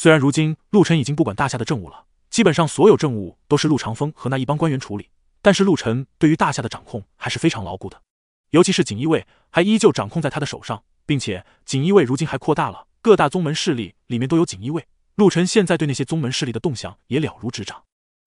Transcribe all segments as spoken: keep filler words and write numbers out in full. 虽然如今陆晨已经不管大夏的政务了，基本上所有政务都是陆长风和那一帮官员处理，但是陆晨对于大夏的掌控还是非常牢固的，尤其是锦衣卫还依旧掌控在他的手上，并且锦衣卫如今还扩大了，各大宗门势力里面都有锦衣卫，陆晨现在对那些宗门势力的动向也了如指掌。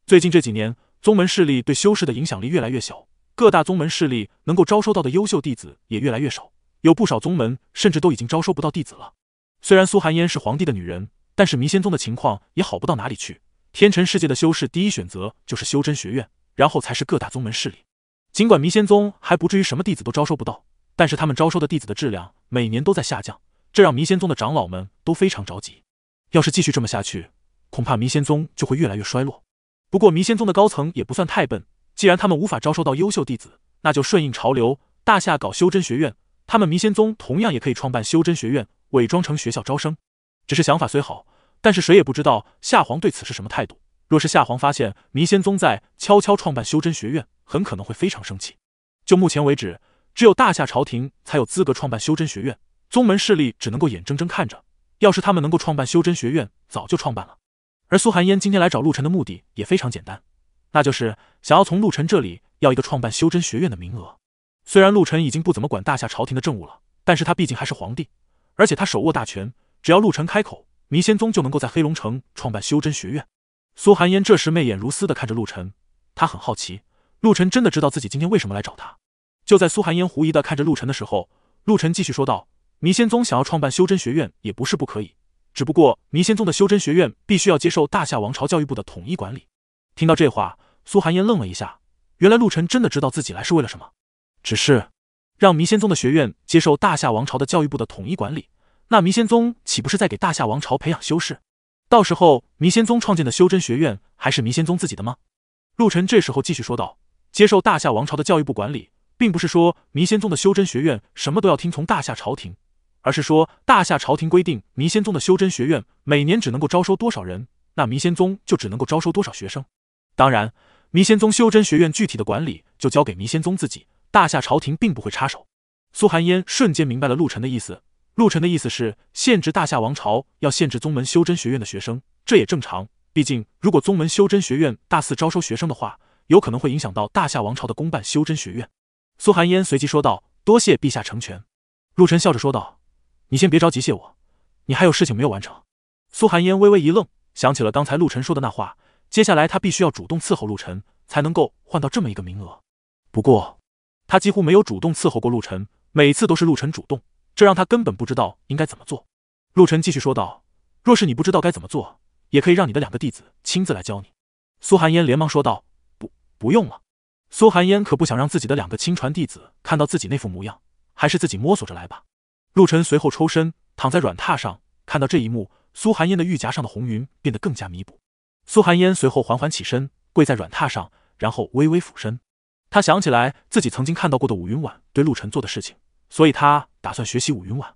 最近这几年，宗门势力对修士的影响力越来越小，各大宗门势力能够招收到的优秀弟子也越来越少，有不少宗门甚至都已经招收不到弟子了。虽然苏寒烟是皇帝的女人，但是弥仙宗的情况也好不到哪里去，天辰世界的修士第一选择就是修真学院，然后才是各大宗门势力。尽管弥仙宗还不至于什么弟子都招收不到，但是他们招收的弟子的质量每年都在下降，这让弥仙宗的长老们都非常着急。要是继续这么下去，恐怕弥仙宗就会越来越衰落。不过弥仙宗的高层也不算太笨，既然他们无法招收到优秀弟子，那就顺应潮流，大夏搞修真学院，他们弥仙宗同样也可以创办修真学院，伪装成学校招生。只是想法虽好，但是谁也不知道夏皇对此是什么态度。若是夏皇发现弥仙宗在悄悄创办修真学院，很可能会非常生气。就目前为止，只有大夏朝廷才有资格创办修真学院，宗门势力只能够眼睁睁看着，要是他们能够创办修真学院，早就创办了。而苏寒烟今天来找陆晨的目的也非常简单，那就是想要从陆晨这里要一个创办修真学院的名额。虽然陆晨已经不怎么管大夏朝廷的政务了，但是他毕竟还是皇帝，而且他手握大权，只要陆晨开口，弥仙宗就能够在黑龙城创办修真学院。苏寒烟这时媚眼如丝地看着陆晨，他很好奇，陆晨真的知道自己今天为什么来找他。就在苏寒烟狐疑地看着陆晨的时候，陆晨继续说道，弥仙宗想要创办修真学院也不是不可以，只不过弥仙宗的修真学院必须要接受大夏王朝教育部的统一管理。听到这话，苏寒烟愣了一下，原来陆晨真的知道自己来是为了什么。只是让弥仙宗的学院接受大夏王朝的教育部的统一管理，那弥仙宗岂不是在给大夏王朝培养修士？到时候弥仙宗创建的修真学院还是弥仙宗自己的吗？陆晨这时候继续说道，接受大夏王朝的教育部管理，并不是说弥仙宗的修真学院什么都要听从大夏朝廷，而是说大夏朝廷规定弥仙宗的修真学院每年只能够招收多少人，那弥仙宗就只能够招收多少学生。当然，弥仙宗修真学院具体的管理就交给弥仙宗自己，大夏朝廷并不会插手。苏寒烟瞬间明白了陆晨的意思，陆晨的意思是限制大夏王朝要限制宗门修真学院的学生，这也正常，毕竟如果宗门修真学院大肆招收学生的话，有可能会影响到大夏王朝的公办修真学院。苏寒烟随即说道，多谢陛下成全。陆晨笑着说道，你先别着急谢我，你还有事情没有完成。苏寒烟微微一愣，想起了刚才陆晨说的那话，接下来他必须要主动伺候陆晨才能够换到这么一个名额。不过他几乎没有主动伺候过陆晨，每次都是陆晨主动，这让他根本不知道应该怎么做。陆晨继续说道，若是你不知道该怎么做，也可以让你的两个弟子亲自来教你。苏寒烟连忙说道，不不用了。苏寒烟可不想让自己的两个亲传弟子看到自己那副模样，还是自己摸索着来吧。陆晨随后抽身躺在软榻上，看到这一幕，苏寒烟的玉颊上的红云变得更加弥补。苏寒烟随后缓缓起身，跪在软榻上，然后微微俯身。他想起来自己曾经看到过的武云婉对陆晨做的事情，所以他打算学习武云婉。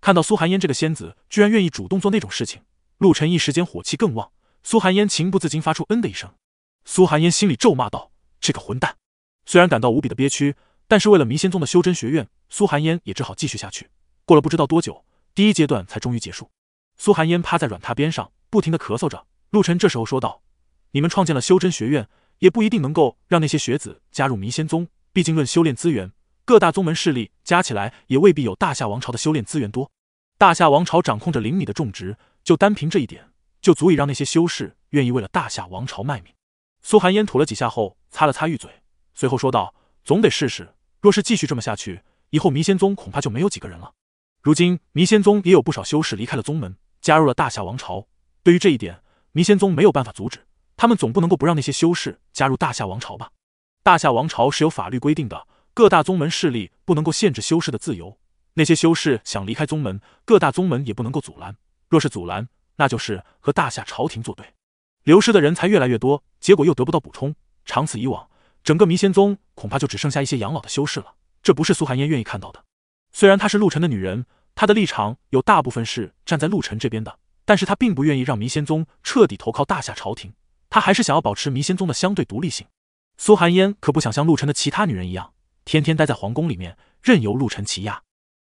看到苏寒烟这个仙子居然愿意主动做那种事情，陆晨一时间火气更旺，苏寒烟情不自禁发出嗯的一声。苏寒烟心里咒骂道，这个混蛋。虽然感到无比的憋屈，但是为了弥仙宗的修真学院，苏寒烟也只好继续下去。过了不知道多久，第一阶段才终于结束。苏寒烟趴在软榻边上不停地咳嗽着，陆晨这时候说道，你们创建了修真学院，也不一定能够让那些学子加入弥仙宗，毕竟论修炼资源，各大宗门势力加起来也未必有大夏王朝的修炼资源多。大夏王朝掌控着灵米的种植，就单凭这一点就足以让那些修士愿意为了大夏王朝卖命。苏寒烟吐了几下后擦了擦玉嘴，随后说道，总得试试，若是继续这么下去，以后弥仙宗恐怕就没有几个人了。如今弥仙宗也有不少修士离开了宗门，加入了大夏王朝，对于这一点弥仙宗没有办法阻止，他们总不能够不让那些修士加入大夏王朝吧。大夏王朝是有法律规定的，各大宗门势力不能够限制修士的自由，那些修士想离开宗门，各大宗门也不能够阻拦，若是阻拦，那就是和大夏朝廷作对。流失的人才越来越多，结果又得不到补充，长此以往，整个弥仙宗恐怕就只剩下一些养老的修士了，这不是苏寒烟愿意看到的。虽然她是陆晨的女人，她的立场有大部分是站在陆晨这边的，但是她并不愿意让弥仙宗彻底投靠大夏朝廷，她还是想要保持弥仙宗的相对独立性。苏寒烟可不想像陆晨的其他女人一样天天待在皇宫里面，任由陆晨欺压。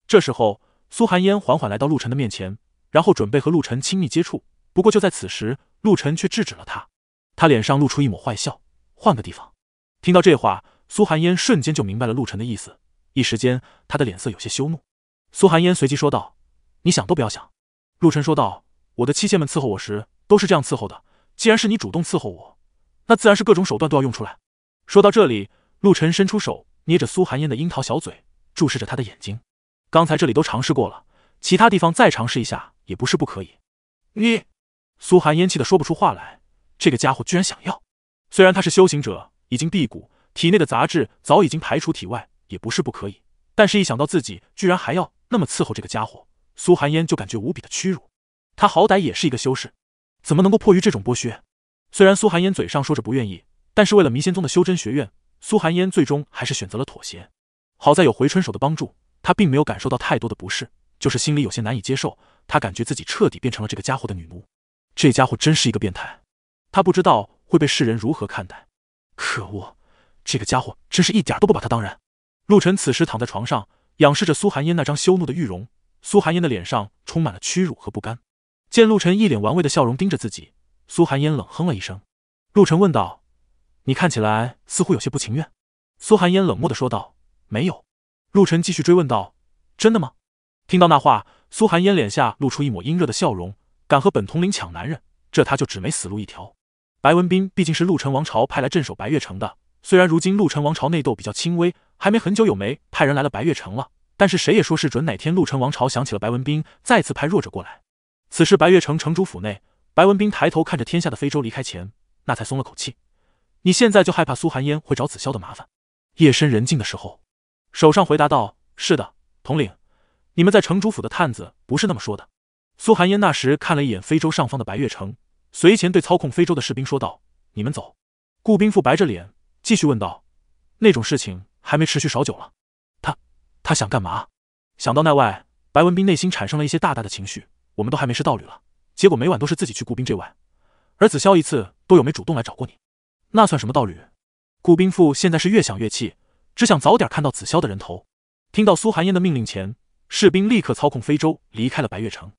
这时候，苏寒烟缓缓来到陆晨的面前，然后准备和陆晨亲密接触。不过就在此时，陆晨却制止了他，他脸上露出一抹坏笑：“换个地方。”听到这话，苏寒烟瞬间就明白了陆晨的意思，一时间他的脸色有些羞怒。苏寒烟随即说道：“你想都不要想。”陆晨说道：“我的妻妾们伺候我时都是这样伺候的，既然是你主动伺候我，那自然是各种手段都要用出来。”说到这里，陆晨伸出手捏着苏寒烟的樱桃小嘴，注视着她的眼睛。刚才这里都尝试过了，其他地方再尝试一下也不是不可以。你，苏寒烟气得说不出话来，这个家伙居然想要。虽然他是修行者，已经辟谷，体内的杂质早已经排除体外，也不是不可以。但是一想到自己居然还要那么伺候这个家伙，苏寒烟就感觉无比的屈辱。他好歹也是一个修士，怎么能够迫于这种剥削？虽然苏寒烟嘴上说着不愿意，但是为了迷仙宗的修真学院，苏寒烟最终还是选择了妥协。好在有回春手的帮助，她并没有感受到太多的不适，就是心里有些难以接受。她感觉自己彻底变成了这个家伙的女奴，这家伙真是一个变态。她不知道会被世人如何看待。可恶，这个家伙真是一点都不把她当人。陆晨此时躺在床上，仰视着苏寒烟那张羞怒的玉容，苏寒烟的脸上充满了屈辱和不甘。见陆晨一脸玩味的笑容盯着自己，苏寒烟冷哼了一声。陆晨问道：“你看起来似乎有些不情愿。”苏寒烟冷漠地说道：“没有。”陆晨继续追问道：“真的吗？”听到那话，苏寒烟脸下露出一抹阴热的笑容，敢和本统领抢男人，这他就只没死路一条。白文斌毕竟是陆晨王朝派来镇守白月城的，虽然如今陆晨王朝内斗比较轻微，还没很久有没派人来了白月城了，但是谁也说是准哪天陆晨王朝想起了白文斌，再次派弱者过来。此时白月城城主府内，白文斌抬头看着天下的非洲离开前，那才松了口气。你现在就害怕苏寒烟会找子霄的麻烦？夜深人静的时候，首上回答道：“是的，统领，你们在城主府的探子不是那么说的。”苏寒烟那时看了一眼非洲上方的白月城，随前对操控非洲的士兵说道：“你们走。”顾兵父白着脸继续问道：“那种事情还没持续少久了，他他想干嘛？”想到那外，白文斌内心产生了一些大大的情绪。我们都还没是道侣了，结果每晚都是自己去雇兵这晚，而子霄一次都有没主动来找过你，那算什么道侣？顾兵父现在是越想越气，只想早点看到子霄的人头。听到苏寒烟的命令前，士兵立刻操控非洲离开了白月城。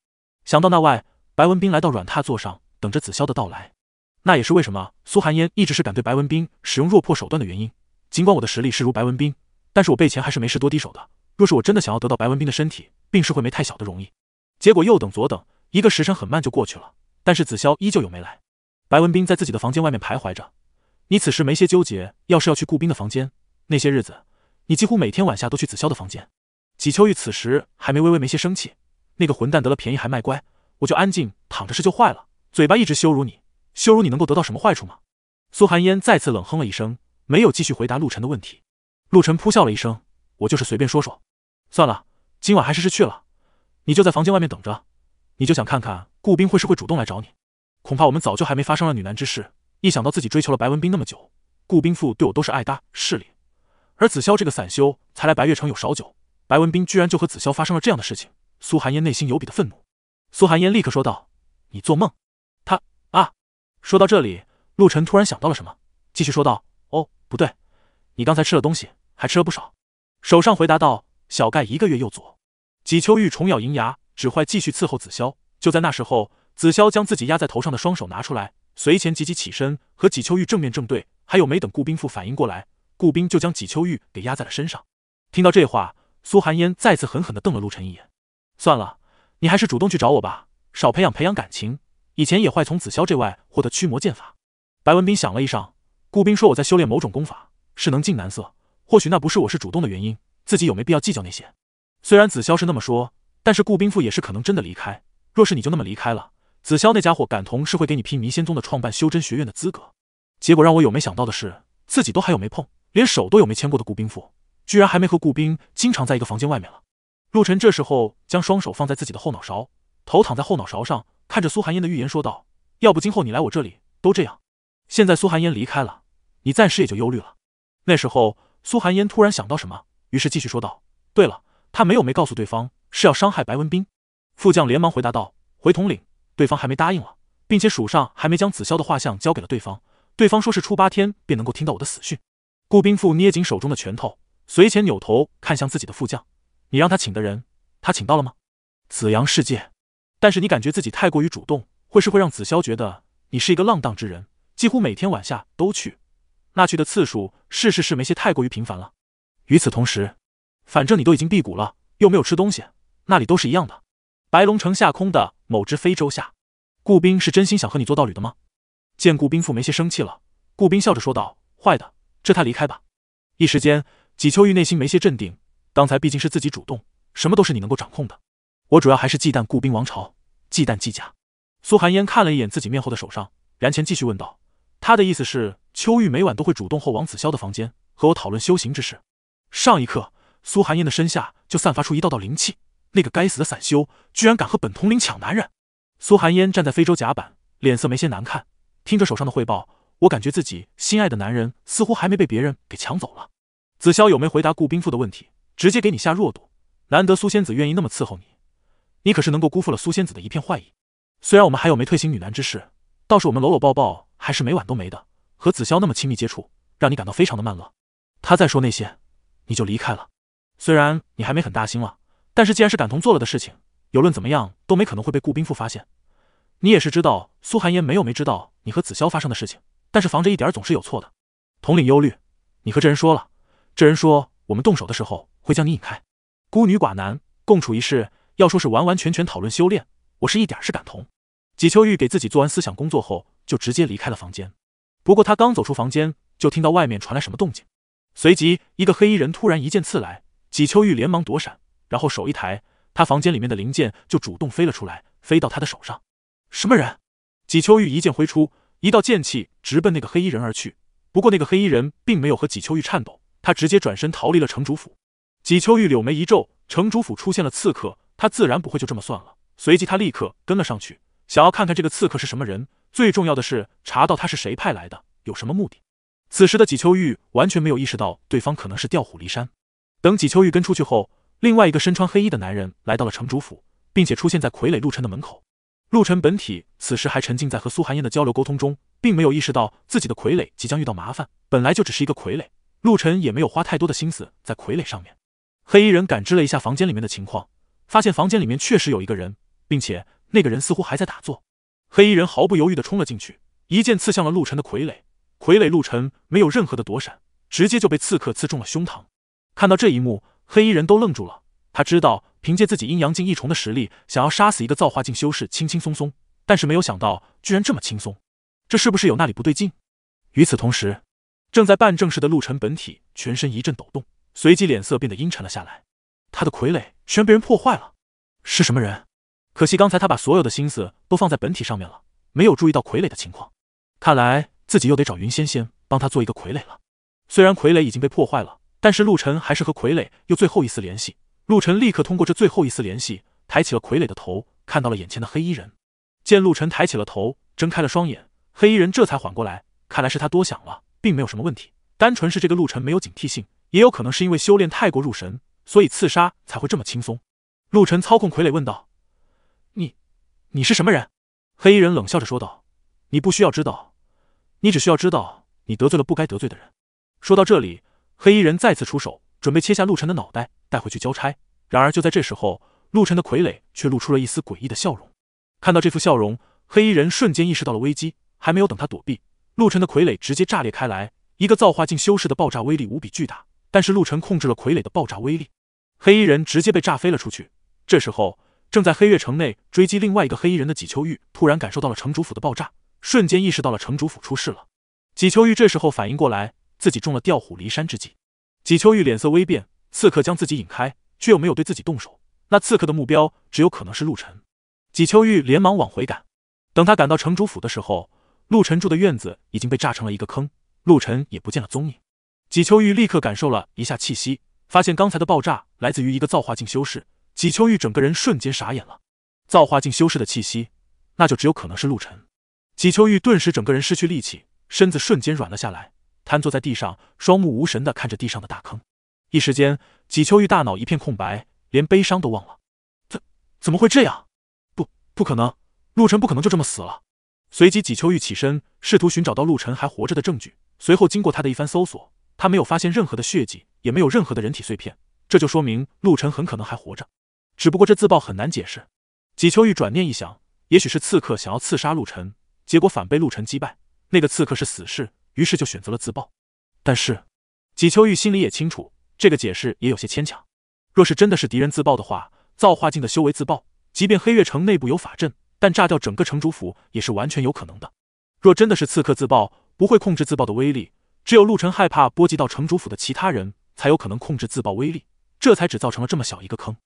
想到那外，白文斌来到软榻座上，等着子霄的到来。那也是为什么苏寒烟一直是敢对白文斌使用弱破手段的原因。尽管我的实力是如白文斌，但是我备前还是没事多低手的。若是我真的想要得到白文斌的身体，并是会没太小的容易。结果右等左等，一个时辰很慢就过去了，但是子霄依旧有没来。白文斌在自己的房间外面徘徊着，你此时没些纠结，要是要去顾兵的房间，那些日子你几乎每天晚下都去子霄的房间。纪秋玉此时还没微微没些生气，那个混蛋得了便宜还卖乖，我就安静躺着是就坏了，嘴巴一直羞辱你，羞辱你能够得到什么坏处吗？苏寒烟再次冷哼了一声，没有继续回答陆晨的问题。陆晨扑笑了一声：“我就是随便说说，算了，今晚还是是去了。你就在房间外面等着，你就想看看顾兵会是会主动来找你。恐怕我们早就还没发生了女男之事。一想到自己追求了白文斌那么久，顾兵父对我都是爱搭势力，而子霄这个散修才来白月城有少久，白文斌居然就和子霄发生了这样的事情。”苏寒烟内心有比的愤怒。苏寒烟立刻说道：“你做梦！”他啊！说到这里，陆晨突然想到了什么，继续说道：“哦，不对，你刚才吃了东西，还吃了不少。”手上回答道：“小盖一个月右左。”纪秋玉重咬银牙，只坏继续伺候子霄。就在那时候，子霄将自己压在头上的双手拿出来，随前急急起身，和纪秋玉正面正对。还有没等顾兵父反应过来，顾兵就将纪秋玉给压在了身上。听到这话，苏寒烟再次狠狠地瞪了陆晨一眼。算了，你还是主动去找我吧，少培养培养感情。以前也坏从子霄这外获得驱魔剑法。白文斌想了一晌，顾兵说我在修炼某种功法，是能进难色，或许那不是我是主动的原因，自己有没必要计较那些。虽然子霄是那么说，但是顾兵父也是可能真的离开。若是你就那么离开了，子霄那家伙感同是会给你批迷仙宗的创办修真学院的资格。结果让我有没想到的是，自己都还有没碰，连手都有没牵过的顾兵父，居然还没和顾兵经常在一个房间外面了。陆晨这时候将双手放在自己的后脑勺，头躺在后脑勺上，看着苏寒烟的预言说道：“要不今后你来我这里都这样。”现在苏寒烟离开了，你暂时也就忧虑了。那时候苏寒烟突然想到什么，于是继续说道：“对了，他没有没告诉对方是要伤害白文斌。”副将连忙回答道：“回统领，对方还没答应了，并且署上还没将子霄的画像交给了对方，对方说是出八天便能够听到我的死讯。”顾兵父捏紧手中的拳头，随前扭头看向自己的副将：“你让他请的人，他请到了吗？”紫阳世界，但是你感觉自己太过于主动，会是会让子霄觉得你是一个浪荡之人，几乎每天晚下都去。那去的次数是是是没些太过于频繁了。与此同时，反正你都已经辟谷了，又没有吃东西，那里都是一样的。白龙城下空的某只非洲下，顾冰是真心想和你做道侣的吗？见顾冰父没些生气了，顾冰笑着说道：“坏的，这他离开吧。”一时间，纪秋玉内心没些镇定。刚才毕竟是自己主动，什么都是你能够掌控的。我主要还是忌惮顾冰王朝，忌惮纪家。苏寒烟看了一眼自己面后的手上，然前继续问道：“他的意思是，秋玉每晚都会主动后往子霄的房间和我讨论修行之事。”上一刻，苏寒烟的身下就散发出一道道灵气。那个该死的散修，居然敢和本统领抢男人！苏寒烟站在非洲甲板，脸色没些难看。听着手上的汇报，我感觉自己心爱的男人似乎还没被别人给抢走了。子霄有没回答顾冰父的问题？直接给你下弱毒，难得苏仙子愿意那么伺候你，你可是能够辜负了苏仙子的一片坏意。虽然我们还有没推行女男之事，倒是我们搂搂抱抱还是每晚都没的，和子霄那么亲密接触，让你感到非常的慢乐。他再说那些，你就离开了。虽然你还没很大心了，但是既然是感同做了的事情，有论怎么样都没可能会被顾冰父发现。你也是知道苏寒烟没有没知道你和子霄发生的事情，但是防着一点总是有错的。统领忧虑，你和这人说了，这人说我们动手的时候会将你引开。孤女寡男共处一室，要说是完完全全讨论修炼，我是一点是感同。纪秋玉给自己做完思想工作后就直接离开了房间。不过他刚走出房间，就听到外面传来什么动静，随即一个黑衣人突然一剑刺来，纪秋玉连忙躲闪，然后手一抬，他房间里面的零件就主动飞了出来，飞到他的手上。什么人？纪秋玉一剑挥出，一道剑气直奔那个黑衣人而去。不过那个黑衣人并没有和纪秋玉颤抖，他直接转身逃离了城主府。纪秋玉柳眉一皱，城主府出现了刺客，他自然不会就这么算了。随即他立刻跟了上去，想要看看这个刺客是什么人，最重要的是查到他是谁派来的，有什么目的。此时的纪秋玉完全没有意识到对方可能是调虎离山。等纪秋玉跟出去后，另外一个身穿黑衣的男人来到了城主府，并且出现在傀儡陆晨的门口。陆晨本体此时还沉浸在和苏寒烟的交流沟通中，并没有意识到自己的傀儡即将遇到麻烦，本来就只是一个傀儡，陆晨也没有花太多的心思在傀儡上面。黑衣人感知了一下房间里面的情况，发现房间里面确实有一个人，并且那个人似乎还在打坐。黑衣人毫不犹豫地冲了进去，一剑刺向了陆晨的傀儡。傀儡陆晨没有任何的躲闪，直接就被刺客刺中了胸膛。看到这一幕，黑衣人都愣住了。他知道凭借自己阴阳境一重的实力，想要杀死一个造化境修士轻轻松松，但是没有想到居然这么轻松，这是不是有那里不对劲？与此同时，正在办正事的陆晨本体全身一阵抖动，随即脸色变得阴沉了下来，他的傀儡居然被人破坏了，是什么人？可惜刚才他把所有的心思都放在本体上面了，没有注意到傀儡的情况。看来自己又得找云仙仙帮他做一个傀儡了。虽然傀儡已经被破坏了，但是陆晨还是和傀儡有最后一丝联系。陆晨立刻通过这最后一丝联系，抬起了傀儡的头，看到了眼前的黑衣人。见陆晨抬起了头，睁开了双眼，黑衣人这才缓过来，看来是他多想了，并没有什么问题，单纯是这个陆晨没有警惕性。也有可能是因为修炼太过入神，所以刺杀才会这么轻松。陆晨操控傀儡问道：“你，你是什么人？”黑衣人冷笑着说道：“你不需要知道，你只需要知道你得罪了不该得罪的人。”说到这里，黑衣人再次出手，准备切下陆晨的脑袋带回去交差。然而就在这时候，陆晨的傀儡却露出了一丝诡异的笑容。看到这副笑容，黑衣人瞬间意识到了危机，还没有等他躲避，陆晨的傀儡直接炸裂开来，一个造化境修士的爆炸威力无比巨大。但是陆晨控制了傀儡的爆炸威力，黑衣人直接被炸飞了出去。这时候，正在黑月城内追击另外一个黑衣人的纪秋玉突然感受到了城主府的爆炸，瞬间意识到了城主府出事了。纪秋玉这时候反应过来，自己中了调虎离山之计。纪秋玉脸色微变，刺客将自己引开，却又没有对自己动手，那刺客的目标只有可能是陆晨。纪秋玉连忙往回赶，等他赶到城主府的时候，陆晨住的院子已经被炸成了一个坑，陆晨也不见了踪影。纪秋玉立刻感受了一下气息，发现刚才的爆炸来自于一个造化境修士。纪秋玉整个人瞬间傻眼了，造化境修士的气息，那就只有可能是陆晨。纪秋玉顿时整个人失去力气，身子瞬间软了下来，瘫坐在地上，双目无神地看着地上的大坑。一时间，纪秋玉大脑一片空白，连悲伤都忘了。怎怎么会这样？不，不可能，陆晨不可能就这么死了。随即，纪秋玉起身，试图寻找到陆晨还活着的证据。随后，经过他的一番搜索，他没有发现任何的血迹，也没有任何的人体碎片，这就说明陆晨很可能还活着，只不过这自爆很难解释。纪秋玉转念一想，也许是刺客想要刺杀陆晨，结果反被陆晨击败。那个刺客是死士，于是就选择了自爆。但是纪秋玉心里也清楚，这个解释也有些牵强。若是真的是敌人自爆的话，造化境的修为自爆，即便黑月城内部有法阵，但炸掉整个城主府也是完全有可能的。若真的是刺客自爆，不会控制自爆的威力，只有陆晨害怕波及到城主府的其他人，才有可能控制自爆威力，这才只造成了这么小一个坑。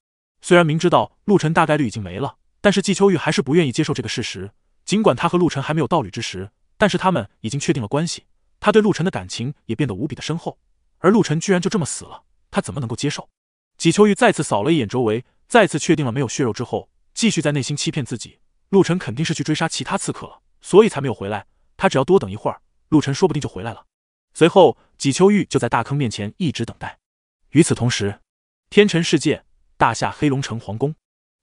虽然明知道陆晨大概率已经没了，但是季秋玉还是不愿意接受这个事实。尽管他和陆晨还没有道侣之时，但是他们已经确定了关系，他对陆晨的感情也变得无比的深厚，而陆晨居然就这么死了，他怎么能够接受？季秋玉再次扫了一眼周围，再次确定了没有血肉之后，继续在内心欺骗自己，陆晨肯定是去追杀其他刺客了，所以才没有回来，他只要多等一会儿，陆晨说不定就回来了。随后纪秋玉就在大坑面前一直等待。与此同时，天辰世界大夏黑龙城皇宫，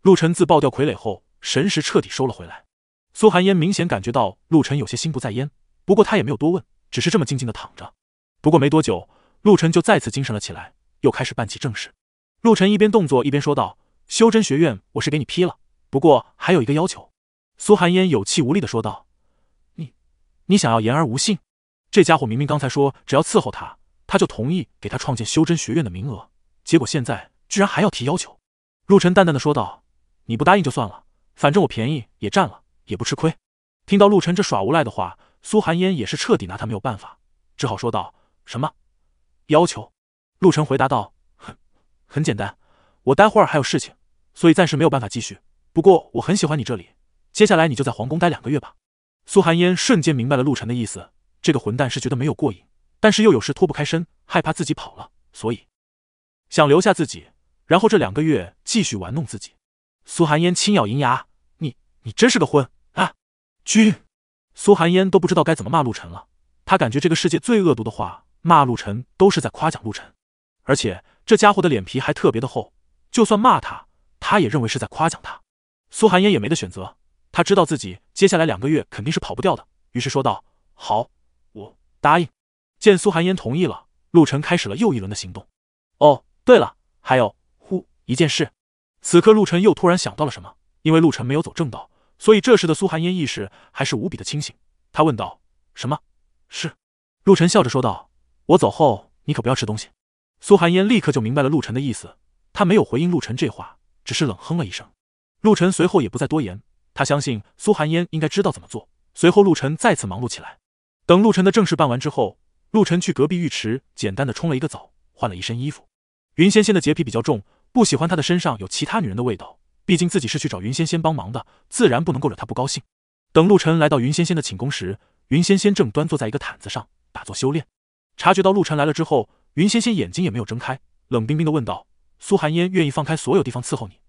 陆晨自爆掉傀儡后，神识彻底收了回来。苏寒烟明显感觉到陆晨有些心不在焉，不过他也没有多问，只是这么静静的躺着。不过没多久，陆晨就再次精神了起来，又开始办起正事。陆晨一边动作一边说道：修真学院我是给你批了，不过还有一个要求。苏寒烟有气无力的说道：你你想要言而无信？这家伙明明刚才说只要伺候他，他就同意给他创建修真学院的名额，结果现在居然还要提要求。陆晨淡淡的说道：你不答应就算了，反正我便宜也占了，也不吃亏。听到陆晨这耍无赖的话，苏寒烟也是彻底拿他没有办法，只好说道：什么要求？陆晨回答道：很很简单，我待会儿还有事情，所以暂时没有办法继续，不过我很喜欢你这里，接下来你就在皇宫待两个月吧。苏寒烟瞬间明白了陆晨的意思，这个混蛋是觉得没有过瘾，但是又有事脱不开身，害怕自己跑了，所以想留下自己，然后这两个月继续玩弄自己。苏寒烟轻咬银牙：你你真是个混啊！居苏寒烟都不知道该怎么骂陆晨了，他感觉这个世界最恶毒的话骂陆晨都是在夸奖陆晨，而且这家伙的脸皮还特别的厚，就算骂他，他也认为是在夸奖他。苏寒烟也没得选择，他知道自己接下来两个月肯定是跑不掉的，于是说道：好，我答应。见苏寒烟同意了，陆晨开始了又一轮的行动。哦，对了，还有呼一件事。此刻陆晨又突然想到了什么，因为陆晨没有走正道，所以这时的苏寒烟意识还是无比的清醒。他问道：什么是？陆晨笑着说道：我走后你可不要吃东西。苏寒烟立刻就明白了陆晨的意思，他没有回应陆晨这话，只是冷哼了一声。陆晨随后也不再多言，他相信苏寒烟应该知道怎么做。随后陆晨再次忙碌起来。等陆晨的正事办完之后，陆晨去隔壁浴池简单的冲了一个澡，换了一身衣服。云仙仙的洁癖比较重，不喜欢她的身上有其他女人的味道，毕竟自己是去找云仙仙帮忙的，自然不能够惹她不高兴。等陆晨来到云仙仙的寝宫时，云仙仙正端坐在一个毯子上打坐修炼。察觉到陆晨来了之后，云仙仙眼睛也没有睁开，冷冰冰的问道：苏寒烟愿意放开所有地方伺候你，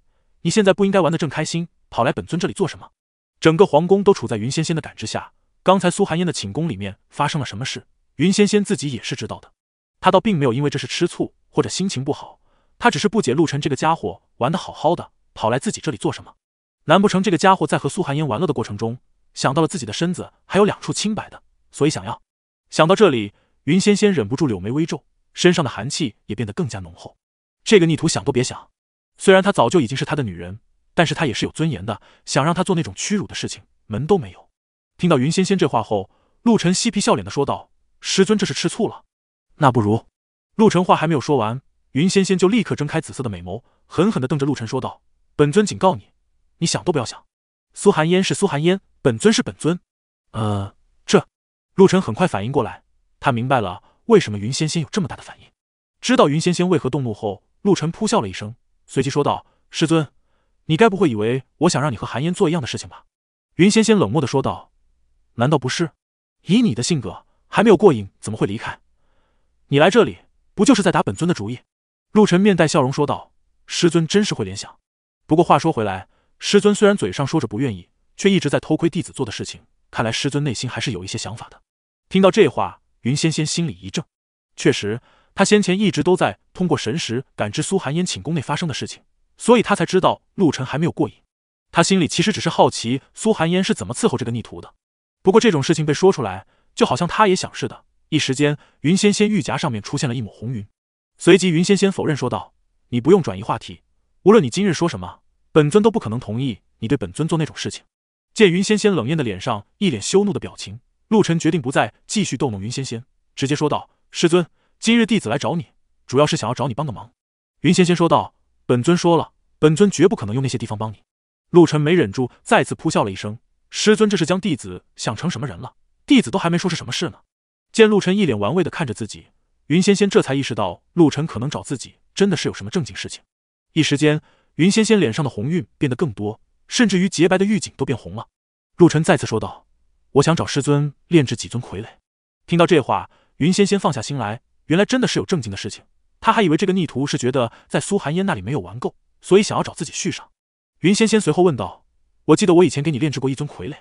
你现在不应该玩得正开心，跑来本尊这里做什么？整个皇宫都处在云仙仙的感知下，刚才苏寒烟的寝宫里面发生了什么事，云仙仙自己也是知道的。她倒并没有因为这是吃醋或者心情不好，她只是不解陆晨这个家伙玩得好好的，跑来自己这里做什么。难不成这个家伙在和苏寒烟玩乐的过程中，想到了自己的身子还有两处清白的，所以想要。想到这里，云仙仙忍不住柳眉微皱，身上的寒气也变得更加浓厚。这个逆徒想都别想，虽然她早就已经是他的女人，但是她也是有尊严的，想让她做那种屈辱的事情，门都没有。听到云仙仙这话后，陆晨嬉皮笑脸的说道：师尊这是吃醋了？那不如……陆晨话还没有说完，云仙仙就立刻睁开紫色的美眸，狠狠的瞪着陆晨说道：本尊警告你，你想都不要想。苏寒烟是苏寒烟，本尊是本尊。呃，这……陆晨很快反应过来，他明白了为什么云仙仙有这么大的反应。知道云仙仙为何动怒后，陆晨扑笑了一声，随即说道：师尊，你该不会以为我想让你和寒烟做一样的事情吧？云仙仙冷漠的说道：难道不是？以你的性格，还没有过瘾怎么会离开？你来这里不就是在打本尊的主意？陆晨面带笑容说道：师尊真是会联想。不过话说回来，师尊虽然嘴上说着不愿意，却一直在偷窥弟子做的事情，看来师尊内心还是有一些想法的。听到这话，云仙仙心里一怔，确实她先前一直都在通过神识感知苏寒烟寝宫内发生的事情，所以她才知道陆晨还没有过瘾。她心里其实只是好奇苏寒烟是怎么伺候这个逆徒的，不过这种事情被说出来，就好像他也想似的。一时间，云仙仙玉颊上面出现了一抹红云。随即云仙仙否认说道：你不用转移话题，无论你今日说什么，本尊都不可能同意你对本尊做那种事情。见云仙仙冷艳的脸上一脸羞怒的表情，陆晨决定不再继续逗弄云仙仙，直接说道：“师尊，今日弟子来找你，主要是想要找你帮个忙。”云仙仙说道：“本尊说了，本尊绝不可能用那些地方帮你。”陆晨没忍住，再次扑笑了一声：“师尊这是将弟子想成什么人了？弟子都还没说是什么事呢。”见陆晨一脸玩味的看着自己，云仙仙这才意识到陆晨可能找自己真的是有什么正经事情。一时间，云仙仙脸上的红晕变得更多，甚至于洁白的玉颈都变红了。陆晨再次说道：“我想找师尊炼制几尊傀儡。”听到这话，云仙仙放下心来，原来真的是有正经的事情。她还以为这个逆徒是觉得在苏寒烟那里没有玩够，所以想要找自己续上。云仙仙随后问道：“我记得我以前给你炼制过一尊傀儡。”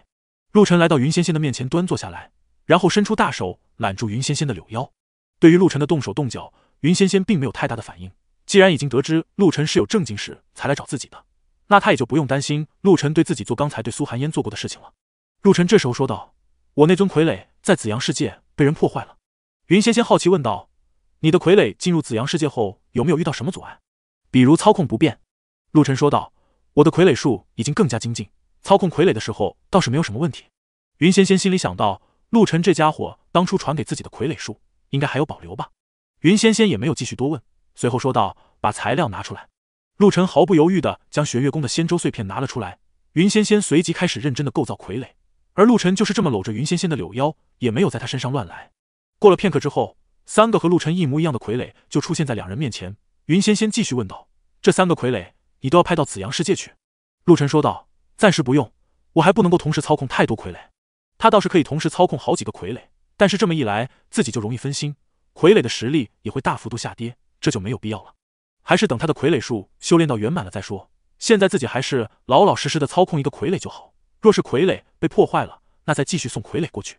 陆晨来到云仙仙的面前，端坐下来，然后伸出大手揽住云仙仙的柳腰。对于陆晨的动手动脚，云仙仙并没有太大的反应。既然已经得知陆晨是有正经事才来找自己的，那他也就不用担心陆晨对自己做刚才对苏寒烟做过的事情了。陆晨这时候说道：“我那尊傀儡在紫阳世界被人破坏了。”云仙仙好奇问道：“你的傀儡进入紫阳世界后有没有遇到什么阻碍？比如操控不便？”陆晨说道：“我的傀儡术已经更加精进，操控傀儡的时候倒是没有什么问题。”云仙仙心里想到，陆晨这家伙当初传给自己的傀儡术应该还有保留吧。云仙仙也没有继续多问，随后说道：“把材料拿出来。”陆晨毫不犹豫地将玄月宫的仙舟碎片拿了出来，云仙仙随即开始认真地构造傀儡，而陆晨就是这么搂着云仙仙的柳腰，也没有在她身上乱来。过了片刻之后，三个和陆晨一模一样的傀儡就出现在两人面前。云仙仙继续问道：“这三个傀儡你都要派到紫阳世界去？”陆晨说道：“暂时不用，我还不能够同时操控太多傀儡。他倒是可以同时操控好几个傀儡，但是这么一来自己就容易分心，傀儡的实力也会大幅度下跌，这就没有必要了。还是等他的傀儡术修炼到圆满了再说，现在自己还是老老实实的操控一个傀儡就好，若是傀儡被破坏了，那再继续送傀儡过去。”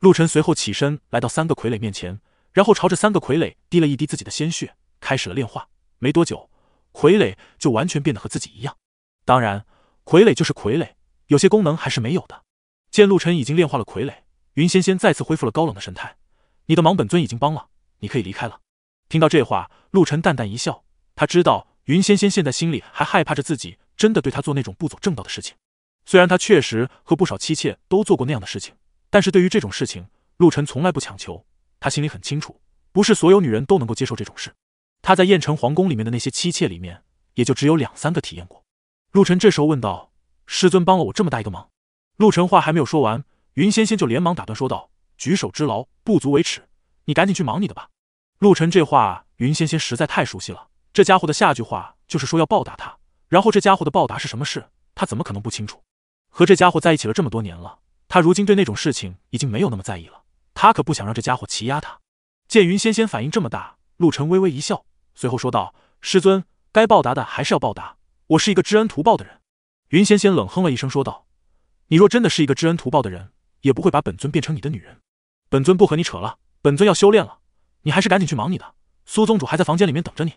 陆晨随后起身来到三个傀儡面前，然后朝着三个傀儡滴了一滴自己的鲜血，开始了炼化。没多久，傀儡就完全变得和自己一样。当然，傀儡就是傀儡，有些功能还是没有的。见陆晨已经炼化了傀儡，云仙仙再次恢复了高冷的神态：“你的忙本尊已经帮了，你可以离开了。”听到这话，陆晨淡淡一笑，他知道云仙仙现在心里还害怕着自己真的对他做那种不走正道的事情。虽然他确实和不少妻妾都做过那样的事情，但是对于这种事情，陆晨从来不强求，他心里很清楚，不是所有女人都能够接受这种事。他在燕城皇宫里面的那些妻妾里面，也就只有两三个体验过。陆晨这时候问道：“师尊帮了我这么大一个忙。”陆晨话还没有说完，云仙仙就连忙打断说道：“举手之劳，不足为耻，你赶紧去忙你的吧。”陆晨这话，云仙仙实在太熟悉了，这家伙的下句话就是说要报答他，然后这家伙的报答是什么事，他怎么可能不清楚？和这家伙在一起了这么多年了，他如今对那种事情已经没有那么在意了，他可不想让这家伙欺压他。见云仙仙反应这么大，陆晨微微一笑，随后说道：“师尊，该报答的还是要报答，我是一个知恩图报的人。”云仙仙冷哼了一声说道：“你若真的是一个知恩图报的人，也不会把本尊变成你的女人。本尊不和你扯了，本尊要修炼了，你还是赶紧去忙你的，苏宗主还在房间里面等着你。”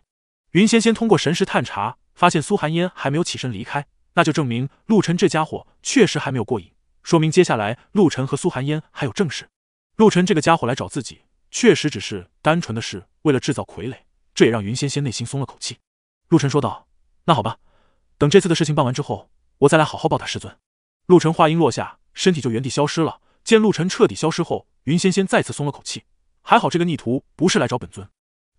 云仙仙通过神识探查，发现苏寒烟还没有起身离开，那就证明陆晨这家伙确实还没有过瘾，说明接下来陆晨和苏寒烟还有正事。陆晨这个家伙来找自己，确实只是单纯的是为了制造傀儡，这也让云仙仙内心松了口气。陆晨说道：“那好吧，等这次的事情办完之后，我再来好好报答师尊。”陆晨话音落下，身体就原地消失了。见陆晨彻底消失后，云仙仙再次松了口气，还好这个逆徒不是来找本尊。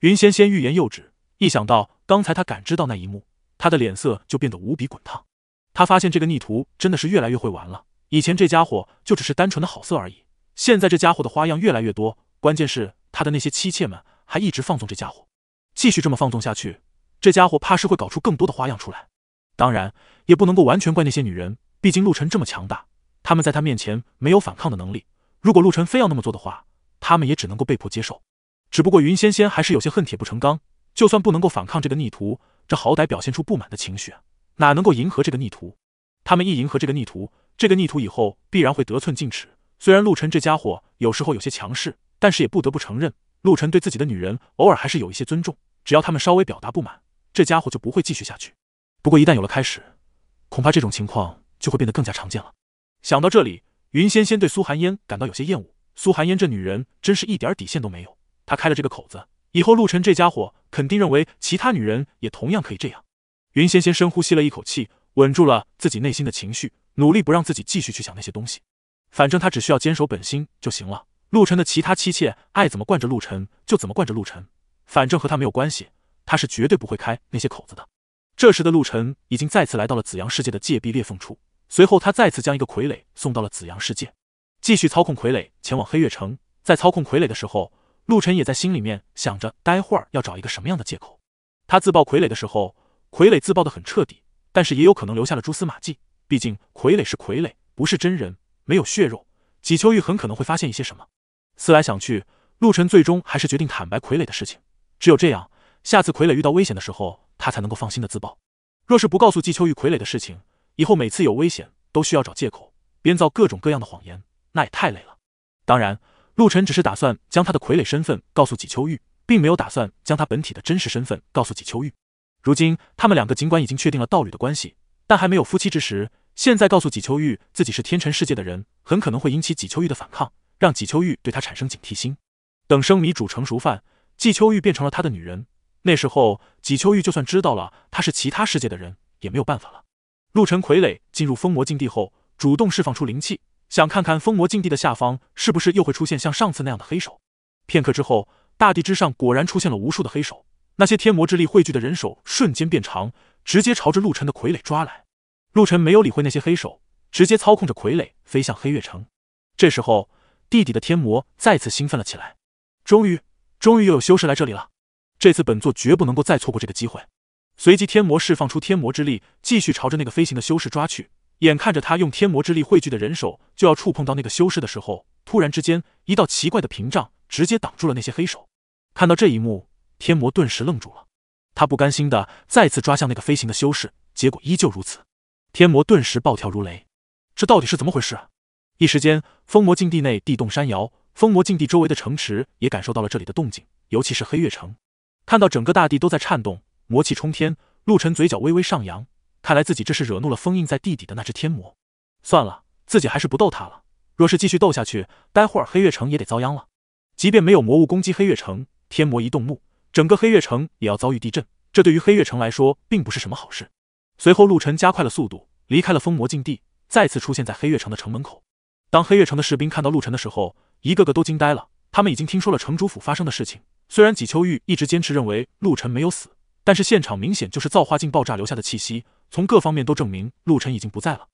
云仙仙欲言又止，一想到刚才她感知到那一幕，她的脸色就变得无比滚烫。她发现这个逆徒真的是越来越会玩了，以前这家伙就只是单纯的好色而已，现在这家伙的花样越来越多，关键是他的那些妻妾们还一直放纵这家伙。继续这么放纵下去，这家伙怕是会搞出更多的花样出来。当然也不能够完全怪那些女人，毕竟陆晨这么强大，他们在他面前没有反抗的能力，如果陆晨非要那么做的话，他们也只能够被迫接受。只不过云仙仙还是有些恨铁不成钢，就算不能够反抗这个逆徒，这好歹表现出不满的情绪，哪能够迎合这个逆徒？他们一迎合这个逆徒，这个逆徒以后必然会得寸进尺。虽然陆晨这家伙有时候有些强势，但是也不得不承认，陆晨对自己的女人偶尔还是有一些尊重，只要他们稍微表达不满，这家伙就不会继续下去。不过一旦有了开始，恐怕这种情况就会变得更加常见了。想到这里，云仙仙对苏寒烟感到有些厌恶。苏寒烟这女人真是一点底线都没有，她开了这个口子，以后陆晨这家伙肯定认为其他女人也同样可以这样。云仙仙深呼吸了一口气，稳住了自己内心的情绪，努力不让自己继续去想那些东西。反正他只需要坚守本心就行了。陆晨的其他妻妾爱怎么惯着陆晨就怎么惯着陆晨，反正和他没有关系，他是绝对不会开那些口子的。这时的陆晨已经再次来到了紫阳世界的界壁裂缝处，随后他再次将一个傀儡送到了紫阳世界，继续操控傀儡前往黑月城。在操控傀儡的时候，陆晨也在心里面想着待会儿要找一个什么样的借口。他自爆傀儡的时候，傀儡自爆得很彻底，但是也有可能留下了蛛丝马迹，毕竟傀儡是傀儡，不是真人，没有血肉，纪秋玉很可能会发现一些什么。思来想去，陆晨最终还是决定坦白傀儡的事情，只有这样，下次傀儡遇到危险的时候，他才能够放心的自爆。若是不告诉纪秋玉傀儡的事情，以后每次有危险都需要找借口，编造各种各样的谎言，那也太累了。当然，陆晨只是打算将他的傀儡身份告诉纪秋玉，并没有打算将他本体的真实身份告诉纪秋玉。如今他们两个尽管已经确定了道侣的关系，但还没有夫妻之时，现在告诉纪秋玉自己是天辰世界的人，很可能会引起纪秋玉的反抗，让纪秋玉对他产生警惕心。等生米煮成熟饭，纪秋玉变成了他的女人，那时候纪秋玉就算知道了他是其他世界的人，也没有办法了。陆晨傀儡进入封魔禁地后，主动释放出灵气，想看看封魔禁地的下方是不是又会出现像上次那样的黑手。片刻之后，大地之上果然出现了无数的黑手，那些天魔之力汇聚的人手瞬间变长，直接朝着陆晨的傀儡抓来。陆晨没有理会那些黑手，直接操控着傀儡飞向黑月城。这时候地底的天魔再次兴奋了起来，终于终于又有修士来这里了，这次本座绝不能够再错过这个机会。随即天魔释放出天魔之力，继续朝着那个飞行的修士抓去。眼看着他用天魔之力汇聚的人手就要触碰到那个修士的时候，突然之间一道奇怪的屏障直接挡住了那些黑手。看到这一幕，天魔顿时愣住了，他不甘心的再次抓向那个飞行的修士，结果依旧如此。天魔顿时暴跳如雷，这到底是怎么回事啊？一时间封魔禁地内地动山摇，封魔禁地周围的城池也感受到了这里的动静，尤其是黑月城。看到整个大地都在颤动，魔气冲天，陆晨嘴角微微上扬，看来自己这是惹怒了封印在地底的那只天魔。算了，自己还是不斗他了，若是继续斗下去，待会儿黑月城也得遭殃了。即便没有魔物攻击黑月城，天魔一动怒，整个黑月城也要遭遇地震，这对于黑月城来说并不是什么好事。随后陆晨加快了速度，离开了封魔禁地，再次出现在黑月城的城门口。当黑月城的士兵看到陆晨的时候，一个个都惊呆了，他们已经听说了城主府发生的事情。虽然纪秋玉一直坚持认为陆晨没有死，但是现场明显就是造化镜爆炸留下的气息，从各方面都证明陆晨已经不在了。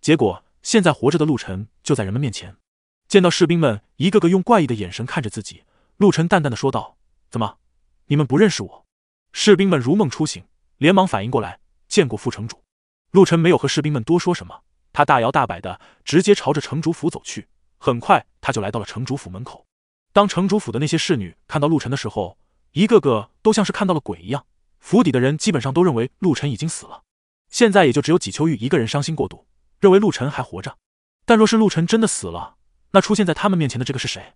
结果现在活着的陆晨就在人们面前。见到士兵们一个个用怪异的眼神看着自己，陆晨淡淡的说道：怎么，你们不认识我？士兵们如梦初醒，连忙反应过来，见过副城主。陆晨没有和士兵们多说什么，他大摇大摆的直接朝着城主府走去。很快他就来到了城主府门口。当城主府的那些侍女看到陆晨的时候，一个个都像是看到了鬼一样，府邸的人基本上都认为陆晨已经死了。现在也就只有纪秋玉一个人伤心过度，认为陆晨还活着。但若是陆晨真的死了，那出现在他们面前的这个是谁？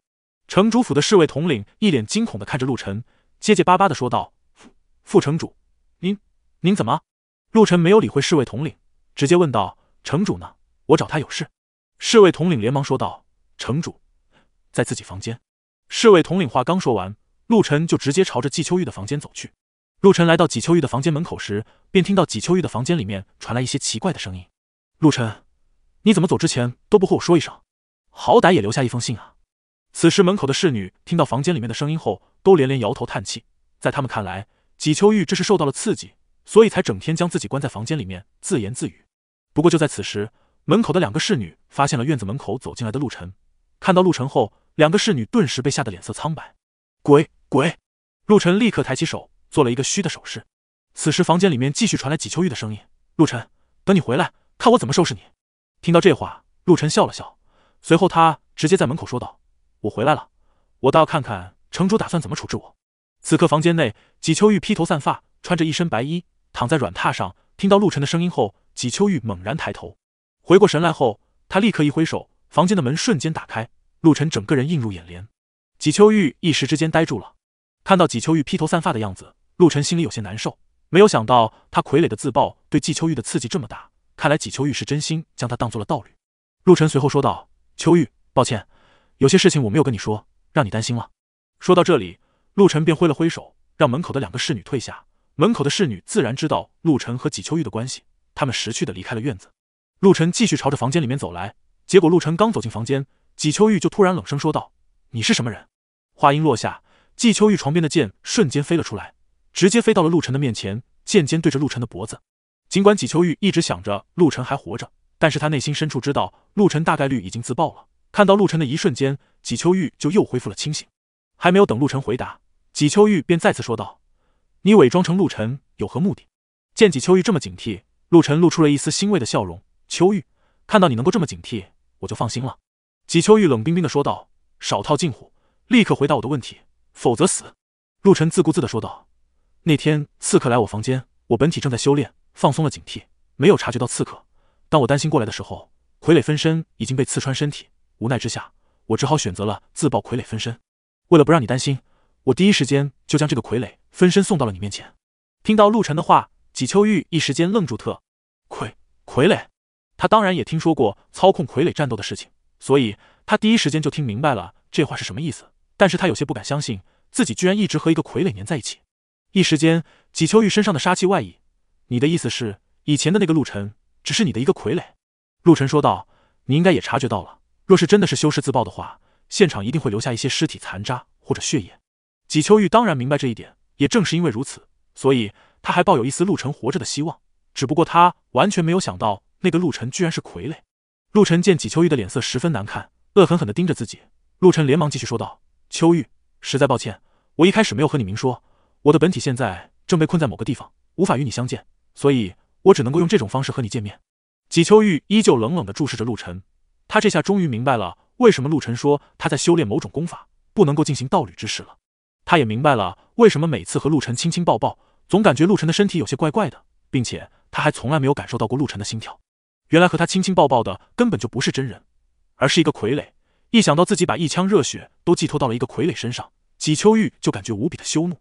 城主府的侍卫统领一脸惊恐的看着陆晨，结结巴巴的说道：副城主，您您怎么？陆晨没有理会侍卫统领，直接问道：城主呢？我找他有事。侍卫统领连忙说道：城主在自己房间。侍卫统领话刚说完，陆晨就直接朝着纪秋玉的房间走去。陆晨来到纪秋玉的房间门口时，便听到纪秋玉的房间里面传来一些奇怪的声音。陆晨，你怎么走之前都不和我说一声？好歹也留下一封信啊！此时门口的侍女听到房间里面的声音后，都连连摇头叹气。在他们看来，纪秋玉这是受到了刺激，所以才整天将自己关在房间里面自言自语。不过就在此时，门口的两个侍女发现了院子门口走进来的陆晨。看到陆晨后，两个侍女顿时被吓得脸色苍白。鬼鬼！陆晨立刻抬起手，做了一个虚的手势。此时房间里面继续传来纪秋玉的声音：陆晨，等你回来，看我怎么收拾你。听到这话，陆晨笑了笑，随后他直接在门口说道：我回来了，我倒要看看城主打算怎么处置我。此刻房间内，纪秋玉披头散发，穿着一身白衣，躺在软榻上。听到陆晨的声音后，纪秋玉猛然抬头，回过神来后，他立刻一挥手，房间的门瞬间打开，陆晨整个人映入眼帘。纪秋玉一时之间呆住了。看到纪秋玉披头散发的样子，陆晨心里有些难受，没有想到他傀儡的自爆对纪秋玉的刺激这么大，看来纪秋玉是真心将他当做了道侣。陆晨随后说道：秋玉，抱歉，有些事情我没有跟你说，让你担心了。说到这里，陆晨便挥了挥手，让门口的两个侍女退下。门口的侍女自然知道陆晨和纪秋玉的关系，他们识趣的离开了院子。陆晨继续朝着房间里面走来，结果陆晨刚走进房间，纪秋玉就突然冷声说道：“你是什么人？”话音落下，纪秋玉床边的剑瞬间飞了出来，直接飞到了陆晨的面前，剑尖对着陆晨的脖子。尽管纪秋玉一直想着陆晨还活着，但是他内心深处知道陆晨大概率已经自爆了。看到陆晨的一瞬间，纪秋玉就又恢复了清醒。还没有等陆晨回答，纪秋玉便再次说道：“你伪装成陆晨有何目的？”见纪秋玉这么警惕，陆晨露出了一丝欣慰的笑容：“秋玉，看到你能够这么警惕，我就放心了。”纪秋玉冷冰冰的说道：“少套近乎，立刻回答我的问题，否则死。”陆晨自顾自的说道：“那天刺客来我房间，我本体正在修炼，放松了警惕，没有察觉到刺客。当我担心过来的时候，傀儡分身已经被刺穿身体，无奈之下，我只好选择了自爆傀儡分身。为了不让你担心，我第一时间就将这个傀儡分身送到了你面前。”听到陆晨的话，纪秋玉一时间愣住特。傀傀儡，他当然也听说过操控傀儡战斗的事情，所以他第一时间就听明白了这话是什么意思，但是他有些不敢相信自己居然一直和一个傀儡粘在一起。一时间，纪秋玉身上的杀气外溢。“你的意思是，以前的那个陆晨只是你的一个傀儡？”陆晨说道：“你应该也察觉到了，若是真的是修士自爆的话，现场一定会留下一些尸体残渣或者血液。”纪秋玉当然明白这一点，也正是因为如此，所以他还抱有一丝陆晨活着的希望，只不过他完全没有想到那个陆晨居然是傀儡。陆晨见纪秋玉的脸色十分难看，恶狠狠地盯着自己。陆晨连忙继续说道：“秋玉，实在抱歉，我一开始没有和你明说，我的本体现在正被困在某个地方，无法与你相见，所以我只能够用这种方式和你见面。”纪秋玉依旧冷冷地注视着陆晨，他这下终于明白了为什么陆晨说他在修炼某种功法，不能够进行道侣之事了。他也明白了为什么每次和陆晨亲亲抱抱，总感觉陆晨的身体有些怪怪的，并且他还从来没有感受到过陆晨的心跳。原来和他亲亲抱抱的根本就不是真人，而是一个傀儡。一想到自己把一腔热血都寄托到了一个傀儡身上，纪秋玉就感觉无比的羞怒。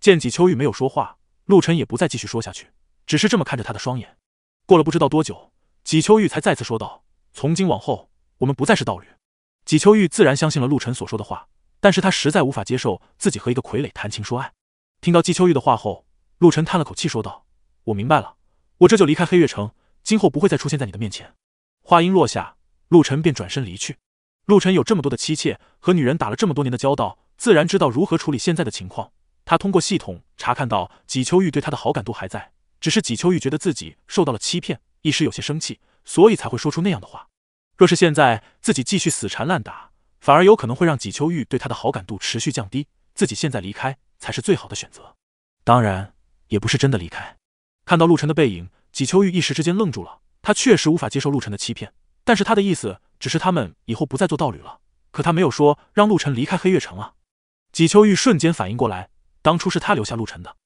见纪秋玉没有说话，陆晨也不再继续说下去，只是这么看着他的双眼。过了不知道多久，纪秋玉才再次说道：“从今往后，我们不再是道侣。”纪秋玉自然相信了陆晨所说的话，但是他实在无法接受自己和一个傀儡谈情说爱。听到纪秋玉的话后，陆晨叹了口气说道：“我明白了，我这就离开黑月城，今后不会再出现在你的面前。”话音落下，陆晨便转身离去。陆晨有这么多的妻妾，和女人打了这么多年的交道，自然知道如何处理现在的情况。他通过系统查看到纪秋玉对他的好感度还在，只是纪秋玉觉得自己受到了欺骗，一时有些生气，所以才会说出那样的话。若是现在自己继续死缠烂打，反而有可能会让纪秋玉对他的好感度持续降低，自己现在离开才是最好的选择。当然也不是真的离开。看到陆晨的背影，纪秋玉一时之间愣住了，他确实无法接受陆晨的欺骗，但是他的意思只是他们以后不再做道侣了，可他没有说让陆晨离开黑月城啊。纪秋玉瞬间反应过来，当初是他留下陆晨的，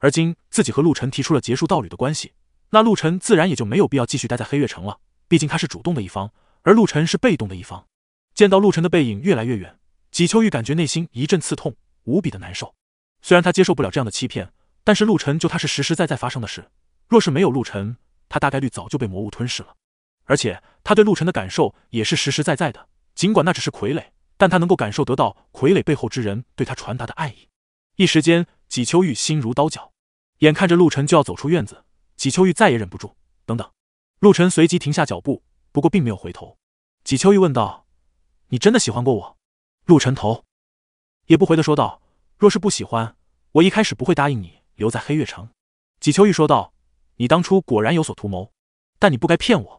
而今自己和陆晨提出了结束道侣的关系，那陆晨自然也就没有必要继续待在黑月城了，毕竟他是主动的一方，而陆晨是被动的一方。见到陆晨的背影越来越远，纪秋玉感觉内心一阵刺痛，无比的难受。虽然他接受不了这样的欺骗，但是陆晨就他是实实在在发生的事，若是没有陆晨，他大概率早就被魔物吞噬了。而且他对陆晨的感受也是实实在在的，尽管那只是傀儡，但他能够感受得到傀儡背后之人对他传达的爱意。一时间，纪秋玉心如刀绞，眼看着陆晨就要走出院子，纪秋玉再也忍不住。等等，陆晨随即停下脚步，不过并没有回头。纪秋玉问道：“你真的喜欢过我？”陆晨头也不回的说道：“若是不喜欢，我一开始不会答应你留在黑月城。”纪秋玉说道：“你当初果然有所图谋，但你不该骗我。”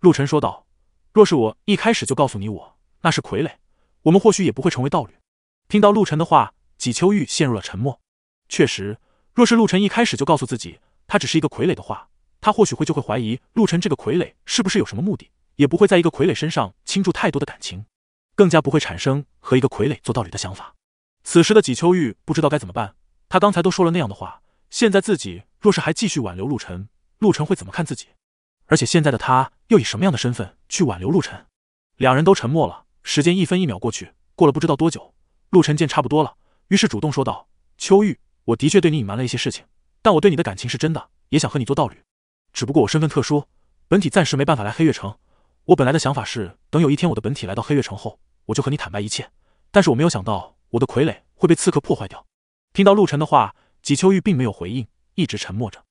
陆晨说道：“若是我一开始就告诉你我那是傀儡，我们或许也不会成为道侣。”听到陆晨的话，纪秋玉陷入了沉默。确实，若是陆晨一开始就告诉自己他只是一个傀儡的话，他或许会就会怀疑陆晨这个傀儡是不是有什么目的，也不会在一个傀儡身上倾注太多的感情，更加不会产生和一个傀儡做道理的想法。此时的纪秋玉不知道该怎么办，他刚才都说了那样的话，现在自己若是还继续挽留陆晨，陆晨会怎么看自己？而且现在的他又以什么样的身份去挽留陆晨？两人都沉默了，时间一分一秒过去，过了不知道多久，陆晨见差不多了，于是主动说道：“秋玉，我的确对你隐瞒了一些事情，但我对你的感情是真的，也想和你做道侣。只不过我身份特殊，本体暂时没办法来黑月城。我本来的想法是，等有一天我的本体来到黑月城后，我就和你坦白一切。但是我没有想到，我的傀儡会被刺客破坏掉。”听到陆晨的话，纪秋玉并没有回应，一直沉默着。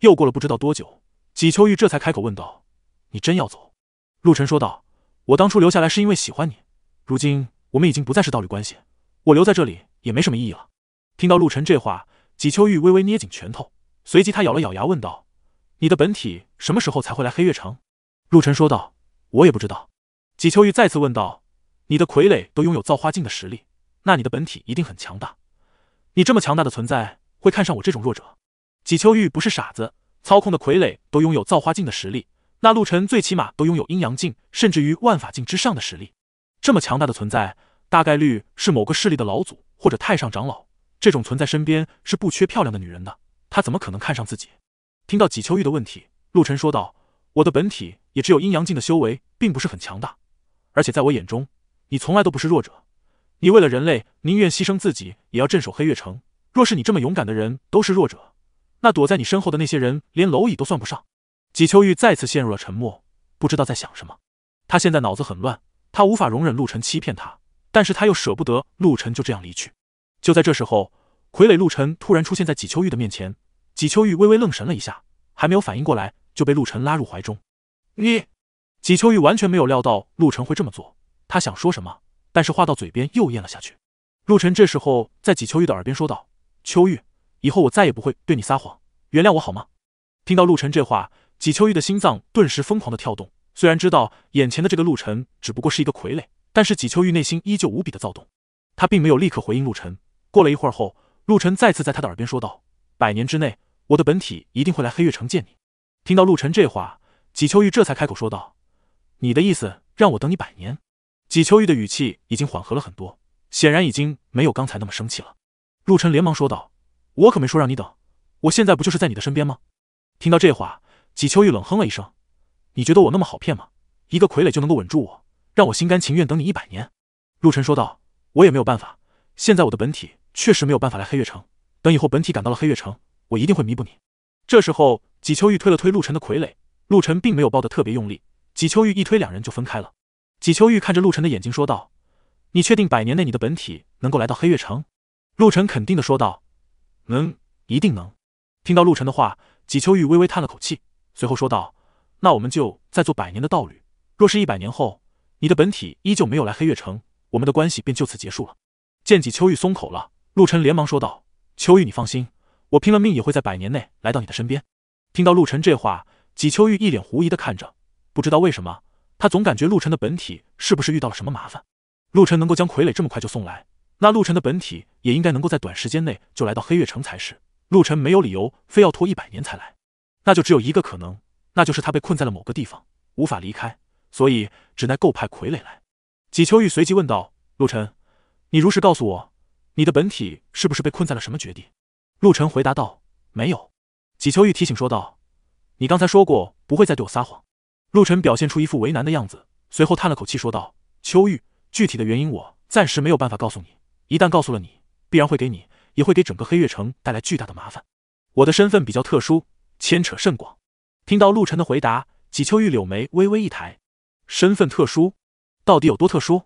又过了不知道多久，纪秋玉这才开口问道：“你真要走？”陆晨说道：“我当初留下来是因为喜欢你，如今我们已经不再是道侣关系，我留在这里也没什么意义了。”听到陆晨这话，纪秋玉微微捏紧拳头，随即他咬了咬牙问道：“你的本体什么时候才会来黑月城？”陆晨说道：“我也不知道。”纪秋玉再次问道：“你的傀儡都拥有造化境的实力，那你的本体一定很强大。你这么强大的存在，会看上我这种弱者？”纪秋玉不是傻子，操控的傀儡都拥有造化境的实力，那陆晨最起码都拥有阴阳境，甚至于万法境之上的实力。这么强大的存在，大概率是某个势力的老祖或者太上长老，这种存在身边是不缺漂亮的女人的，他怎么可能看上自己？听到纪秋玉的问题，陆晨说道：“我的本体也只有阴阳境的修为，并不是很强大，而且在我眼中，你从来都不是弱者。你为了人类，宁愿牺牲自己，也要镇守黑月城。若是你这么勇敢的人都是弱者，那躲在你身后的那些人，连蝼蚁都算不上。”纪秋玉再次陷入了沉默，不知道在想什么。他现在脑子很乱，他无法容忍陆晨欺骗他，但是他又舍不得陆晨就这样离去。就在这时候，傀儡陆晨突然出现在纪秋玉的面前，纪秋玉微微愣神了一下，还没有反应过来，就被陆晨拉入怀中。你！纪秋玉完全没有料到陆晨会这么做，他想说什么，但是话到嘴边又咽了下去。陆晨这时候在纪秋玉的耳边说道：“秋玉，以后我再也不会对你撒谎，原谅我好吗？”听到陆晨这话，纪秋玉的心脏顿时疯狂的跳动，虽然知道眼前的这个陆晨只不过是一个傀儡，但是纪秋玉内心依旧无比的躁动。他并没有立刻回应陆晨，过了一会儿后，陆晨再次在他的耳边说道：“百年之内，我的本体一定会来黑月城见你。”听到陆晨这话，纪秋玉这才开口说道：“你的意思让我等你百年？”纪秋玉的语气已经缓和了很多，显然已经没有刚才那么生气了。陆晨连忙说道：“我可没说让你等，我现在不就是在你的身边吗？”听到这话，纪秋玉冷哼了一声：“你觉得我那么好骗吗？一个傀儡就能够稳住我，让我心甘情愿等你一百年？”陆晨说道：“我也没有办法，现在我的本体确实没有办法来黑月城，等以后本体赶到了黑月城，我一定会弥补你。”这时候，纪秋玉推了推陆晨的傀儡，陆晨并没有抱得特别用力，纪秋玉一推两人就分开了。纪秋玉看着陆晨的眼睛说道：“你确定百年内你的本体能够来到黑月城？”陆晨肯定的说道：“能、嗯，一定能。”听到陆晨的话，纪秋玉微微叹了口气，随后说道：“那我们就再做百年的道侣，若是一百年后，你的本体依旧没有来黑月城，我们的关系便就此结束了。”见纪秋玉松口了，陆晨连忙说道：“秋玉你放心，我拼了命也会在百年内来到你的身边。”听到陆晨这话，纪秋玉一脸狐疑的看着，不知道为什么，他总感觉陆晨的本体是不是遇到了什么麻烦。陆晨能够将傀儡这么快就送来，那陆晨的本体也应该能够在短时间内就来到黑月城才是，陆晨没有理由非要拖一百年才来。那就只有一个可能，那就是他被困在了某个地方，无法离开，所以只能够派傀儡来。纪秋玉随即问道：“陆晨，你如实告诉我，你的本体是不是被困在了什么绝地？”陆晨回答道：“没有。”纪秋玉提醒说道：“你刚才说过不会再对我撒谎。”陆晨表现出一副为难的样子，随后叹了口气说道：“秋玉，具体的原因我暂时没有办法告诉你，一旦告诉了你，必然会给你，也会给整个黑月城带来巨大的麻烦。我的身份比较特殊，牵扯甚广。”听到陆晨的回答，纪秋玉柳眉微微一抬：“身份特殊？到底有多特殊？”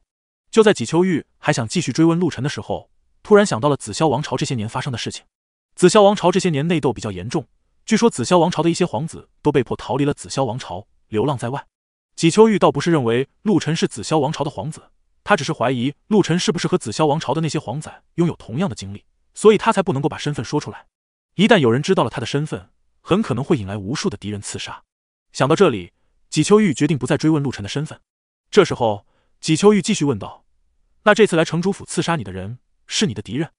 就在纪秋玉还想继续追问陆晨的时候，突然想到了紫霄王朝这些年发生的事情。紫霄王朝这些年内斗比较严重，据说紫霄王朝的一些皇子都被迫逃离了紫霄王朝，流浪在外。纪秋玉倒不是认为陆晨是紫霄王朝的皇子，他只是怀疑陆晨是不是和紫霄王朝的那些皇仔拥有同样的经历，所以他才不能够把身份说出来。一旦有人知道了他的身份，很可能会引来无数的敌人刺杀。想到这里，纪秋玉决定不再追问陆晨的身份。这时候，纪秋玉继续问道：“那这次来城主府刺杀你的人是你的敌人？”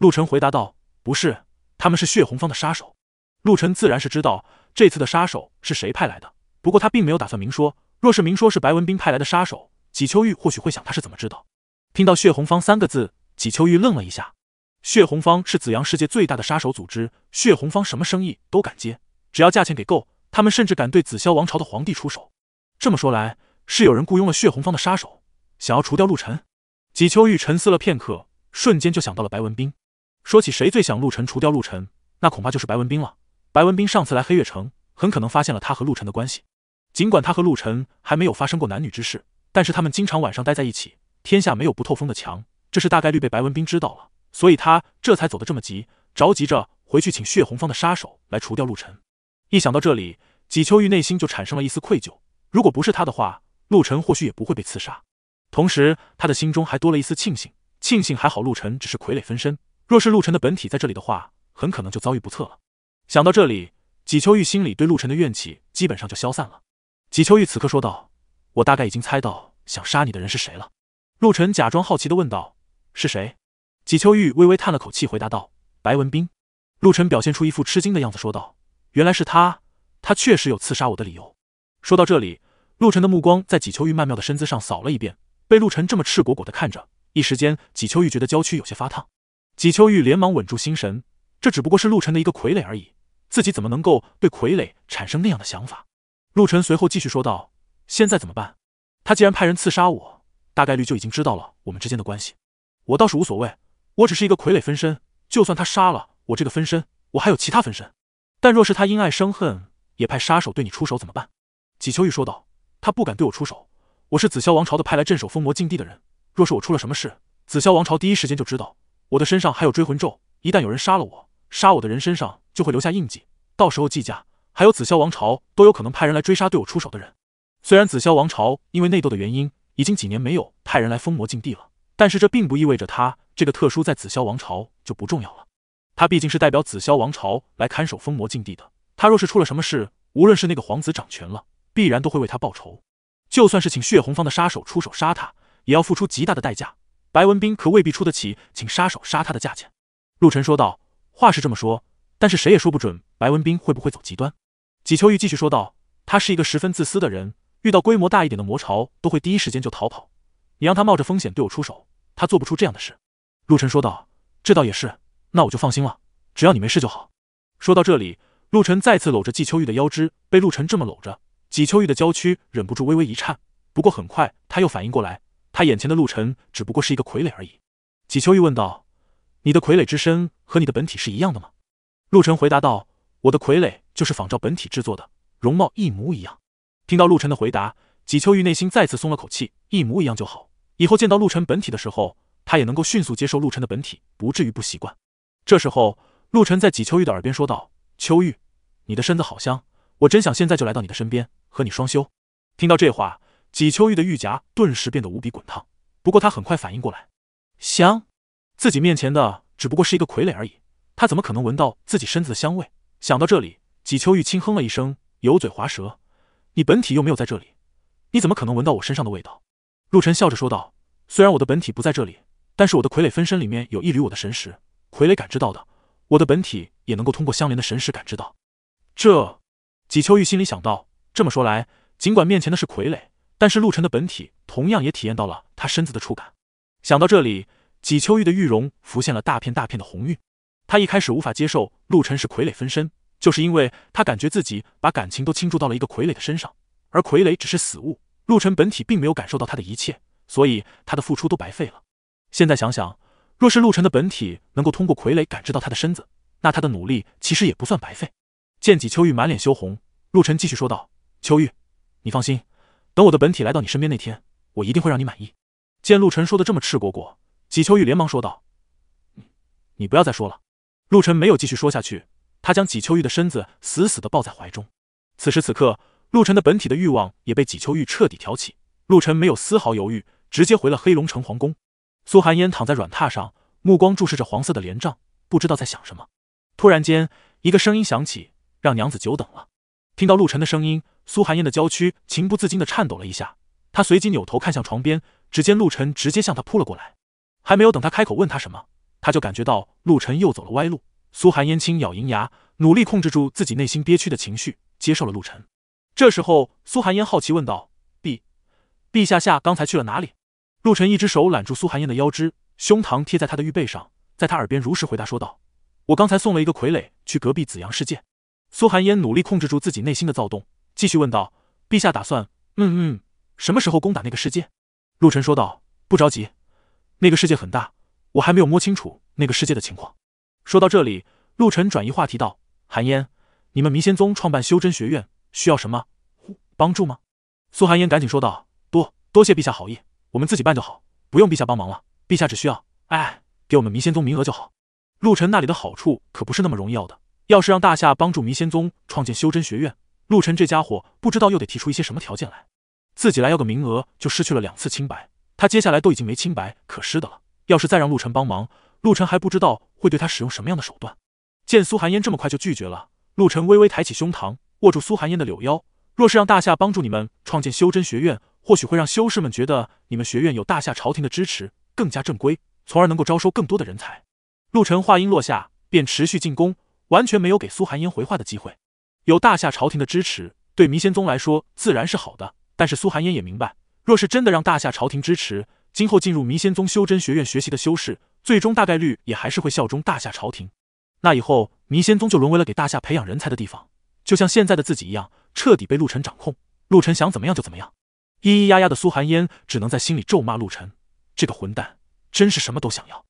陆晨回答道：“不是，他们是血红方的杀手。”陆晨自然是知道这次的杀手是谁派来的，不过他并没有打算明说，若是明说是白文斌派来的杀手，纪秋玉或许会想他是怎么知道。听到血红方三个字，纪秋玉愣了一下。血红方是紫阳世界最大的杀手组织，血红方什么生意都敢接，只要价钱给够，他们甚至敢对紫霄王朝的皇帝出手。这么说来，是有人雇佣了血红方的杀手，想要除掉陆晨。纪秋玉沉思了片刻，瞬间就想到了白文斌。说起谁最想陆晨除掉陆晨，那恐怕就是白文斌了。白文斌上次来黑月城，很可能发现了他和陆晨的关系。尽管他和陆晨还没有发生过男女之事，但是他们经常晚上待在一起，天下没有不透风的墙，这是大概率被白文斌知道了，所以他这才走得这么急，着急着回去请血红方的杀手来除掉陆晨。一想到这里，纪秋玉内心就产生了一丝愧疚，如果不是他的话，陆晨或许也不会被刺杀。同时，他的心中还多了一丝庆幸，庆幸还好陆晨只是傀儡分身，若是陆晨的本体在这里的话，很可能就遭遇不测了。想到这里，纪秋玉心里对陆晨的怨气基本上就消散了。纪秋玉此刻说道：“我大概已经猜到想杀你的人是谁了。”陆晨假装好奇地问道：“是谁？”纪秋玉微微叹了口气，回答道：“白文斌。”陆晨表现出一副吃惊的样子，说道：“原来是他，他确实有刺杀我的理由。”说到这里，陆晨的目光在纪秋玉曼妙的身姿上扫了一遍，被陆晨这么赤果果的看着，一时间纪秋玉觉得娇躯有些发烫。纪秋玉连忙稳住心神，这只不过是陆晨的一个傀儡而已，自己怎么能够对傀儡产生那样的想法？陆晨随后继续说道：“现在怎么办？他既然派人刺杀我，大概率就已经知道了我们之间的关系。我倒是无所谓，我只是一个傀儡分身，就算他杀了我这个分身，我还有其他分身。但若是他因爱生恨，也派杀手对你出手怎么办？”纪秋玉说道：“他不敢对我出手，我是紫霄王朝的派来镇守封魔禁地的人，若是我出了什么事，紫霄王朝第一时间就知道。我的身上还有追魂咒，一旦有人杀了我，杀我的人身上就会留下印记，到时候纪家还有紫霄王朝都有可能派人来追杀对我出手的人。”虽然紫霄王朝因为内斗的原因，已经几年没有派人来封魔禁地了，但是这并不意味着他这个特殊在紫霄王朝就不重要了。他毕竟是代表紫霄王朝来看守封魔禁地的，他若是出了什么事，无论是那个皇子掌权了，必然都会为他报仇。就算是请血红方的杀手出手杀他，也要付出极大的代价，白文斌可未必出得起请杀手杀他的价钱。陆晨说道：“话是这么说，但是谁也说不准白文斌会不会走极端。”纪秋玉继续说道：“他是一个十分自私的人，遇到规模大一点的魔潮都会第一时间就逃跑，你让他冒着风险对我出手，他做不出这样的事。”陆晨说道：“这倒也是，那我就放心了，只要你没事就好。”说到这里，陆晨再次搂着纪秋玉的腰肢，被陆晨这么搂着，纪秋玉的娇躯忍不住微微一颤。不过很快他又反应过来，他眼前的陆晨只不过是一个傀儡而已。纪秋玉问道：“你的傀儡之身和你的本体是一样的吗？”陆晨回答道：“我的傀儡就是仿照本体制作的，容貌一模一样。”听到陆晨的回答，纪秋玉内心再次松了口气，一模一样就好，以后见到陆晨本体的时候，他也能够迅速接受陆晨的本体，不至于不习惯。这时候，陆晨在纪秋玉的耳边说道：“秋玉，你的身子好香，我真想现在就来到你的身边，和你双修。”听到这话，纪秋玉的玉颊顿时变得无比滚烫。不过他很快反应过来，香，自己面前的只不过是一个傀儡而已，他怎么可能闻到自己身子的香味？想到这里，纪秋玉轻哼了一声，油嘴滑舌：“你本体又没有在这里，你怎么可能闻到我身上的味道？”陆晨笑着说道：“虽然我的本体不在这里，但是我的傀儡分身里面有一缕我的神识。”傀儡感知到的，我的本体也能够通过相连的神识感知到。这，纪秋玉心里想到，这么说来，尽管面前的是傀儡，但是陆晨的本体同样也体验到了他身子的触感。想到这里，纪秋玉的玉容浮现了大片大片的红晕。他一开始无法接受陆晨是傀儡分身，就是因为他感觉自己把感情都倾注到了一个傀儡的身上，而傀儡只是死物，陆晨本体并没有感受到他的一切，所以他的付出都白费了。现在想想，若是陆晨的本体能够通过傀儡感知到他的身子，那他的努力其实也不算白费。见纪秋玉满脸羞红，陆晨继续说道：“秋玉，你放心，等我的本体来到你身边那天，我一定会让你满意。”见陆晨说的这么赤果果，纪秋玉连忙说道：“你不要再说了。”陆晨没有继续说下去，他将纪秋玉的身子死死地抱在怀中。此时此刻，陆晨的本体的欲望也被纪秋玉彻底挑起。陆晨没有丝毫犹豫，直接回了黑龙城皇宫。苏寒烟躺在软榻上，目光注视着黄色的帘帐，不知道在想什么。突然间，一个声音响起，让娘子久等了。听到陆晨的声音，苏寒烟的娇躯情不自禁地颤抖了一下，她随即扭头看向床边，只见陆晨直接向她扑了过来。还没有等她开口问她什么，她就感觉到陆晨又走了歪路。苏寒烟轻咬银牙，努力控制住自己内心憋屈的情绪，接受了陆晨。这时候，苏寒烟好奇问道：“陛，陛下下刚才去了哪里？”陆晨一只手揽住苏寒烟的腰肢，胸膛贴在她的玉背上，在她耳边如实回答说道：“我刚才送了一个傀儡去隔壁紫阳世界。”苏寒烟努力控制住自己内心的躁动，继续问道：“陛下打算嗯嗯什么时候攻打那个世界？”陆晨说道：“不着急，那个世界很大，我还没有摸清楚那个世界的情况。”说到这里，陆晨转移话题道：“寒烟，你们迷仙宗创办修真学院，需要什么帮助吗？”苏寒烟赶紧说道：“多多谢陛下好意。”我们自己办就好，不用陛下帮忙了。陛下只需要，哎，给我们迷仙宗名额就好。陆晨那里的好处可不是那么容易要的，要是让大夏帮助迷仙宗创建修真学院，陆晨这家伙不知道又得提出一些什么条件来，自己来要个名额就失去了两次清白，他接下来都已经没清白可失的了。要是再让陆晨帮忙，陆晨还不知道会对他使用什么样的手段。见苏寒烟这么快就拒绝了，陆晨微微抬起胸膛，握住苏寒烟的柳腰。若是让大夏帮助你们创建修真学院，或许会让修士们觉得你们学院有大夏朝廷的支持，更加正规，从而能够招收更多的人才。陆晨话音落下，便持续进攻，完全没有给苏寒烟回话的机会。有大夏朝廷的支持，对迷仙宗来说自然是好的，但是苏寒烟也明白，若是真的让大夏朝廷支持，今后进入迷仙宗修真学院学习的修士，最终大概率也还是会效忠大夏朝廷。那以后，迷仙宗就沦为了给大夏培养人才的地方，就像现在的自己一样，彻底被陆晨掌控。陆晨想怎么样就怎么样。咿咿呀呀的苏寒烟只能在心里咒骂陆晨，这个混蛋，真是什么都想要。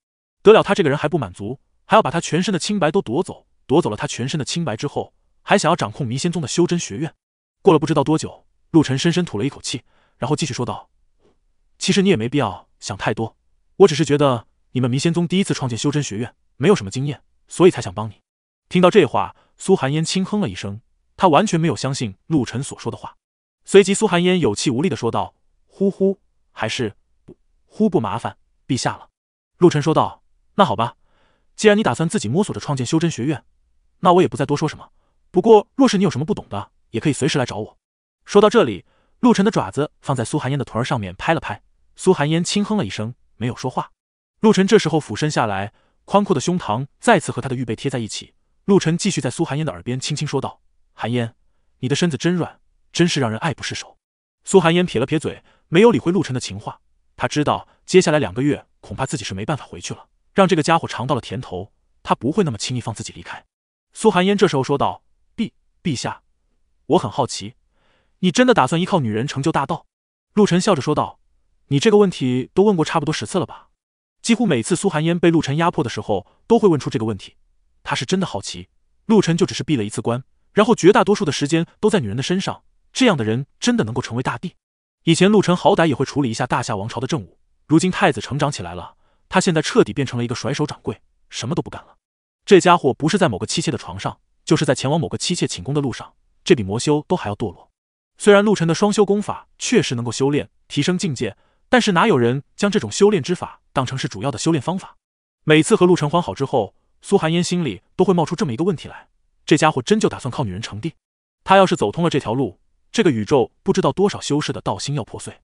得了他这个人还不满足，还要把他全身的清白都夺走，夺走了他全身的清白之后，还想要掌控迷仙宗的修真学院。过了不知道多久，陆晨深深吐了一口气，然后继续说道：其实你也没必要想太多，我只是觉得你们迷仙宗第一次创建修真学院，没有什么经验，所以才想帮你。听到这话，苏寒烟轻哼了一声，她完全没有相信陆晨所说的话。随即苏寒烟有气无力地说道：呼呼，还是呼不麻烦陛下了。陆晨说道：那好吧，既然你打算自己摸索着创建修真学院，那我也不再多说什么。不过若是你有什么不懂的，也可以随时来找我。说到这里，陆晨的爪子放在苏寒烟的臀儿上面拍了拍，苏寒烟轻哼了一声，没有说话。陆晨这时候俯身下来，宽阔的胸膛再次和他的玉背贴在一起。陆晨继续在苏寒烟的耳边轻轻说道：寒烟，你的身子真软，真是让人爱不释手。苏寒烟撇了撇嘴，没有理会陆晨的情话。他知道接下来两个月恐怕自己是没办法回去了，让这个家伙尝到了甜头，他不会那么轻易放自己离开。苏寒烟这时候说道：陛下，我很好奇，你真的打算依靠女人成就大道？陆晨笑着说道：你这个问题都问过差不多十次了吧？几乎每次苏寒烟被陆晨压迫的时候都会问出这个问题，他是真的好奇。陆晨就只是闭了一次关，然后绝大多数的时间都在女人的身上，这样的人真的能够成为大帝？以前陆晨好歹也会处理一下大夏王朝的政务，如今太子成长起来了，他现在彻底变成了一个甩手掌柜，什么都不干了。这家伙不是在某个妻妾的床上，就是在前往某个妻妾寝宫的路上，这比魔修都还要堕落。虽然陆晨的双修功法确实能够修炼提升境界，但是哪有人将这种修炼之法当成是主要的修炼方法？每次和陆晨欢好之后，苏寒烟心里都会冒出这么一个问题来：这家伙真就打算靠女人成帝？他要是走通了这条路，这个宇宙不知道多少修士的道心要破碎。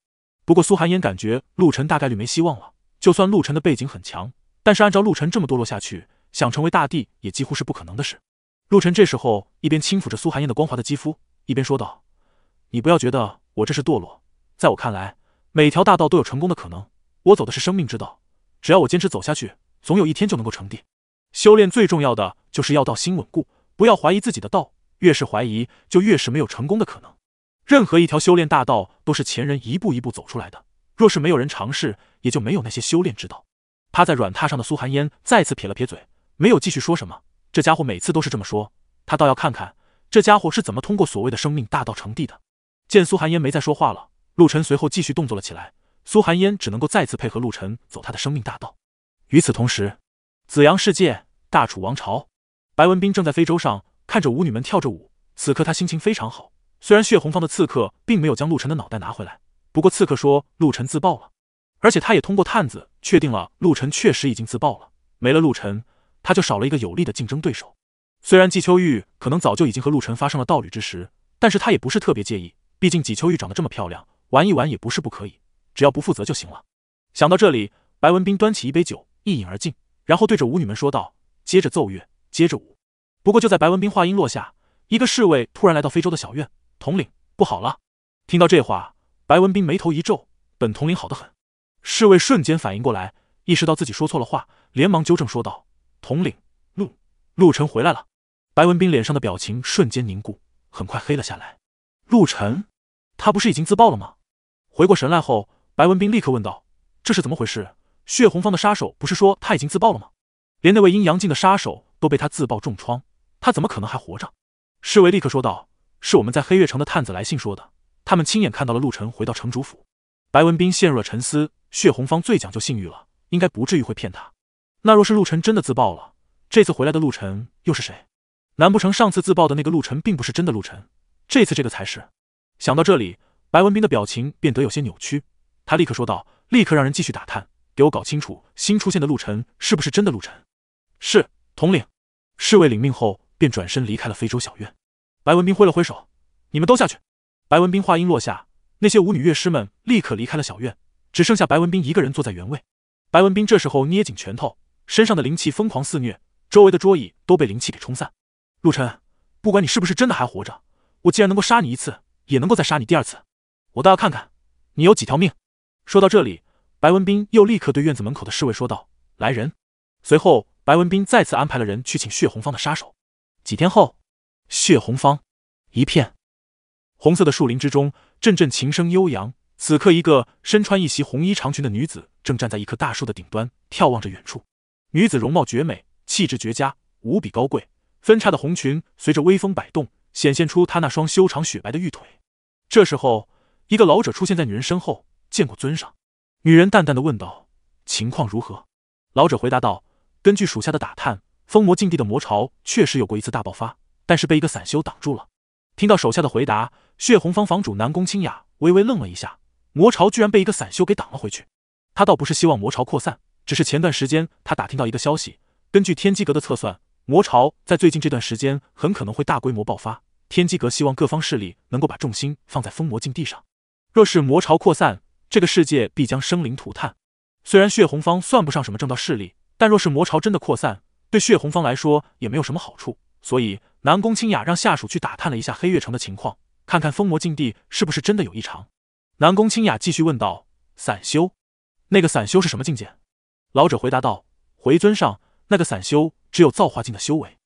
不过苏寒烟感觉陆晨大概率没希望了。就算陆晨的背景很强，但是按照陆晨这么堕落下去，想成为大帝也几乎是不可能的事。陆晨这时候一边轻抚着苏寒烟的光滑的肌肤，一边说道：你不要觉得我这是堕落，在我看来，每条大道都有成功的可能，我走的是生命之道，只要我坚持走下去，总有一天就能够成帝。修炼最重要的就是要道心稳固，不要怀疑自己的道，越是怀疑就越是没有成功的可能。任何一条修炼大道都是前人一步一步走出来的，若是没有人尝试，也就没有那些修炼之道。趴在软榻上的苏寒烟再次撇了撇嘴，没有继续说什么。这家伙每次都是这么说，他倒要看看这家伙是怎么通过所谓的生命大道成帝的。见苏寒烟没再说话了，陆晨随后继续动作了起来，苏寒烟只能够再次配合陆晨走他的生命大道。与此同时，紫阳世界，大楚王朝，白文斌正在非洲上看着舞女们跳着舞，此刻他心情非常好。虽然血红方的刺客并没有将陆晨的脑袋拿回来，不过刺客说陆晨自爆了，而且他也通过探子确定了陆晨确实已经自爆了，没了陆晨，他就少了一个有力的竞争对手。虽然季秋玉可能早就已经和陆晨发生了道侣之时，但是他也不是特别介意，毕竟季秋玉长得这么漂亮，玩一玩也不是不可以，只要不负责就行了。想到这里，白文斌端起一杯酒一饮而尽，然后对着舞女们说道：接着奏乐，接着舞。不过就在白文斌话音落下，一个侍卫突然来到非洲的小院：统领，不好了！听到这话，白文斌眉头一皱，本统领好得很。侍卫瞬间反应过来，意识到自己说错了话，连忙纠正说道：统领，陆陆晨回来了。白文斌脸上的表情瞬间凝固，很快黑了下来。陆晨，他不是已经自爆了吗？回过神来后，白文斌立刻问道：这是怎么回事？血红方的杀手不是说他已经自爆了吗？连那位阴阳镜的杀手都被他自爆重创，他怎么可能还活着？侍卫立刻说道：是我们在黑月城的探子来信说的，他们亲眼看到了陆晨回到城主府。白文斌陷入了沉思，血红方最讲究信誉了，应该不至于会骗他。那若是陆晨真的自爆了，这次回来的陆晨又是谁？难不成上次自爆的那个陆晨并不是真的陆晨，这次这个才是。想到这里，白文斌的表情变得有些扭曲，他立刻说道：“立刻让人继续打探，给我搞清楚新出现的陆晨是不是真的陆晨。”“是，统领。”侍卫领命后便转身离开了非洲小院。白文斌挥了挥手：“你们都下去。”白文斌话音落下，那些舞女乐师们立刻离开了小院，只剩下白文斌一个人坐在原位。白文斌这时候捏紧拳头，身上的灵气疯狂肆虐，周围的桌椅都被灵气给冲散。陆晨，不管你是不是真的还活着，我既然能够杀你一次，也能够再杀你第二次，我倒要看看你有几条命。说到这里，白文斌又立刻对院子门口的侍卫说道：“来人！”随后，白文斌再次安排了人去请血红方的杀手。几天后，血红方一片红色的树林之中，阵阵琴声悠扬。此刻，一个身穿一袭红衣长裙的女子正站在一棵大树的顶端，眺望着远处。女子容貌绝美，气质绝佳，无比高贵。分叉的红裙随着微风摆动，显现出她那双修长雪白的玉腿。这时候，一个老者出现在女人身后，见过尊上。女人淡淡的问道：“情况如何？”老者回答道：“根据属下的打探，封魔禁地的魔潮确实有过一次大爆发，但是被一个散修挡住了。”听到手下的回答，血红方房主南宫清雅微微愣了一下。魔潮居然被一个散修给挡了回去，他倒不是希望魔潮扩散，只是前段时间他打听到一个消息，根据天机阁的测算，魔潮在最近这段时间很可能会大规模爆发。天机阁希望各方势力能够把重心放在封魔禁地上，若是魔潮扩散，这个世界必将生灵涂炭。虽然血红方算不上什么正道势力，但若是魔潮真的扩散，对血红方来说也没有什么好处，所以南宫清雅让下属去打探了一下黑月城的情况，看看封魔禁地是不是真的有异常。南宫清雅继续问道：“散修，那个散修是什么境界？”老者回答道：“回尊上，那个散修只有造化境的修为。”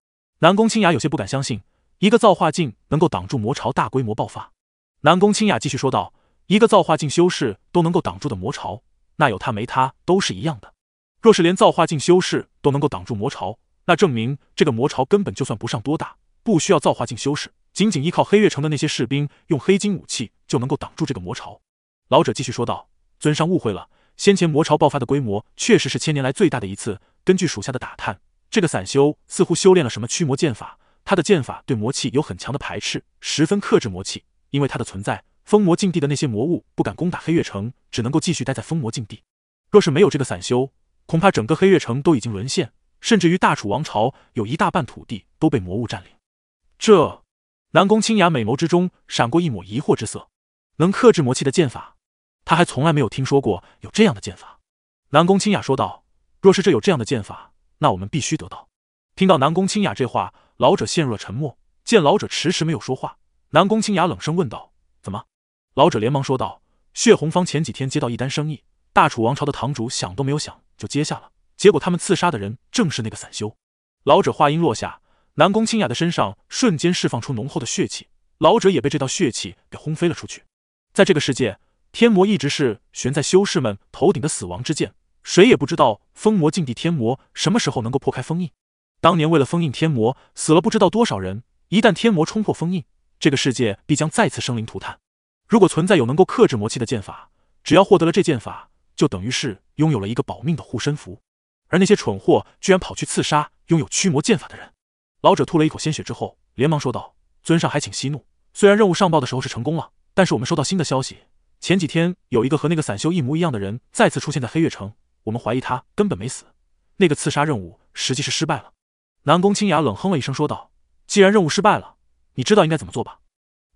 南宫清雅有些不敢相信，一个造化境能够挡住魔潮大规模爆发。南宫清雅继续说道：“一个造化境修士都能够挡住的魔潮，那有他没他都是一样的。若是连造化境修士都能够挡住魔潮，那证明这个魔潮根本就算不上多大，不需要造化境修士。仅仅依靠黑月城的那些士兵用黑金武器就能够挡住这个魔潮。”老者继续说道：“尊上误会了，先前魔潮爆发的规模确实是千年来最大的一次。根据属下的打探，这个散修似乎修炼了什么驱魔剑法，他的剑法对魔气有很强的排斥，十分克制魔气。因为他的存在，封魔禁地的那些魔物不敢攻打黑月城，只能够继续待在封魔禁地。若是没有这个散修，恐怕整个黑月城都已经沦陷，甚至于大楚王朝有一大半土地都被魔物占领。”这南宫清雅美眸之中闪过一抹疑惑之色，能克制魔气的剑法，她还从来没有听说过有这样的剑法。南宫清雅说道：“若是这有这样的剑法，那我们必须得到。”听到南宫清雅这话，老者陷入了沉默。见老者迟迟没有说话，南宫清雅冷声问道：“怎么？”老者连忙说道：“血红方前几天接到一单生意，大楚王朝的堂主想都没有想就接下了，结果他们刺杀的人正是那个散修。”老者话音落下，南宫清雅的身上瞬间释放出浓厚的血气，老者也被这道血气给轰飞了出去。在这个世界，天魔一直是悬在修士们头顶的死亡之剑，谁也不知道封魔禁地天魔什么时候能够破开封印。当年为了封印天魔，死了不知道多少人，一旦天魔冲破封印，这个世界必将再次生灵涂炭。如果存在有能够克制魔气的剑法，只要获得了这剑法，就等于是拥有了一个保命的护身符。而那些蠢货居然跑去刺杀拥有驱魔剑法的人。老者吐了一口鲜血之后，连忙说道：“尊上还请息怒，虽然任务上报的时候是成功了，但是我们收到新的消息，前几天有一个和那个散修一模一样的人再次出现在黑月城，我们怀疑他根本没死，那个刺杀任务实际是失败了。”南宫清雅冷哼了一声说道：“既然任务失败了，你知道应该怎么做吧？”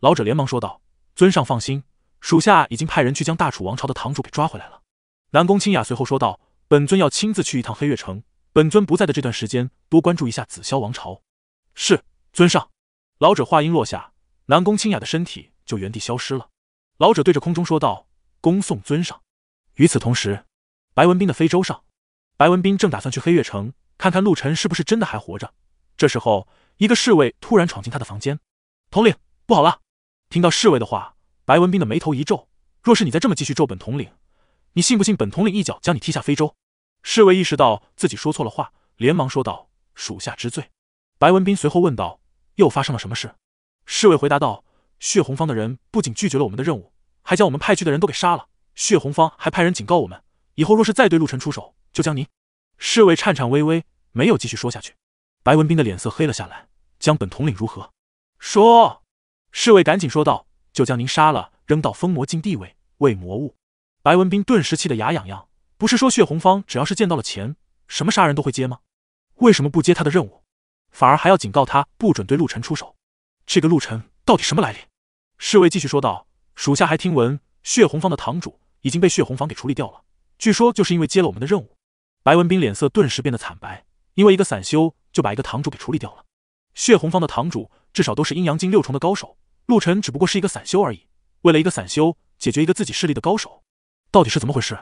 老者连忙说道：“尊上放心，属下已经派人去将大楚王朝的堂主给抓回来了。”南宫清雅随后说道：“本尊要亲自去一趟黑月城，本尊不在的这段时间多关注一下紫霄王朝。”“是，尊上。”老者话音落下，南宫清雅的身体就原地消失了。老者对着空中说道：“恭送尊上。”与此同时，白文斌的非洲上，白文斌正打算去黑月城看看陆晨是不是真的还活着。这时候，一个侍卫突然闯进他的房间。“统领，不好了！”听到侍卫的话，白文斌的眉头一皱：“若是你再这么继续咒本统领，你信不信本统领一脚将你踢下非洲？”侍卫意识到自己说错了话，连忙说道：“属下知罪。”白文斌随后问道：“又发生了什么事？”侍卫回答道：“血红方的人不仅拒绝了我们的任务，还将我们派去的人都给杀了。血红方还派人警告我们，以后若是再对陆晨出手，就将你……”侍卫颤颤巍巍，没有继续说下去。白文斌的脸色黑了下来：“将本统领如何？”“说。”侍卫赶紧说道：“就将您杀了，扔到封魔禁地位，为魔物。”白文斌顿时气得牙痒痒，不是说血红方只要是见到了钱，什么杀人都会接吗？为什么不接他的任务，反而还要警告他不准对陆晨出手？这个陆晨到底什么来历？侍卫继续说道：“属下还听闻血红方的堂主已经被血红方给处理掉了，据说就是因为接了我们的任务。”白文斌脸色顿时变得惨白，因为一个散修就把一个堂主给处理掉了。血红方的堂主至少都是阴阳境六重的高手，陆晨只不过是一个散修而已，为了一个散修解决一个自己势力的高手，到底是怎么回事？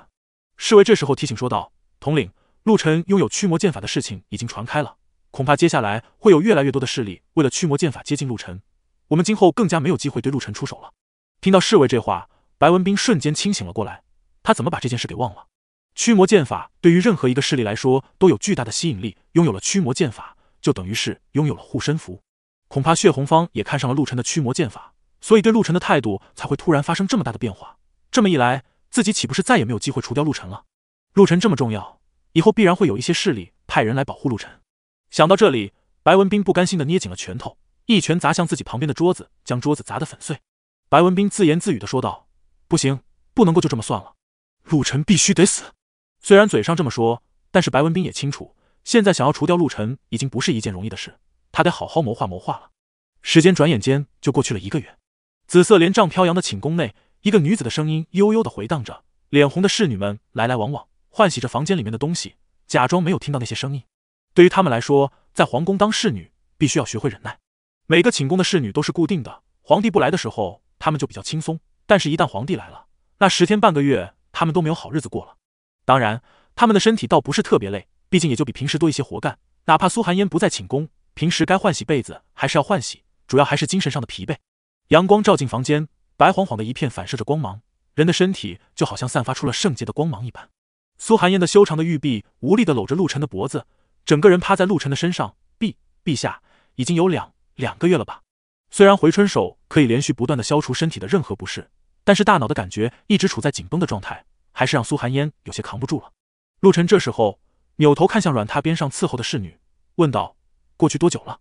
侍卫这时候提醒说道：“统领，陆晨拥有驱魔剑法的事情已经传开了，恐怕接下来会有越来越多的势力为了驱魔剑法接近陆晨，我们今后更加没有机会对陆晨出手了。”听到侍卫这话，白文斌瞬间清醒了过来，他怎么把这件事给忘了？驱魔剑法对于任何一个势力来说都有巨大的吸引力，拥有了驱魔剑法就等于是拥有了护身符。恐怕血红方也看上了陆晨的驱魔剑法，所以对陆晨的态度才会突然发生这么大的变化。这么一来，自己岂不是再也没有机会除掉陆晨了？陆晨这么重要，以后必然会有一些势力派人来保护陆晨。想到这里，白文斌不甘心地捏紧了拳头，一拳砸向自己旁边的桌子，将桌子砸得粉碎。白文斌自言自语地说道：“不行，不能够就这么算了，陆晨必须得死。”虽然嘴上这么说，但是白文斌也清楚，现在想要除掉陆晨已经不是一件容易的事，他得好好谋划谋划了。时间转眼间就过去了一个月。紫色帘帐飘扬的寝宫内，一个女子的声音悠悠地回荡着，脸红的侍女们来来往往，唤醒着房间里面的东西，假装没有听到那些声音。对于他们来说，在皇宫当侍女必须要学会忍耐。每个寝宫的侍女都是固定的，皇帝不来的时候他们就比较轻松，但是一旦皇帝来了，那十天半个月他们都没有好日子过了。当然他们的身体倒不是特别累，毕竟也就比平时多一些活干，哪怕苏寒烟不在寝宫，平时该换洗被子还是要换洗，主要还是精神上的疲惫。阳光照进房间，白晃晃的一片反射着光芒，人的身体就好像散发出了圣洁的光芒一般。苏寒烟的修长的玉臂无力地搂着陆晨的脖子，整个人趴在陆晨的身上。陛陛下，已经有两两个月了吧？虽然回春手可以连续不断地消除身体的任何不适，但是大脑的感觉一直处在紧绷的状态，还是让苏寒烟有些扛不住了。陆晨这时候扭头看向软榻边上伺候的侍女，问道：“过去多久了？”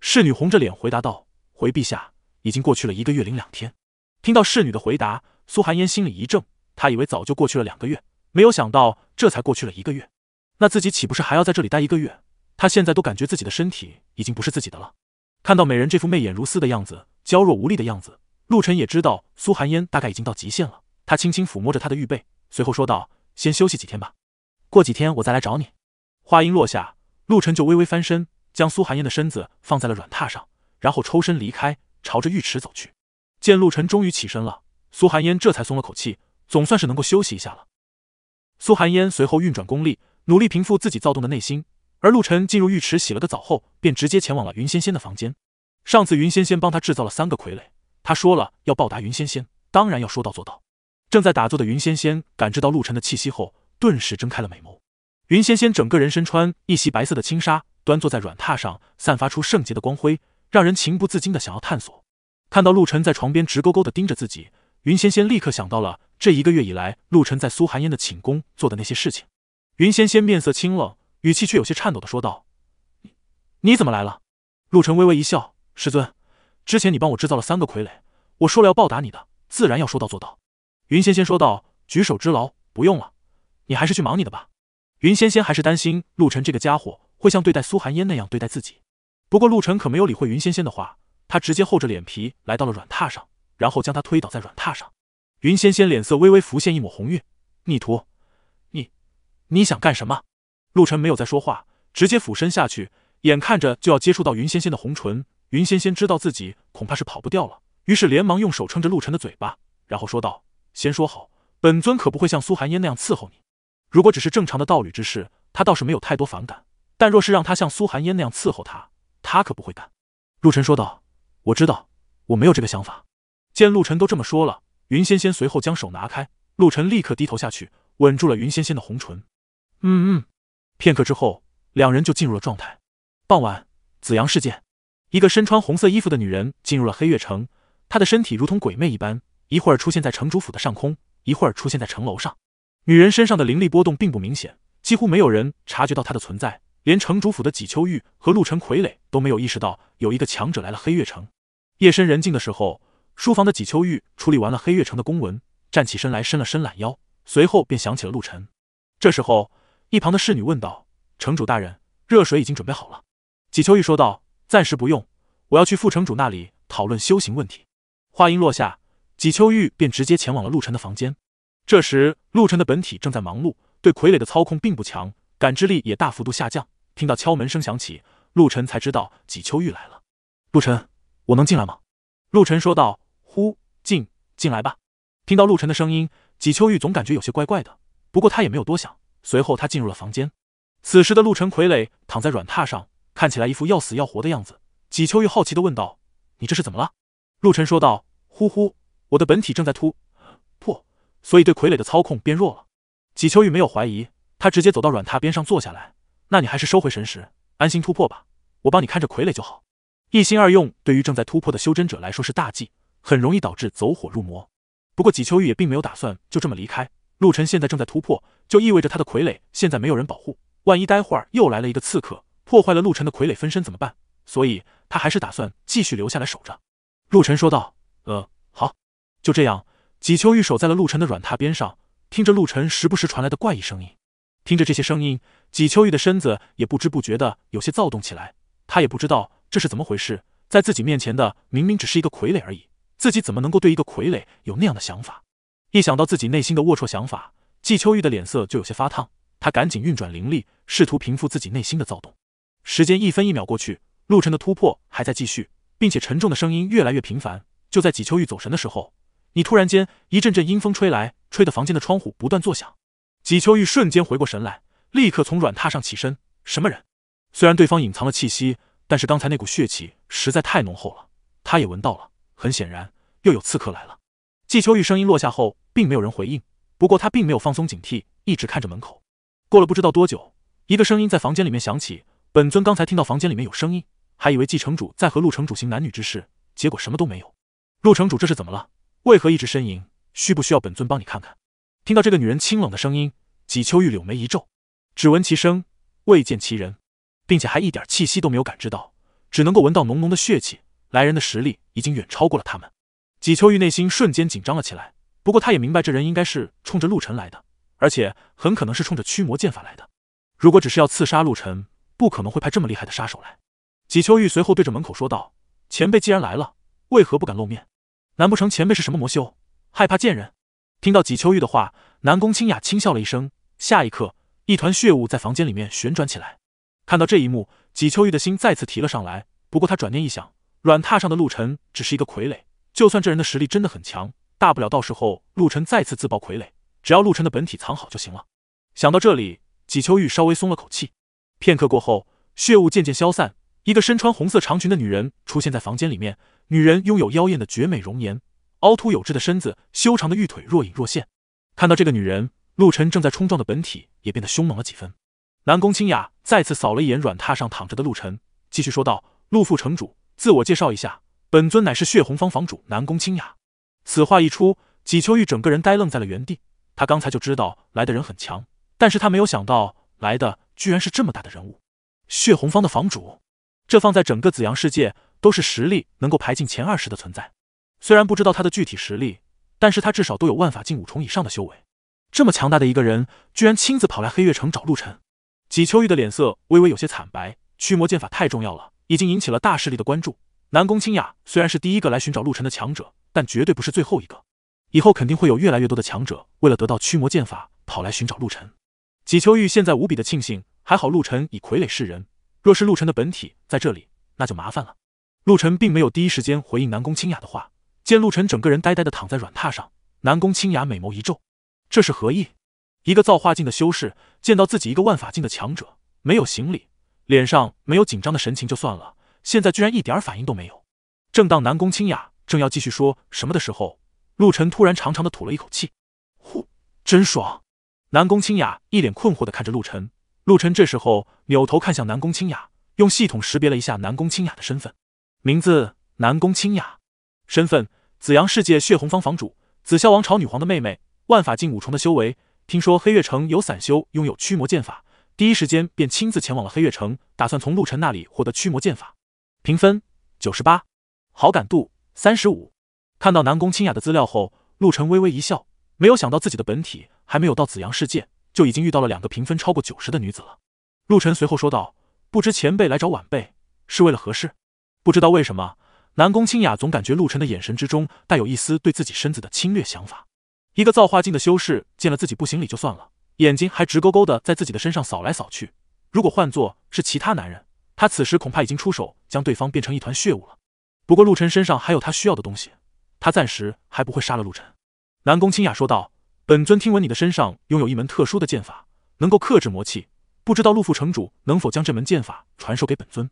侍女红着脸回答道：“回陛下，已经过去了一个月零两天。”听到侍女的回答，苏寒烟心里一怔，她以为早就过去了两个月，没有想到这才过去了一个月。那自己岂不是还要在这里待一个月？她现在都感觉自己的身体已经不是自己的了。看到美人这副媚眼如丝的样子，娇弱无力的样子，陆晨也知道苏寒烟大概已经到极限了。他轻轻抚摸着她的玉背，随后说道：“先休息几天吧，过几天我再来找你。”话音落下，陆晨就微微翻身，将苏寒烟的身子放在了软榻上，然后抽身离开，朝着浴池走去。见陆晨终于起身了，苏寒烟这才松了口气，总算是能够休息一下了。苏寒烟随后运转功力，努力平复自己躁动的内心，而陆晨进入浴池洗了个澡后，便直接前往了云仙仙的房间。上次云仙仙帮他制造了三个傀儡，他说了要报答云仙仙，当然要说到做到。正在打坐的云仙仙感知到陆晨的气息后，顿时睁开了美眸。云仙仙整个人身穿一袭白色的轻纱，端坐在软榻上，散发出圣洁的光辉，让人情不自禁的想要探索。看到陆晨在床边直勾勾的盯着自己，云仙仙立刻想到了这一个月以来陆晨在苏寒烟的寝宫做的那些事情。云仙仙面色清冷，语气却有些颤抖的说道：“你, 你怎么来了？”陆晨微微一笑：“师尊，之前你帮我制造了三个傀儡，我说了要报答你的，自然要说到做到。”云仙仙说道：“举手之劳，不用了，你还是去忙你的吧。”云仙仙还是担心陆晨这个家伙会像对待苏寒烟那样对待自己，不过陆晨可没有理会云仙仙的话，他直接厚着脸皮来到了软榻上，然后将他推倒在软榻上。云仙仙脸色微微浮现一抹红晕：“逆徒，你你想干什么？”陆晨没有再说话，直接俯身下去，眼看着就要接触到云仙仙的红唇。云仙仙知道自己恐怕是跑不掉了，于是连忙用手撑着陆晨的嘴巴，然后说道：“先说好，本尊可不会像苏寒烟那样伺候你。如果只是正常的道侣之事，他倒是没有太多反感，但若是让他像苏寒烟那样伺候他，他可不会干。”陆晨说道：“我知道，我没有这个想法。”见陆晨都这么说了，云仙仙随后将手拿开，陆晨立刻低头下去，吻住了云仙仙的红唇。嗯嗯。片刻之后，两人就进入了状态。傍晚，紫阳世界，一个身穿红色衣服的女人进入了黑月城，她的身体如同鬼魅一般，一会儿出现在城主府的上空，一会儿出现在城楼上。女人身上的灵力波动并不明显，几乎没有人察觉到她的存在，连城主府的纪秋玉和陆晨傀儡都没有意识到有一个强者来了黑月城。夜深人静的时候，书房的纪秋玉处理完了黑月城的公文，站起身来伸了伸懒腰，随后便想起了陆晨。这时候，一旁的侍女问道：“城主大人，热水已经准备好了？”纪秋玉说道：“暂时不用，我要去副城主那里讨论修行问题。”话音落下，纪秋玉便直接前往了陆晨的房间。这时，陆晨的本体正在忙碌，对傀儡的操控并不强，感知力也大幅度下降。听到敲门声响起，陆晨才知道纪秋玉来了。陆晨，我能进来吗？陆晨说道。呼，进，进来吧。听到陆晨的声音，纪秋玉总感觉有些怪怪的，不过他也没有多想，随后他进入了房间。此时的陆晨傀儡躺在软榻上，看起来一副要死要活的样子。纪秋玉好奇地问道：“你这是怎么了？”陆晨说道：“呼呼，我的本体正在突破，所以对傀儡的操控变弱了。”纪秋玉没有怀疑，他直接走到软榻边上坐下来。那你还是收回神识，安心突破吧，我帮你看着傀儡就好。一心二用对于正在突破的修真者来说是大忌，很容易导致走火入魔。不过纪秋玉也并没有打算就这么离开，陆晨现在正在突破，就意味着他的傀儡现在没有人保护，万一待会儿又来了一个刺客，破坏了陆晨的傀儡分身怎么办？所以他还是打算继续留下来守着。陆晨说道：“呃，好。”就这样，纪秋玉守在了陆晨的软榻边上，听着陆晨时不时传来的怪异声音。听着这些声音，纪秋玉的身子也不知不觉的有些躁动起来，他也不知道这是怎么回事，在自己面前的明明只是一个傀儡而已，自己怎么能够对一个傀儡有那样的想法？一想到自己内心的龌龊想法，纪秋玉的脸色就有些发烫，他赶紧运转灵力，试图平复自己内心的躁动。时间一分一秒过去，陆晨的突破还在继续，并且沉重的声音越来越频繁。就在纪秋玉走神的时候，你突然间一阵阵阴风吹来，吹得房间的窗户不断作响。纪秋玉瞬间回过神来，立刻从软榻上起身。什么人？虽然对方隐藏了气息，但是刚才那股血气实在太浓厚了，他也闻到了。很显然，又有刺客来了。纪秋玉声音落下后，并没有人回应。不过他并没有放松警惕，一直看着门口。过了不知道多久，一个声音在房间里面响起：“本尊刚才听到房间里面有声音，还以为纪城主在和陆城主行男女之事，结果什么都没有。陆城主这是怎么了？为何一直呻吟？需不需要本尊帮你看看？”听到这个女人清冷的声音，纪秋玉柳眉一皱，只闻其声，未见其人，并且还一点气息都没有感知到，只能够闻到浓浓的血气。来人的实力已经远超过了他们。纪秋玉内心瞬间紧张了起来，不过他也明白这人应该是冲着陆晨来的，而且很可能是冲着驱魔剑法来的。如果只是要刺杀陆晨，不可能会派这么厉害的杀手来。纪秋玉随后对着门口说道：“前辈既然来了，为何不敢露面？难不成前辈是什么魔修，害怕见人？”听到纪秋玉的话，南宫清雅轻笑了一声，下一刻一团血雾在房间里面旋转起来。看到这一幕，纪秋玉的心再次提了上来，不过他转念一想，软榻上的陆晨只是一个傀儡，就算这人的实力真的很强，大不了到时候陆晨再次自爆傀儡，只要陆晨的本体藏好就行了。想到这里，纪秋玉稍微松了口气。片刻过后，血雾渐渐消散，一个身穿红色长裙的女人出现在房间里面。女人拥有妖艳的绝美容颜，凹凸有致的身子，修长的玉腿若隐若现。看到这个女人，陆晨正在冲撞的本体也变得凶猛了几分。南宫清雅再次扫了一眼软榻上躺着的陆晨，继续说道：“陆副城主，自我介绍一下，本尊乃是血红坊坊主南宫清雅。”此话一出，纪秋玉整个人呆愣在了原地。他刚才就知道来的人很强，但是他没有想到来的居然是这么大的人物，血红坊的坊主，这放在整个紫阳世界都是实力能够排进前二十的存在。虽然不知道他的具体实力，但是他至少都有万法境五重以上的修为。这么强大的一个人，居然亲自跑来黑月城找陆晨。纪秋玉的脸色微微有些惨白，驱魔剑法太重要了，已经引起了大势力的关注。南宫清雅虽然是第一个来寻找陆晨的强者，但绝对不是最后一个，以后肯定会有越来越多的强者为了得到驱魔剑法跑来寻找陆晨。纪秋玉现在无比的庆幸，还好陆晨以傀儡示人，若是陆晨的本体在这里，那就麻烦了。陆晨并没有第一时间回应南宫清雅的话，见陆晨整个人呆呆的躺在软榻上，南宫清雅美眸一皱，这是何意？一个造化境的修士见到自己一个万法境的强者，没有行礼，脸上没有紧张的神情就算了，现在居然一点反应都没有。正当南宫清雅正要继续说什么的时候，陆晨突然长长的吐了一口气，呼，真爽。南宫清雅一脸困惑的看着陆晨，陆晨这时候扭头看向南宫清雅，用系统识别了一下南宫清雅的身份，名字南宫清雅，身份紫阳世界血红坊坊主，紫霄王朝女皇的妹妹，万法境五重的修为。听说黑月城有散修拥有驱魔剑法，第一时间便亲自前往了黑月城，打算从陆晨那里获得驱魔剑法。评分 九十八，好感度 百分之三十五。 看到南宫清雅的资料后，陆晨微微一笑，没有想到自己的本体还没有到紫阳世界，就已经遇到了两个评分超过九十的女子了。陆晨随后说道：“不知前辈来找晚辈是为了何事？”不知道为什么，南宫清雅总感觉陆晨的眼神之中带有一丝对自己身子的侵略想法。一个造化境的修士见了自己不行礼就算了，眼睛还直勾勾的在自己的身上扫来扫去。如果换作是其他男人，他此时恐怕已经出手将对方变成一团血雾了。不过陆晨身上还有他需要的东西。 他暂时还不会杀了陆晨，南宫清雅说道：“本尊听闻你的身上拥有一门特殊的剑法，能够克制魔气，不知道陆副城主能否将这门剑法传授给本尊？”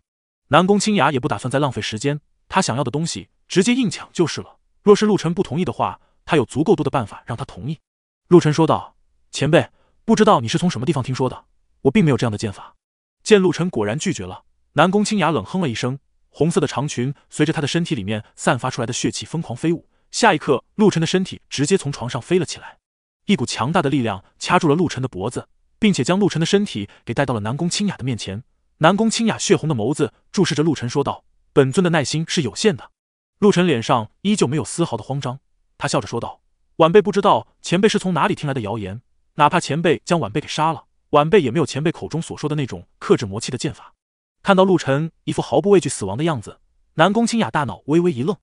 南宫清雅也不打算再浪费时间，他想要的东西直接硬抢就是了。若是陆晨不同意的话，他有足够多的办法让他同意。陆晨说道：“前辈，不知道你是从什么地方听说的？我并没有这样的剑法。”见陆晨果然拒绝了，南宫清雅冷哼了一声。 红色的长裙随着她的身体里面散发出来的血气疯狂飞舞，下一刻，陆晨的身体直接从床上飞了起来，一股强大的力量掐住了陆晨的脖子，并且将陆晨的身体给带到了南宫清雅的面前。南宫清雅血红的眸子注视着陆晨说道：“本尊的耐心是有限的。”陆晨脸上依旧没有丝毫的慌张，他笑着说道：“晚辈不知道前辈是从哪里听来的谣言，哪怕前辈将晚辈给杀了，晚辈也没有前辈口中所说的那种克制魔气的剑法。” 看到陆晨一副毫不畏惧死亡的样子，南宫清雅大脑微微一愣，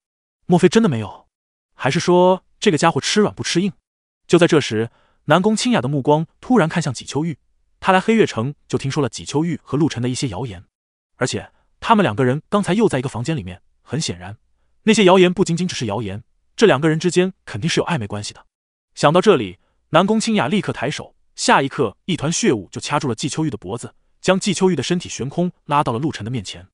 莫非真的没有？还是说这个家伙吃软不吃硬？就在这时，南宫清雅的目光突然看向纪秋玉，她来黑月城就听说了纪秋玉和陆晨的一些谣言，而且他们两个人刚才又在一个房间里面，很显然，那些谣言不仅仅只是谣言，这两个人之间肯定是有暧昧关系的。想到这里，南宫清雅立刻抬手，下一刻，一团血雾就掐住了纪秋玉的脖子。 将季秋玉的身体悬空拉到了陆晨的面前，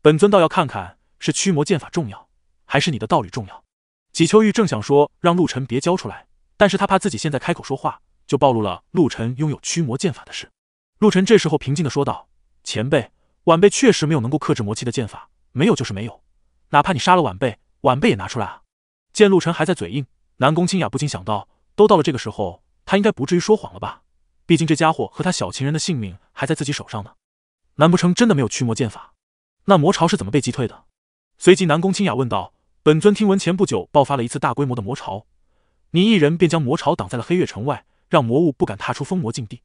本尊倒要看看是驱魔剑法重要，还是你的道理重要。季秋玉正想说让陆晨别交出来，但是他怕自己现在开口说话就暴露了陆晨拥有驱魔剑法的事。陆晨这时候平静的说道：“前辈，晚辈确实没有能够克制魔气的剑法，没有就是没有，哪怕你杀了晚辈，晚辈也拿出来啊。”见陆晨还在嘴硬，南宫清雅不禁想到，都到了这个时候，他应该不至于说谎了吧？ 毕竟这家伙和他小情人的性命还在自己手上呢，难不成真的没有驱魔剑法？那魔潮是怎么被击退的？随即南宫清雅问道：“本尊听闻前不久爆发了一次大规模的魔潮，你一人便将魔潮挡在了黑月城外，让魔物不敢踏出封魔禁地。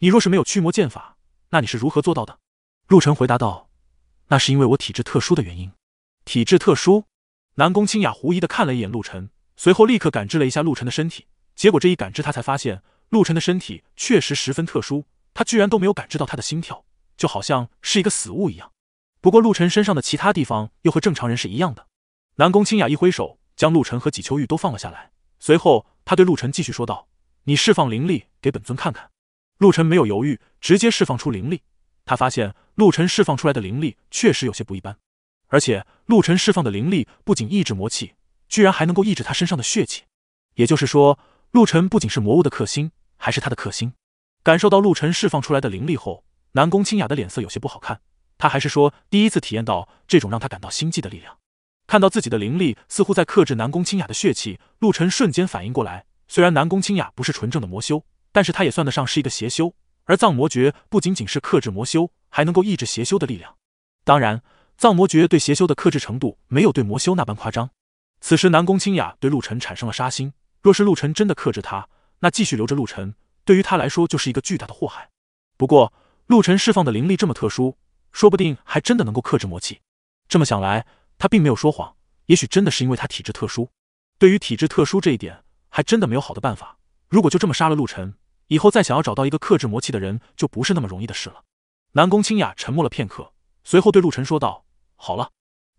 你若是没有驱魔剑法，那你是如何做到的？”陆晨回答道：“那是因为我体质特殊的原因。”体质特殊？南宫清雅狐疑的看了一眼陆晨，随后立刻感知了一下陆晨的身体，结果这一感知，他才发现。 陆晨的身体确实十分特殊，他居然都没有感知到他的心跳，就好像是一个死物一样。不过陆晨身上的其他地方又和正常人是一样的。南宫清雅一挥手，将陆晨和纪秋玉都放了下来。随后，他对陆晨继续说道：“你释放灵力给本尊看看。”陆晨没有犹豫，直接释放出灵力。他发现陆晨释放出来的灵力确实有些不一般，而且陆晨释放的灵力不仅抑制魔气，居然还能够抑制他身上的血气。也就是说，陆晨不仅是魔物的克星。 还是他的克星。感受到陆晨释放出来的灵力后，南宫清雅的脸色有些不好看。她还是说第一次体验到这种让她感到心悸的力量。看到自己的灵力似乎在克制南宫清雅的血气，陆晨瞬间反应过来。虽然南宫清雅不是纯正的魔修，但是她也算得上是一个邪修。而藏魔诀不仅仅是克制魔修，还能够抑制邪修的力量。当然，藏魔诀对邪修的克制程度没有对魔修那般夸张。此时，南宫清雅对陆晨产生了杀心。若是陆晨真的克制她， 那继续留着陆晨，对于他来说就是一个巨大的祸害。不过，陆晨释放的灵力这么特殊，说不定还真的能够克制魔气。这么想来，他并没有说谎，也许真的是因为他体质特殊。对于体质特殊这一点，还真的没有好的办法。如果就这么杀了陆晨，以后再想要找到一个克制魔气的人，就不是那么容易的事了。南宫清雅沉默了片刻，随后对陆晨说道：“好了。”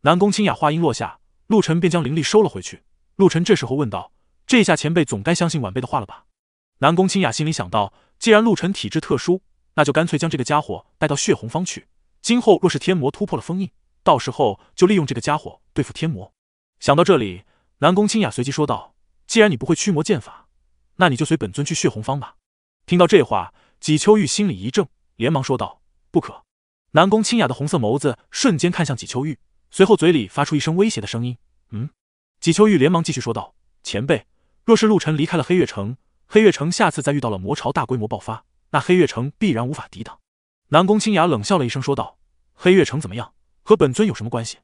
南宫清雅话音落下，陆晨便将灵力收了回去。陆晨这时候问道：“这下前辈总该相信晚辈的话了吧？” 南宫清雅心里想到，既然陆晨体质特殊，那就干脆将这个家伙带到血红方去。今后若是天魔突破了封印，到时候就利用这个家伙对付天魔。想到这里，南宫清雅随即说道：“既然你不会驱魔剑法，那你就随本尊去血红方吧。”听到这话，纪秋玉心里一怔，连忙说道：“不可！”南宫清雅的红色眸子瞬间看向纪秋玉，随后嘴里发出一声威胁的声音：“嗯。”纪秋玉连忙继续说道：“前辈，若是陆晨离开了黑月城， 黑月城下次再遇到了魔潮大规模爆发，那黑月城必然无法抵挡。”南宫清雅冷笑了一声说道：“黑月城怎么样，和本尊有什么关系？”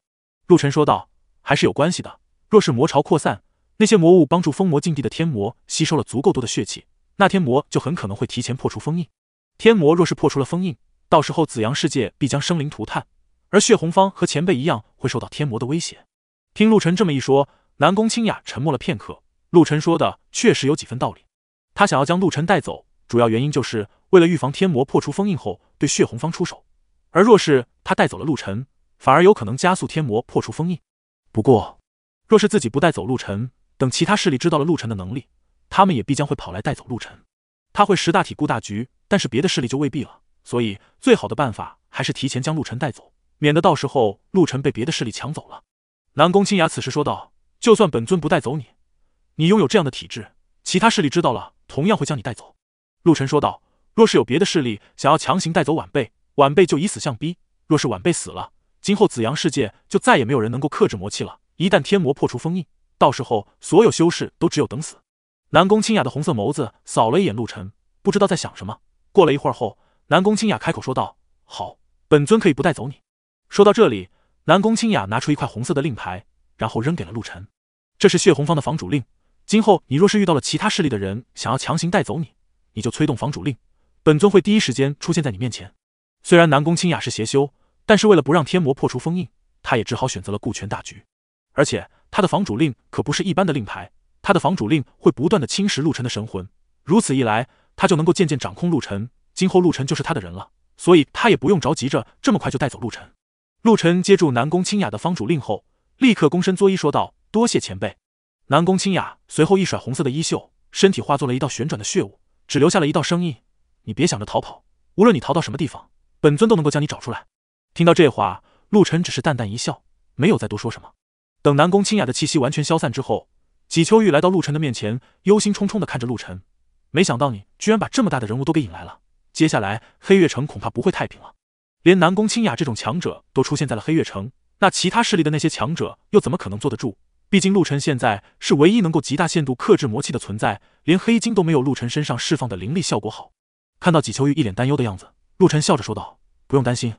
陆晨说道：“还是有关系的。若是魔潮扩散，那些魔物帮助封魔境地的天魔吸收了足够多的血气，那天魔就很可能会提前破除封印。天魔若是破除了封印，到时候紫阳世界必将生灵涂炭，而血红方和前辈一样会受到天魔的威胁。听陆晨这么一说，南宫清雅沉默了片刻。陆晨说的确实有几分道理。他想要将陆晨带走，主要原因就是为了预防天魔破除封印后对血红方出手。而若是他带走了陆晨，反而有可能加速天魔破除封印。不过，若是自己不带走陆晨，等其他势力知道了陆晨的能力，他们也必将会跑来带走陆晨。他会识大体顾大局，但是别的势力就未必了。所以，最好的办法还是提前将陆晨带走，免得到时候陆晨被别的势力抢走了。南宫清雅此时说道：“就算本尊不带走你，你拥有这样的体质，其他势力知道了，同样会将你带走。”陆晨说道：“若是有别的势力想要强行带走晚辈，晚辈就以死相逼。若是晚辈死了，今后紫阳世界就再也没有人能够克制魔气了。一旦天魔破除封印，到时候所有修士都只有等死。”南宫清雅的红色眸子扫了一眼陆晨，不知道在想什么。过了一会儿后，南宫清雅开口说道：“好，本尊可以不带走你。”说到这里，南宫清雅拿出一块红色的令牌，然后扔给了陆晨。这是血红方的房主令，今后你若是遇到了其他势力的人想要强行带走你，你就催动房主令，本尊会第一时间出现在你面前。虽然南宫清雅是邪修，但是为了不让天魔破除封印，他也只好选择了顾全大局。而且他的房主令可不是一般的令牌，他的房主令会不断的侵蚀陆晨的神魂，如此一来，他就能够渐渐掌控陆晨，今后陆晨就是他的人了，所以他也不用着急着这么快就带走陆晨。陆晨接住南宫清雅的方主令后，立刻躬身作揖说道：“多谢前辈。”南宫清雅随后一甩红色的衣袖，身体化作了一道旋转的血雾，只留下了一道声音：“你别想着逃跑，无论你逃到什么地方，本尊都能够将你找出来。”听到这话，陆晨只是淡淡一笑，没有再多说什么。等南宫清雅的气息完全消散之后，纪秋玉来到陆晨的面前，忧心忡忡地看着陆晨：“没想到你居然把这么大的人物都给引来了，接下来黑月城恐怕不会太平了。”连南宫清雅这种强者都出现在了黑月城，那其他势力的那些强者又怎么可能坐得住？毕竟陆晨现在是唯一能够极大限度克制魔气的存在，连黑金都没有陆晨身上释放的灵力效果好。看到纪秋玉一脸担忧的样子，陆晨笑着说道：“不用担心，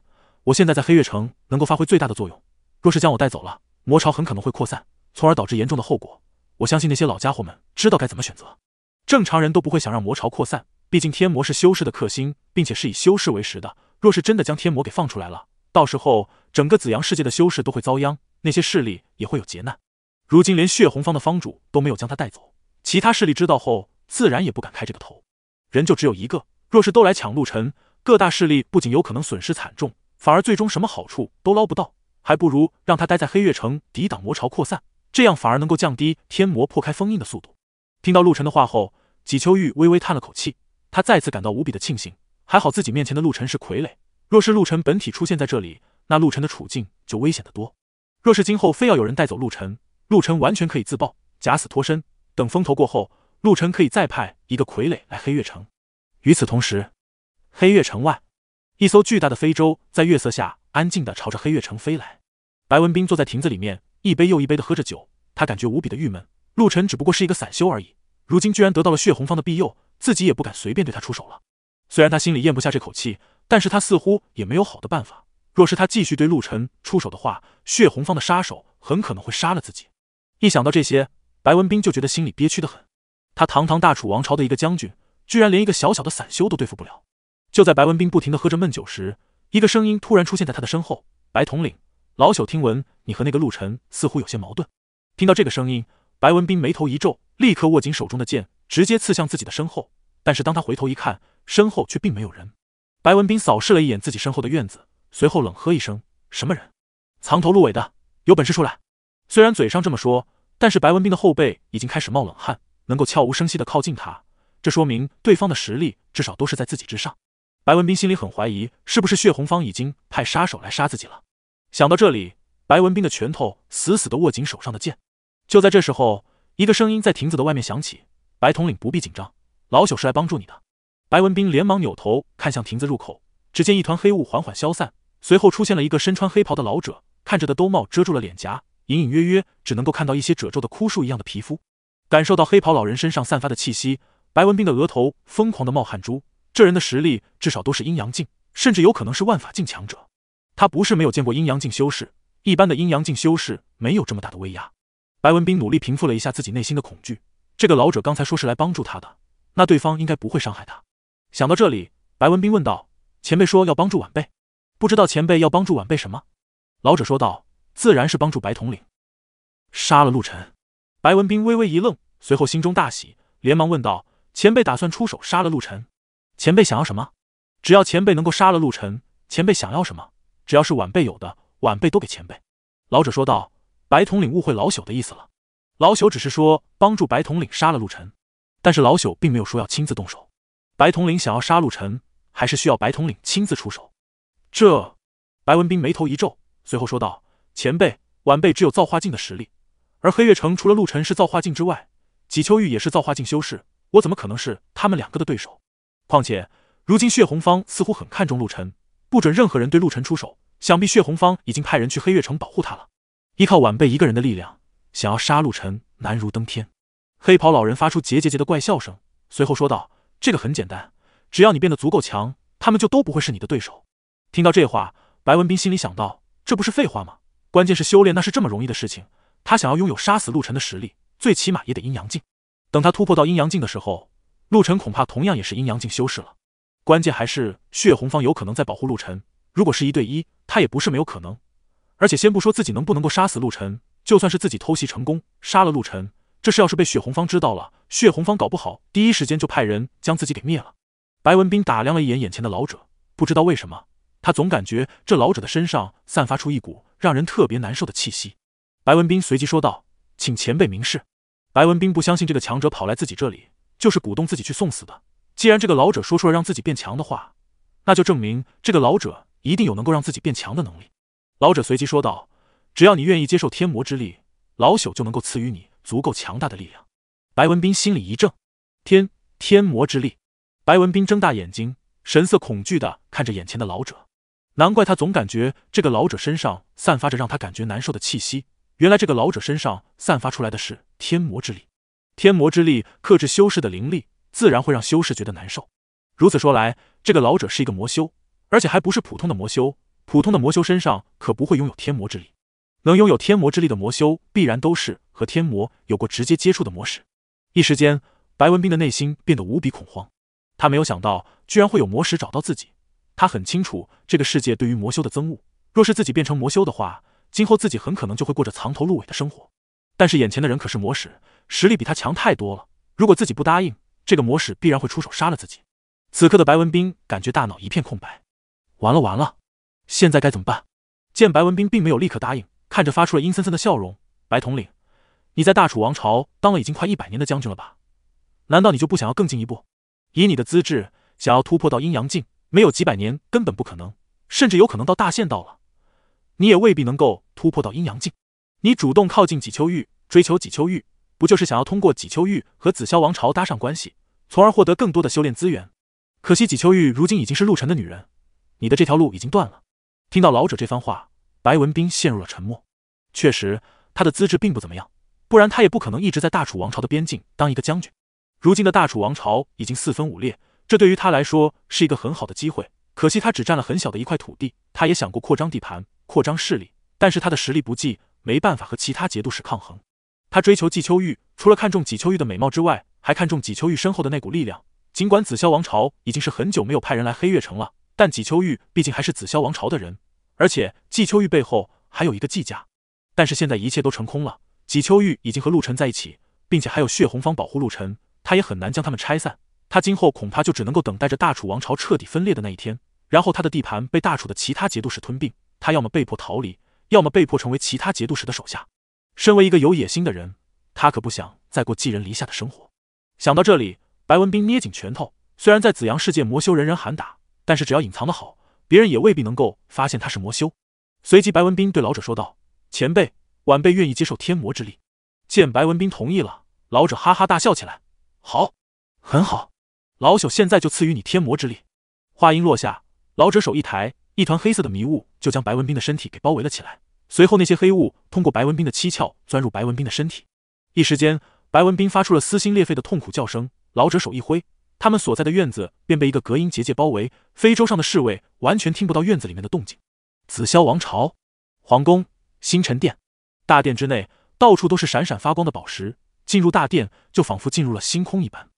我现在在黑月城能够发挥最大的作用，若是将我带走了，魔潮很可能会扩散，从而导致严重的后果。我相信那些老家伙们知道该怎么选择。正常人都不会想让魔潮扩散，毕竟天魔是修士的克星，并且是以修士为食的。若是真的将天魔给放出来了，到时候整个紫阳世界的修士都会遭殃，那些势力也会有劫难。如今连血红方的方主都没有将他带走，其他势力知道后自然也不敢开这个头。人就只有一个，若是都来抢陆晨，各大势力不仅有可能损失惨重，反而最终什么好处都捞不到，还不如让他待在黑月城抵挡魔潮扩散，这样反而能够降低天魔破开封印的速度。听到陆晨的话后，纪秋玉微微叹了口气，他再次感到无比的庆幸。还好自己面前的陆晨是傀儡，若是陆晨本体出现在这里，那陆晨的处境就危险得多。若是今后非要有人带走陆晨，陆晨完全可以自爆，假死脱身，等风头过后，陆晨可以再派一个傀儡来黑月城。与此同时，黑月城外，一艘巨大的飞舟在月色下安静地朝着黑月城飞来。白文斌坐在亭子里面，一杯又一杯地喝着酒，他感觉无比的郁闷。陆晨只不过是一个散修而已，如今居然得到了血红方的庇佑，自己也不敢随便对他出手了。虽然他心里咽不下这口气，但是他似乎也没有好的办法。若是他继续对陆晨出手的话，血红方的杀手很可能会杀了自己。一想到这些，白文斌就觉得心里憋屈得很。他堂堂大楚王朝的一个将军，居然连一个小小的散修都对付不了。就在白文斌不停地喝着闷酒时，一个声音突然出现在他的身后：“白统领，老朽听闻你和那个陆晨似乎有些矛盾。”听到这个声音，白文斌眉头一皱，立刻握紧手中的剑，直接刺向自己的身后。但是当他回头一看，身后却并没有人。白文斌扫视了一眼自己身后的院子，随后冷喝一声：“什么人？藏头露尾的，有本事出来！”虽然嘴上这么说，但是白文斌的后背已经开始冒冷汗，能够悄无声息地靠近他，这说明对方的实力至少都是在自己之上。白文斌心里很怀疑，是不是血红方已经派杀手来杀自己了。想到这里，白文斌的拳头死死地握紧手上的剑。就在这时候，一个声音在亭子的外面响起：“白统领不必紧张，老朽是来帮助你的。”白文斌连忙扭头看向亭子入口，只见一团黑雾缓缓消散，随后出现了一个身穿黑袍的老者，看着的兜帽遮住了脸颊，隐隐约约只能够看到一些褶皱的枯树一样的皮肤。感受到黑袍老人身上散发的气息，白文斌的额头疯狂的冒汗珠。这人的实力至少都是阴阳境，甚至有可能是万法境强者。他不是没有见过阴阳境修士，一般的阴阳境修士没有这么大的威压。白文斌努力平复了一下自己内心的恐惧，这个老者刚才说是来帮助他的，那对方应该不会伤害他。想到这里，白文斌问道：“前辈说要帮助晚辈，不知道前辈要帮助晚辈什么？”老者说道：“自然是帮助白统领杀了陆晨。”白文斌微微一愣，随后心中大喜，连忙问道：“前辈打算出手杀了陆晨？前辈想要什么？只要前辈能够杀了陆晨，前辈想要什么，只要是晚辈有的，晚辈都给前辈。”老者说道：“白统领误会老朽的意思了，老朽只是说帮助白统领杀了陆晨，但是老朽并没有说要亲自动手。白统领想要杀陆晨，还是需要白统领亲自出手。”这……白文斌眉头一皱，随后说道：“前辈，晚辈只有造化境的实力，而黑月城除了陆晨是造化境之外，纪秋玉也是造化境修士，我怎么可能是他们两个的对手？况且，如今血红方似乎很看重陆晨，不准任何人对陆晨出手。想必血红方已经派人去黑月城保护他了。依靠晚辈一个人的力量，想要杀陆晨难如登天。”黑袍老人发出桀桀桀的怪笑声，随后说道：“这个很简单，只要你变得足够强，他们就都不会是你的对手。”听到这话，白文斌心里想到：这不是废话吗？关键是修炼那是这么容易的事情，他想要拥有杀死陆晨的实力，最起码也得阴阳境。等他突破到阴阳境的时候，陆晨恐怕同样也是阴阳境修士了。关键还是血红方有可能在保护陆晨，如果是一对一，他也不是没有可能。而且先不说自己能不能够杀死陆晨，就算是自己偷袭成功杀了陆晨，这事要是被血红方知道了，血红方搞不好第一时间就派人将自己给灭了。白文斌打量了一眼眼前的老者，不知道为什么，他总感觉这老者的身上散发出一股让人特别难受的气息。白文斌随即说道：“请前辈明示。”白文斌不相信这个强者跑来自己这里就是鼓动自己去送死的，既然这个老者说出了让自己变强的话，那就证明这个老者一定有能够让自己变强的能力。老者随即说道：“只要你愿意接受天魔之力，老朽就能够赐予你足够强大的力量。”白文斌心里一怔，天天魔之力。白文斌睁大眼睛，神色恐惧地看着眼前的老者，难怪他总感觉这个老者身上散发着让他感觉难受的气息，原来这个老者身上散发出来的是天魔之力。天魔之力克制修士的灵力，自然会让修士觉得难受。如此说来，这个老者是一个魔修，而且还不是普通的魔修，普通的魔修身上可不会拥有天魔之力。能拥有天魔之力的魔修，必然都是和天魔有过直接接触的魔使。一时间，白文斌的内心变得无比恐慌。他没有想到，居然会有魔使找到自己。他很清楚这个世界对于魔修的憎恶，若是自己变成魔修的话，今后自己很可能就会过着藏头露尾的生活。但是眼前的人可是魔使，实力比他强太多了，如果自己不答应，这个魔使必然会出手杀了自己。此刻的白文斌感觉大脑一片空白，完了完了，现在该怎么办？见白文斌并没有立刻答应，看着发出了阴森森的笑容：“白统领，你在大楚王朝当了已经快一百年的将军了吧？难道你就不想要更进一步？以你的资质，想要突破到阴阳境，没有几百年根本不可能，甚至有可能到大限到了，你也未必能够突破到阴阳境。你主动靠近纪秋玉，追求纪秋玉，不就是想要通过纪秋玉和紫霄王朝搭上关系，从而获得更多的修炼资源？可惜纪秋玉如今已经是陆晨的女人，你的这条路已经断了。”听到老者这番话，白文斌陷入了沉默。确实，他的资质并不怎么样，不然他也不可能一直在大楚王朝的边境当一个将军。如今的大楚王朝已经四分五裂，这对于他来说是一个很好的机会，可惜他只占了很小的一块土地。他也想过扩张地盘，扩张势力，但是他的实力不济，没办法和其他节度使抗衡。他追求纪秋玉，除了看重纪秋玉的美貌之外，还看重纪秋玉身后的那股力量。尽管紫霄王朝已经是很久没有派人来黑月城了，但纪秋玉毕竟还是紫霄王朝的人，而且纪秋玉背后还有一个纪家。但是现在一切都成空了，纪秋玉已经和陆晨在一起，并且还有血红方保护陆晨，他也很难将他们拆散。他今后恐怕就只能够等待着大楚王朝彻底分裂的那一天，然后他的地盘被大楚的其他节度使吞并，他要么被迫逃离，要么被迫成为其他节度使的手下。身为一个有野心的人，他可不想再过寄人篱下的生活。想到这里，白文斌捏紧拳头，虽然在紫阳世界魔修人人喊打，但是只要隐藏得好，别人也未必能够发现他是魔修。随即白文斌对老者说道：“前辈，晚辈愿意接受天魔之力。”见白文斌同意了，老者哈哈大笑起来：“好，很好，老朽现在就赐予你天魔之力。”话音落下，老者手一抬，一团黑色的迷雾就将白文斌的身体给包围了起来，随后那些黑雾通过白文斌的七窍钻入白文斌的身体。一时间，白文斌发出了撕心裂肺的痛苦叫声。老者手一挥，他们所在的院子便被一个隔音结界包围，非洲上的侍卫完全听不到院子里面的动静。紫霄王朝皇宫星辰殿。大殿之内到处都是闪闪发光的宝石，进入大殿就仿佛进入了星空一般。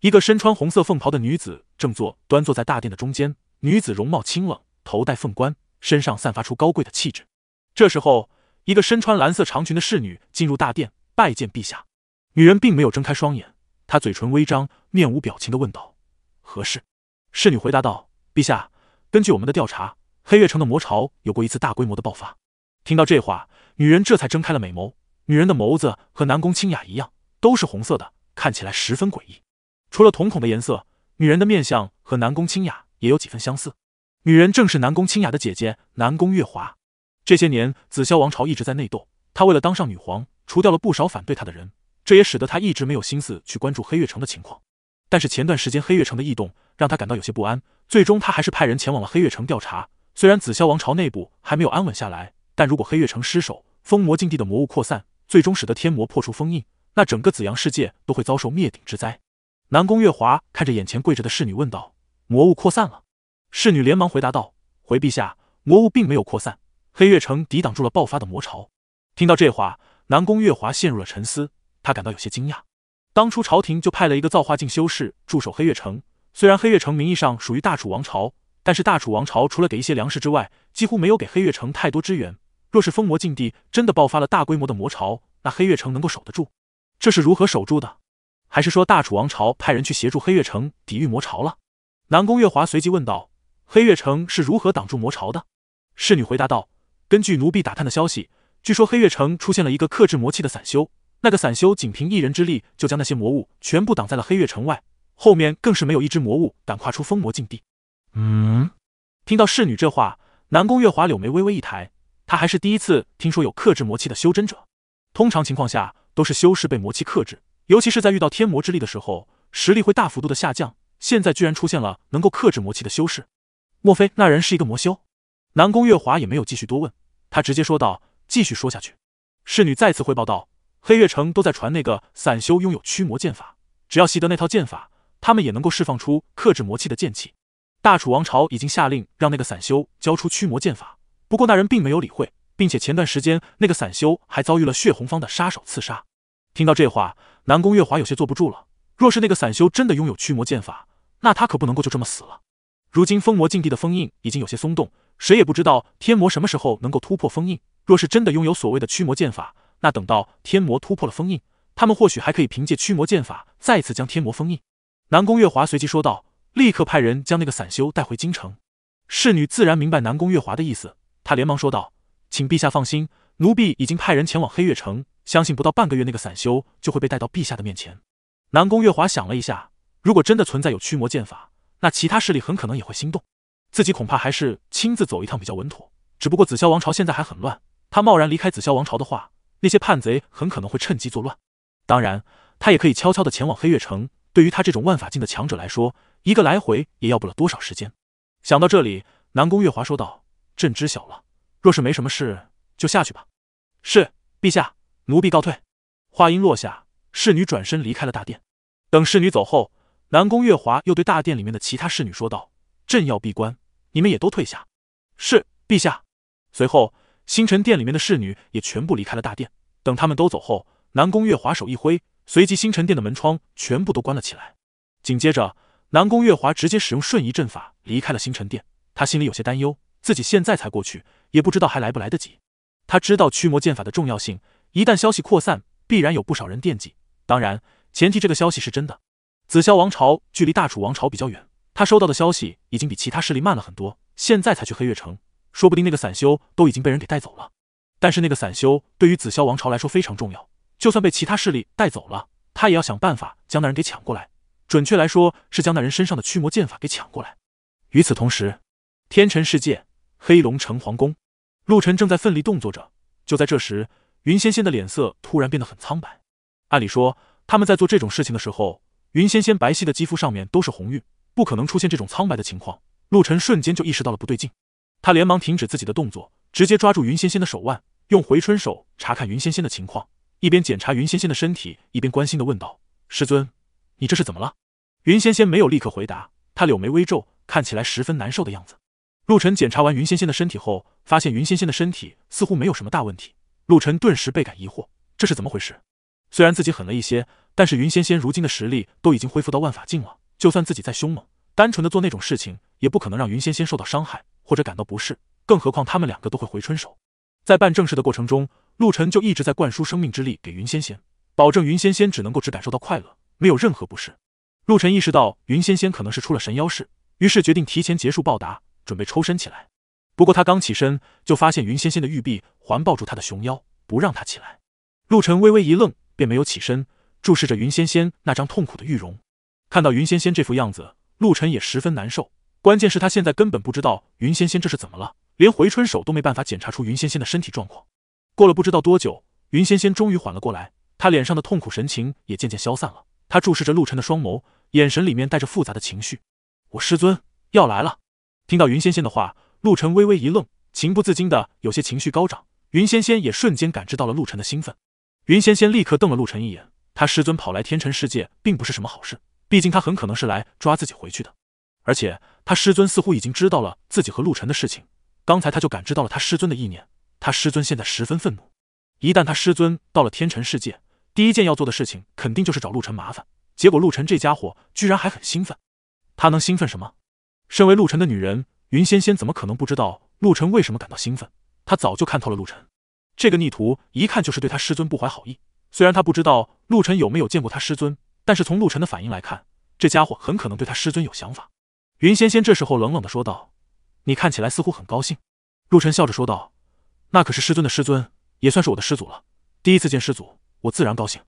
一个身穿红色凤袍的女子正坐端坐在大殿的中间，女子容貌清冷，头戴凤冠，身上散发出高贵的气质。这时候，一个身穿蓝色长裙的侍女进入大殿，拜见陛下。女人并没有睁开双眼，她嘴唇微张，面无表情地问道：“何事？”侍女回答道：“陛下，根据我们的调查，黑月城的魔潮有过一次大规模的爆发。”听到这话，女人这才睁开了美眸。女人的眸子和南宫清雅一样，都是红色的，看起来十分诡异。除了瞳孔的颜色，女人的面相和南宫清雅也有几分相似。女人正是南宫清雅的姐姐南宫月华。这些年，紫霄王朝一直在内斗，她为了当上女皇，除掉了不少反对她的人，这也使得她一直没有心思去关注黑月城的情况。但是前段时间黑月城的异动让她感到有些不安，最终她还是派人前往了黑月城调查。虽然紫霄王朝内部还没有安稳下来，但如果黑月城失守，封魔禁地的魔物扩散，最终使得天魔破除封印，那整个紫阳世界都会遭受灭顶之灾。南宫月华看着眼前跪着的侍女问道：“魔物扩散了？”侍女连忙回答道：“回陛下，魔物并没有扩散，黑月城抵挡住了爆发的魔潮。”听到这话，南宫月华陷入了沉思，她感到有些惊讶。当初朝廷就派了一个造化境修士驻守黑月城，虽然黑月城名义上属于大楚王朝，但是大楚王朝除了给一些粮食之外，几乎没有给黑月城太多支援。若是封魔禁地真的爆发了大规模的魔潮，那黑月城能够守得住？这是如何守住的？还是说大楚王朝派人去协助黑月城抵御魔潮了？南宫月华随即问道：“黑月城是如何挡住魔潮的？”侍女回答道：“根据奴婢打探的消息，据说黑月城出现了一个克制魔气的散修，那个散修仅凭一人之力就将那些魔物全部挡在了黑月城外，后面更是没有一只魔物敢跨出封魔禁地。”嗯，听到侍女这话，南宫月华柳眉微微一抬，她还是第一次听说有克制魔气的修真者。通常情况下，都是修士被魔气克制。尤其是在遇到天魔之力的时候，实力会大幅度的下降，现在居然出现了能够克制魔气的修士，莫非那人是一个魔修？南宫月华也没有继续多问，他直接说道：“继续说下去。”侍女再次汇报道：“黑月城都在传那个散修拥有驱魔剑法，只要习得那套剑法，他们也能够释放出克制魔气的剑气。大楚王朝已经下令让那个散修交出驱魔剑法，不过那人并没有理会，并且前段时间那个散修还遭遇了血红方的杀手刺杀。”听到这话，南宫月华有些坐不住了。若是那个散修真的拥有驱魔剑法，那他可不能够就这么死了。如今封魔禁地的封印已经有些松动，谁也不知道天魔什么时候能够突破封印。若是真的拥有所谓的驱魔剑法，那等到天魔突破了封印，他们或许还可以凭借驱魔剑法再次将天魔封印。南宫月华随即说道：“立刻派人将那个散修带回京城。”侍女自然明白南宫月华的意思，她连忙说道：“请陛下放心，奴婢已经派人前往黑月城。”相信不到半个月，那个散修就会被带到陛下的面前。南宫月华想了一下，如果真的存在有驱魔剑法，那其他势力很可能也会心动。自己恐怕还是亲自走一趟比较稳妥。只不过紫霄王朝现在还很乱，他贸然离开紫霄王朝的话，那些叛贼很可能会趁机作乱。当然，他也可以悄悄地前往黑月城。对于他这种万法境的强者来说，一个来回也要不了多少时间。想到这里，南宫月华说道：“朕知晓了，若是没什么事，就下去吧。”“是，陛下。”“奴婢告退。”话音落下，侍女转身离开了大殿。等侍女走后，南宫月华又对大殿里面的其他侍女说道：“朕要闭关，你们也都退下。”“是，陛下。”随后，星辰殿里面的侍女也全部离开了大殿。等他们都走后，南宫月华手一挥，随即星辰殿的门窗全部都关了起来。紧接着，南宫月华直接使用瞬移阵法离开了星辰殿。他心里有些担忧，自己现在才过去，也不知道还来不来得及。他知道驱魔剑法的重要性。一旦消息扩散，必然有不少人惦记，当然前提这个消息是真的。紫霄王朝距离大楚王朝比较远，他收到的消息已经比其他势力慢了很多，现在才去黑月城，说不定那个散修都已经被人给带走了。但是那个散修对于紫霄王朝来说非常重要，就算被其他势力带走了，他也要想办法将那人给抢过来，准确来说是将那人身上的驱魔剑法给抢过来。与此同时，天辰世界黑龙城皇宫，陆晨正在奋力动作着。就在这时，云仙仙的脸色突然变得很苍白。按理说，他们在做这种事情的时候，云仙仙白皙的肌肤上面都是红晕，不可能出现这种苍白的情况。陆晨瞬间就意识到了不对劲，他连忙停止自己的动作，直接抓住云仙仙的手腕，用回春手查看云仙仙的情况，一边检查云仙仙的身体，一边关心地问道：“师尊，你这是怎么了？”云仙仙没有立刻回答，她柳眉微皱，看起来十分难受的样子。陆晨检查完云仙仙的身体后，发现云仙仙的身体似乎没有什么大问题。陆晨顿时倍感疑惑，这是怎么回事？虽然自己狠了一些，但是云仙仙如今的实力都已经恢复到万法境了，就算自己再凶猛，单纯的做那种事情，也不可能让云仙仙受到伤害或者感到不适，更何况他们两个都会回春手。在办正事的过程中，陆晨就一直在灌输生命之力给云仙仙，保证云仙仙只能够只感受到快乐，没有任何不适。陆晨意识到云仙仙可能是出了神妖事，于是决定提前结束报答，准备抽身起来。不过他刚起身，就发现云仙仙的玉臂环抱住他的熊腰，不让他起来。陆晨微微一愣，便没有起身，注视着云仙仙那张痛苦的玉容。看到云仙仙这副样子，陆晨也十分难受，关键是他现在根本不知道云仙仙这是怎么了，连回春手都没办法检查出云仙仙的身体状况。过了不知道多久，云仙仙终于缓了过来，她脸上的痛苦神情也渐渐消散了。她注视着陆晨的双眸，眼神里面带着复杂的情绪。我师尊要来了。听到云仙仙的话，陆晨微微一愣，情不自禁的有些情绪高涨。云仙仙也瞬间感知到了陆晨的兴奋。云仙仙立刻瞪了陆晨一眼，她师尊跑来天辰世界并不是什么好事，毕竟他很可能是来抓自己回去的。而且他师尊似乎已经知道了自己和陆晨的事情，刚才他就感知到了他师尊的意念。他师尊现在十分愤怒，一旦他师尊到了天辰世界，第一件要做的事情肯定就是找陆晨麻烦。结果陆晨这家伙居然还很兴奋，他能兴奋什么？身为陆晨的女人，云仙仙怎么可能不知道陆晨为什么感到兴奋？她早就看透了陆晨，这个逆徒一看就是对他师尊不怀好意。虽然她不知道陆晨有没有见过他师尊，但是从陆晨的反应来看，这家伙很可能对他师尊有想法。云仙仙这时候冷冷地说道：“你看起来似乎很高兴。”陆晨笑着说道：“那可是师尊的师尊，也算是我的师祖了。第一次见师祖，我自然高兴。”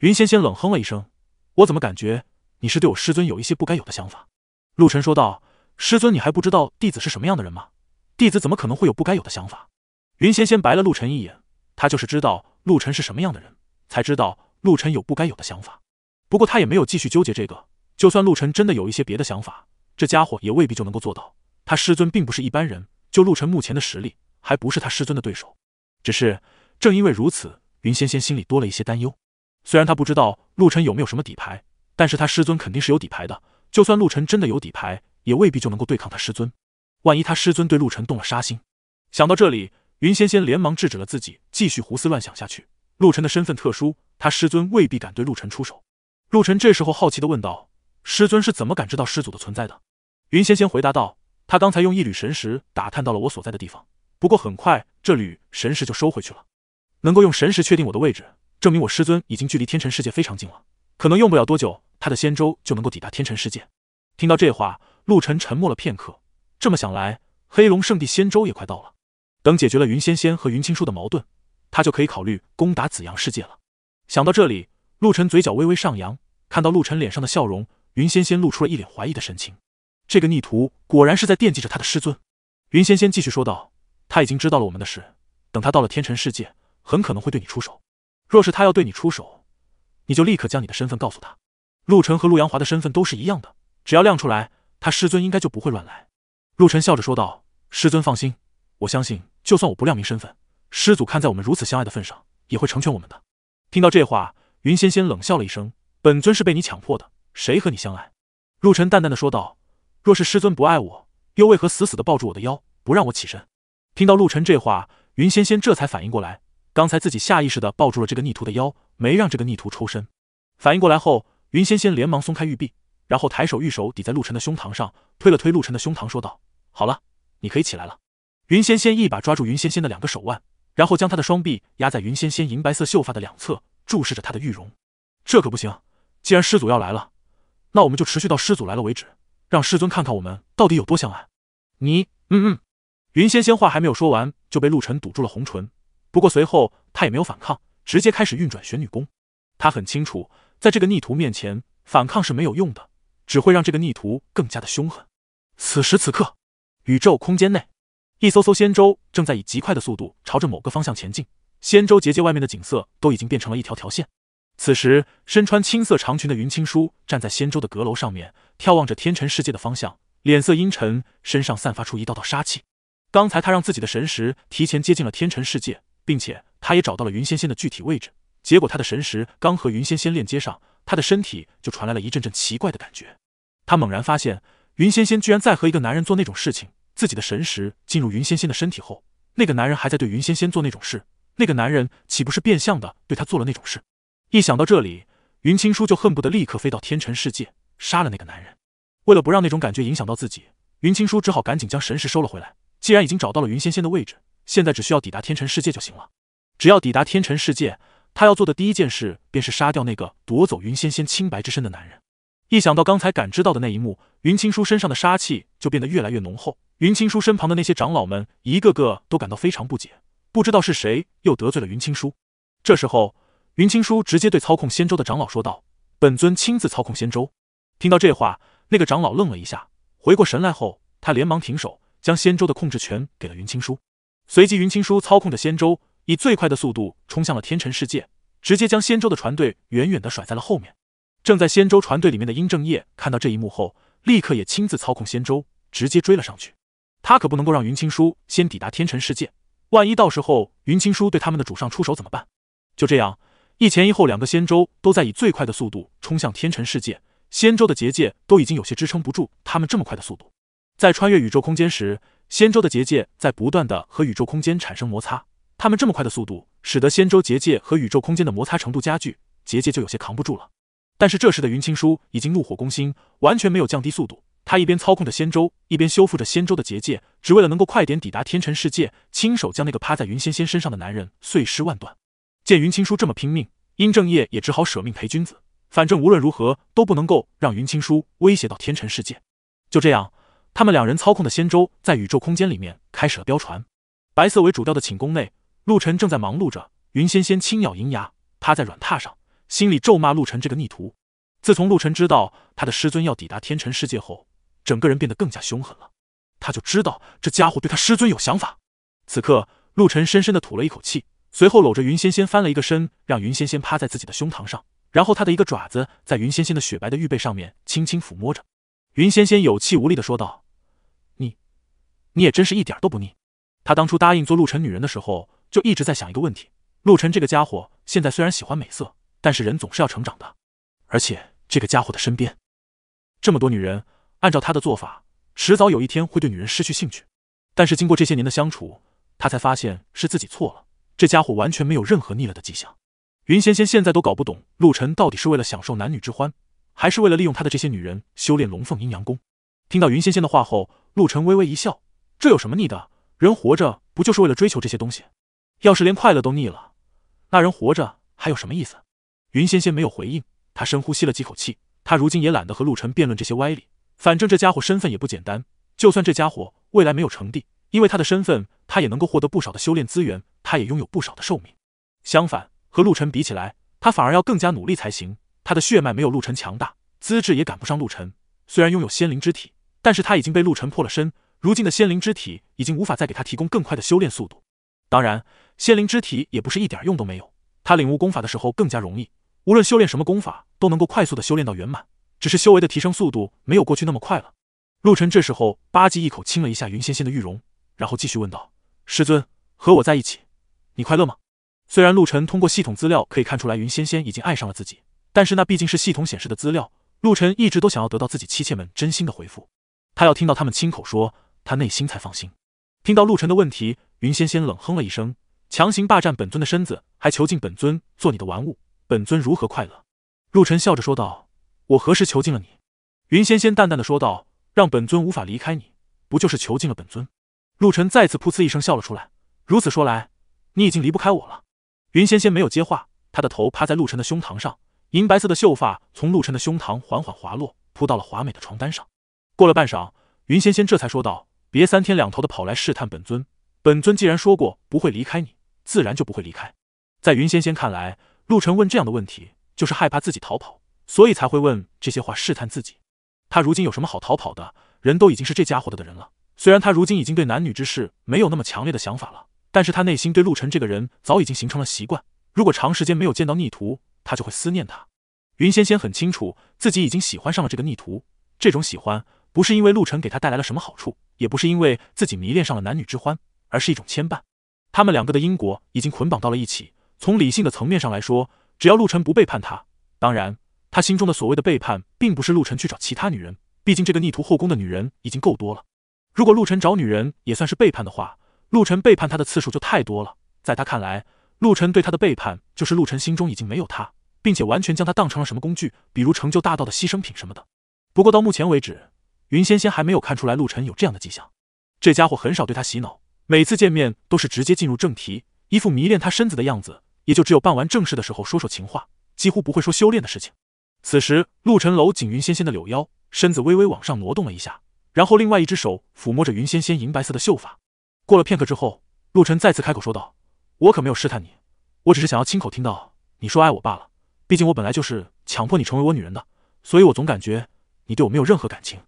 云仙仙冷哼了一声：“我怎么感觉你是对我师尊有一些不该有的想法？”陆晨说道：“师尊，你还不知道弟子是什么样的人吗？弟子怎么可能会有不该有的想法？”云仙仙白了陆晨一眼，她就是知道陆晨是什么样的人，才知道陆晨有不该有的想法。不过他也没有继续纠结这个，就算陆晨真的有一些别的想法，这家伙也未必就能够做到。他师尊并不是一般人，就陆晨目前的实力，还不是他师尊的对手。只是正因为如此，云仙仙心里多了一些担忧。虽然他不知道陆晨有没有什么底牌，但是他师尊肯定是有底牌的，就算陆晨真的有底牌，也未必就能够对抗他师尊。万一他师尊对陆晨动了杀心。想到这里，云仙仙连忙制止了自己继续胡思乱想下去。陆晨的身份特殊，他师尊未必敢对陆晨出手。陆晨这时候好奇地问道：“师尊是怎么感知到师祖的存在的？”云仙仙回答道：“他刚才用一缕神识打探到了我所在的地方，不过很快这缕神识就收回去了。能够用神识确定我的位置，证明我师尊已经距离天辰世界非常近了，可能用不了多久，他的仙舟就能够抵达天辰世界。”听到这话，陆晨沉默了片刻。这么想来，黑龙圣地仙舟也快到了。等解决了云仙仙和云青书的矛盾，他就可以考虑攻打紫阳世界了。想到这里，陆晨嘴角微微上扬，看到陆晨脸上的笑容，云仙仙露出了一脸怀疑的神情。这个逆徒果然是在惦记着他的师尊。云仙仙继续说道：“他已经知道了我们的事，等他到了天辰世界，很可能会对你出手。若是他要对你出手，你就立刻将你的身份告诉他。”陆晨和陆阳华的身份都是一样的，只要亮出来，他师尊应该就不会乱来。陆晨笑着说道：“师尊放心，我相信就算我不亮明身份，师祖看在我们如此相爱的份上，也会成全我们的。”听到这话，云仙仙冷笑了一声：“本尊是被你强迫的，谁和你相爱？”陆晨淡淡的说道：“若是师尊不爱我，又为何死死的抱住我的腰，不让我起身？”听到陆晨这话，云仙仙这才反应过来，刚才自己下意识的抱住了这个逆徒的腰，没让这个逆徒抽身。反应过来后，云仙仙连忙松开玉臂，然后抬手玉手抵在陆晨的胸膛上，推了推陆晨的胸膛说道：“好了，你可以起来了。”云仙仙一把抓住云仙仙的两个手腕，然后将她的双臂压在云仙仙银白色秀发的两侧，注视着她的玉容。这可不行，既然师祖要来了，那我们就持续到师祖来了为止，让师尊看看我们到底有多相爱。你嗯嗯云仙仙话还没有说完，就被陆晨堵住了红唇。不过随后她也没有反抗，直接开始运转玄女功。她很清楚，在这个逆徒面前反抗是没有用的，只会让这个逆徒更加的凶狠。此时此刻，宇宙空间内，一艘艘仙舟正在以极快的速度朝着某个方向前进，仙舟结界外面的景色都已经变成了一条条线。此时，身穿青色长裙的云青书站在仙舟的阁楼上面，眺望着天辰世界的方向，脸色阴沉，身上散发出一道道杀气。刚才他让自己的神识提前接近了天辰世界，并且他也找到了云仙仙的具体位置，结果他的神识刚和云仙仙链接上，他的身体就传来了一阵阵奇怪的感觉。他猛然发现，云仙仙居然在和一个男人做那种事情。自己的神识进入云仙仙的身体后，那个男人还在对云仙仙做那种事，那个男人岂不是变相的对他做了那种事？一想到这里，云青书就恨不得立刻飞到天辰世界，杀了那个男人。为了不让那种感觉影响到自己，云青书只好赶紧将神识收了回来。既然已经找到了云仙仙的位置，现在只需要抵达天辰世界就行了。只要抵达天辰世界，他要做的第一件事便是杀掉那个夺走云仙仙清白之身的男人。一想到刚才感知到的那一幕，云青书身上的杀气就变得越来越浓厚。云青书身旁的那些长老们一个个都感到非常不解，不知道是谁又得罪了云青书。这时候，云青书直接对操控仙舟的长老说道：“本尊亲自操控仙舟。”听到这话，那个长老愣了一下，回过神来后，他连忙停手，将仙舟的控制权给了云青书。随即，云青书操控着仙舟，以最快的速度冲向了天辰世界，直接将仙舟的船队远远地甩在了后面。正在仙舟船队里面的殷正业看到这一幕后，立刻也亲自操控仙舟，直接追了上去。他可不能够让云青书先抵达天辰世界，万一到时候云青书对他们的主上出手怎么办？就这样，一前一后两个仙舟都在以最快的速度冲向天辰世界，仙舟的结界都已经有些支撑不住他们这么快的速度。在穿越宇宙空间时，仙舟的结界在不断的和宇宙空间产生摩擦，他们这么快的速度使得仙舟结界和宇宙空间的摩擦程度加剧，结界就有些扛不住了。但是这时的云青书已经怒火攻心，完全没有降低速度。他一边操控着仙舟，一边修复着仙舟的结界，只为了能够快点抵达天辰世界，亲手将那个趴在云仙仙身上的男人碎尸万段。见云青书这么拼命，殷正业也只好舍命陪君子，反正无论如何都不能够让云青书威胁到天辰世界。就这样，他们两人操控的仙舟在宇宙空间里面开始了飙船。白色为主调的寝宫内，陆晨正在忙碌着，云仙仙轻咬银牙，趴在软榻上，心里咒骂陆晨这个逆徒。自从陆晨知道他的师尊要抵达天辰世界后，整个人变得更加凶狠了。他就知道这家伙对他师尊有想法。此刻，陆晨深深地吐了一口气，随后搂着云仙仙翻了一个身，让云仙仙趴在自己的胸膛上，然后他的一个爪子在云仙仙的雪白的玉背上面轻轻抚摸着。云仙仙有气无力地说道：“你，你也真是一点都不腻。”他当初答应做陆晨女人的时候，就一直在想一个问题：陆晨这个家伙现在虽然喜欢美色，但是人总是要成长的。而且这个家伙的身边这么多女人，按照他的做法，迟早有一天会对女人失去兴趣。但是经过这些年的相处，他才发现是自己错了，这家伙完全没有任何腻了的迹象。云仙仙现在都搞不懂陆晨到底是为了享受男女之欢，还是为了利用他的这些女人修炼龙凤阴阳功。听到云仙仙的话后，陆晨微微一笑，这有什么腻的，人活着不就是为了追求这些东西？要是连快乐都腻了，那人活着还有什么意思？云仙仙没有回应，她深呼吸了几口气，她如今也懒得和陆晨辩论这些歪理。反正这家伙身份也不简单，就算这家伙未来没有成帝，因为他的身份，他也能够获得不少的修炼资源，他也拥有不少的寿命。相反，和陆晨比起来，他反而要更加努力才行。他的血脉没有陆晨强大，资质也赶不上陆晨。虽然拥有仙灵之体，但是他已经被陆晨破了身，如今的仙灵之体已经无法再给他提供更快的修炼速度。当然，仙灵之体也不是一点用都没有，他领悟功法的时候更加容易，无论修炼什么功法，都能够快速的修炼到圆满。只是修为的提升速度没有过去那么快了。陆晨这时候吧唧一口亲了一下云仙仙的玉容，然后继续问道：“师尊，和我在一起，你快乐吗？”虽然陆晨通过系统资料可以看出来云仙仙已经爱上了自己，但是那毕竟是系统显示的资料，陆晨一直都想要得到自己妻妾们真心的回复，他要听到他们亲口说，他内心才放心。听到陆晨的问题，云仙仙冷哼了一声，强行霸占本尊的身子，还囚禁本尊做你的玩物，本尊如何快乐？陆晨笑着说道：“我何时囚禁了你？”云仙仙淡淡的说道：“让本尊无法离开你，不就是囚禁了本尊？”陆晨再次噗呲一声笑了出来。如此说来，你已经离不开我了。云仙仙没有接话，她的头趴在陆晨的胸膛上，银白色的秀发从陆晨的胸膛缓缓滑落，扑到了华美的床单上。过了半晌，云仙仙这才说道：“别三天两头的跑来试探本尊，本尊既然说过不会离开你，自然就不会离开。”在云仙仙看来，陆晨问这样的问题，就是害怕自己逃跑，所以才会问这些话试探自己。他如今有什么好逃跑的，人都已经是这家伙的的人了。虽然他如今已经对男女之事没有那么强烈的想法了，但是他内心对陆晨这个人早已经形成了习惯，如果长时间没有见到逆徒，他就会思念他。云仙仙很清楚自己已经喜欢上了这个逆徒，这种喜欢不是因为陆晨给他带来了什么好处，也不是因为自己迷恋上了男女之欢，而是一种牵绊。他们两个的因果已经捆绑到了一起，从理性的层面上来说，只要陆晨不背叛他，当然他心中的所谓的背叛并不是陆晨去找其他女人，毕竟这个逆徒后宫的女人已经够多了，如果陆晨找女人也算是背叛的话，陆晨背叛他的次数就太多了。在他看来，陆晨对他的背叛，就是陆晨心中已经没有他，并且完全将他当成了什么工具，比如成就大道的牺牲品什么的。不过到目前为止，云仙仙还没有看出来陆晨有这样的迹象。这家伙很少对他洗脑，每次见面都是直接进入正题，一副迷恋他身子的样子，也就只有办完正事的时候说说情话，几乎不会说修炼的事情。此时，陆晨搂紧云仙仙的柳腰，身子微微往上挪动了一下，然后另外一只手抚摸着云仙仙银白色的秀发。过了片刻之后，陆晨再次开口说道：“我可没有试探你，我只是想要亲口听到你说爱我罢了。毕竟我本来就是强迫你成为我女人的，所以我总感觉你对我没有任何感情。”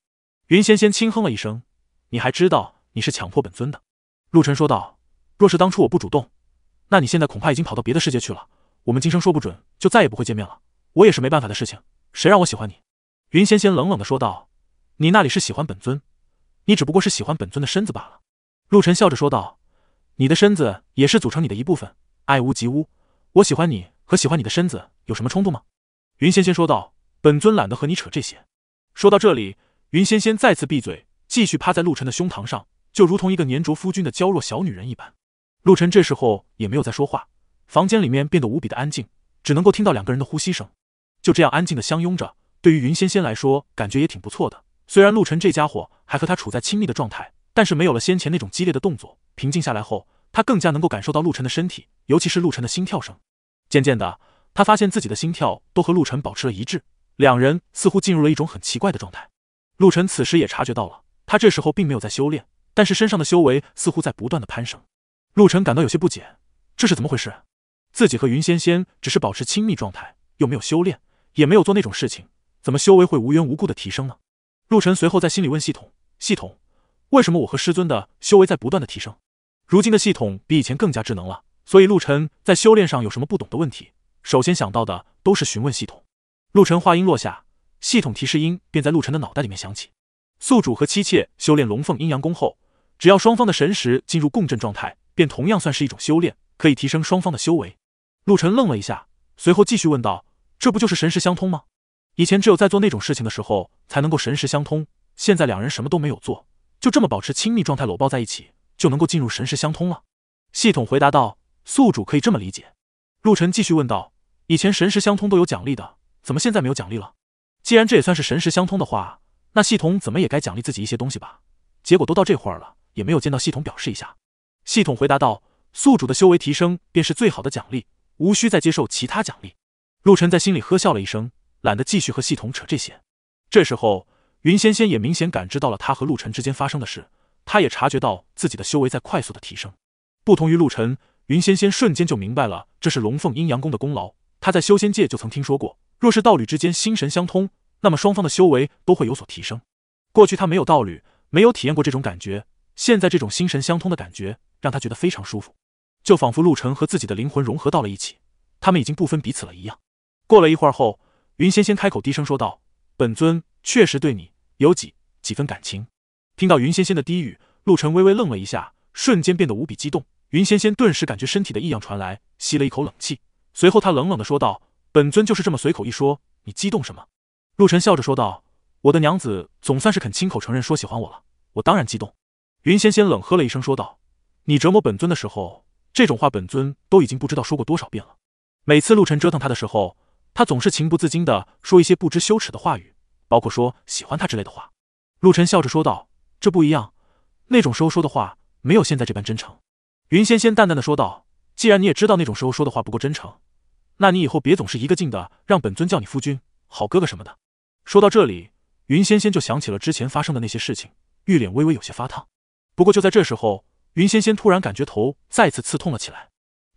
云仙仙轻哼了一声：“你还知道你是强迫本尊的？”陆晨说道：“若是当初我不主动，那你现在恐怕已经跑到别的世界去了，我们今生说不准就再也不会见面了。我也是没办法的事情，谁让我喜欢你？”云仙仙冷冷地说道：“你那里是喜欢本尊，你只不过是喜欢本尊的身子罢了。”陆晨笑着说道：“你的身子也是组成你的一部分，爱屋及乌。我喜欢你和喜欢你的身子有什么冲突吗？”云仙仙说道：“本尊懒得和你扯这些。”说到这里，云仙仙再次闭嘴，继续趴在陆晨的胸膛上，就如同一个粘着夫君的娇弱小女人一般。陆晨这时候也没有再说话，房间里面变得无比的安静，只能够听到两个人的呼吸声。就这样安静的相拥着，对于云仙仙来说，感觉也挺不错的。虽然陆晨这家伙还和他处在亲密的状态，但是没有了先前那种激烈的动作。平静下来后，他更加能够感受到陆晨的身体，尤其是陆晨的心跳声。渐渐的，他发现自己的心跳都和陆晨保持了一致，两人似乎进入了一种很奇怪的状态。陆晨此时也察觉到了，他这时候并没有在修炼，但是身上的修为似乎在不断的攀升。陆晨感到有些不解，这是怎么回事？自己和云仙仙只是保持亲密状态，又没有修炼，也没有做那种事情，怎么修为会无缘无故的提升呢？陆晨随后在心里问系统：“系统，为什么我和师尊的修为在不断的提升？”如今的系统比以前更加智能了，所以陆晨在修炼上有什么不懂的问题，首先想到的都是询问系统。陆晨话音落下，系统提示音便在陆晨的脑袋里面响起：宿主和妻妾修炼龙凤阴阳功后，只要双方的神识进入共振状态，便同样算是一种修炼，可以提升双方的修为。陆晨愣了一下，随后继续问道：“这不就是神识相通吗？以前只有在做那种事情的时候才能够神识相通，现在两人什么都没有做，就这么保持亲密状态搂抱在一起，就能够进入神识相通了。”系统回答道：“宿主可以这么理解。”陆晨继续问道：“以前神识相通都有奖励的，怎么现在没有奖励了？既然这也算是神识相通的话，那系统怎么也该奖励自己一些东西吧？结果都到这会儿了，也没有见到系统表示一下。”系统回答道：“宿主的修为提升便是最好的奖励，无需再接受其他奖励。”陆晨在心里呵笑了一声，懒得继续和系统扯这些。这时候，云仙仙也明显感知到了他和陆晨之间发生的事，他也察觉到自己的修为在快速的提升。不同于陆晨，云仙仙瞬间就明白了这是龙凤阴阳功的功劳。他在修仙界就曾听说过，若是道侣之间心神相通，那么双方的修为都会有所提升。过去他没有道侣，没有体验过这种感觉，现在这种心神相通的感觉让他觉得非常舒服，就仿佛陆晨和自己的灵魂融合到了一起，他们已经不分彼此了一样。过了一会儿后，云仙仙开口低声说道：“本尊确实对你有几几分感情。”听到云仙仙的低语，陆晨微微愣了一下，瞬间变得无比激动。云仙仙顿时感觉身体的异样传来，吸了一口冷气，随后他冷冷地说道：“本尊就是这么随口一说，你激动什么？”陆晨笑着说道：“我的娘子总算是肯亲口承认说喜欢我了，我当然激动。”云仙仙冷喝了一声说道：“你折磨本尊的时候，这种话本尊都已经不知道说过多少遍了。”每次陆晨折腾他的时候，他总是情不自禁地说一些不知羞耻的话语，包括说喜欢他之类的话。陆晨笑着说道：“这不一样，那种时候说的话没有现在这般真诚。”云仙仙淡淡的说道：“既然你也知道那种时候说的话不够真诚，那你以后别总是一个劲的让本尊叫你夫君、好哥哥什么的。”说到这里，云仙仙就想起了之前发生的那些事情，玉脸微微有些发烫。不过就在这时候，云仙仙突然感觉头再次刺痛了起来，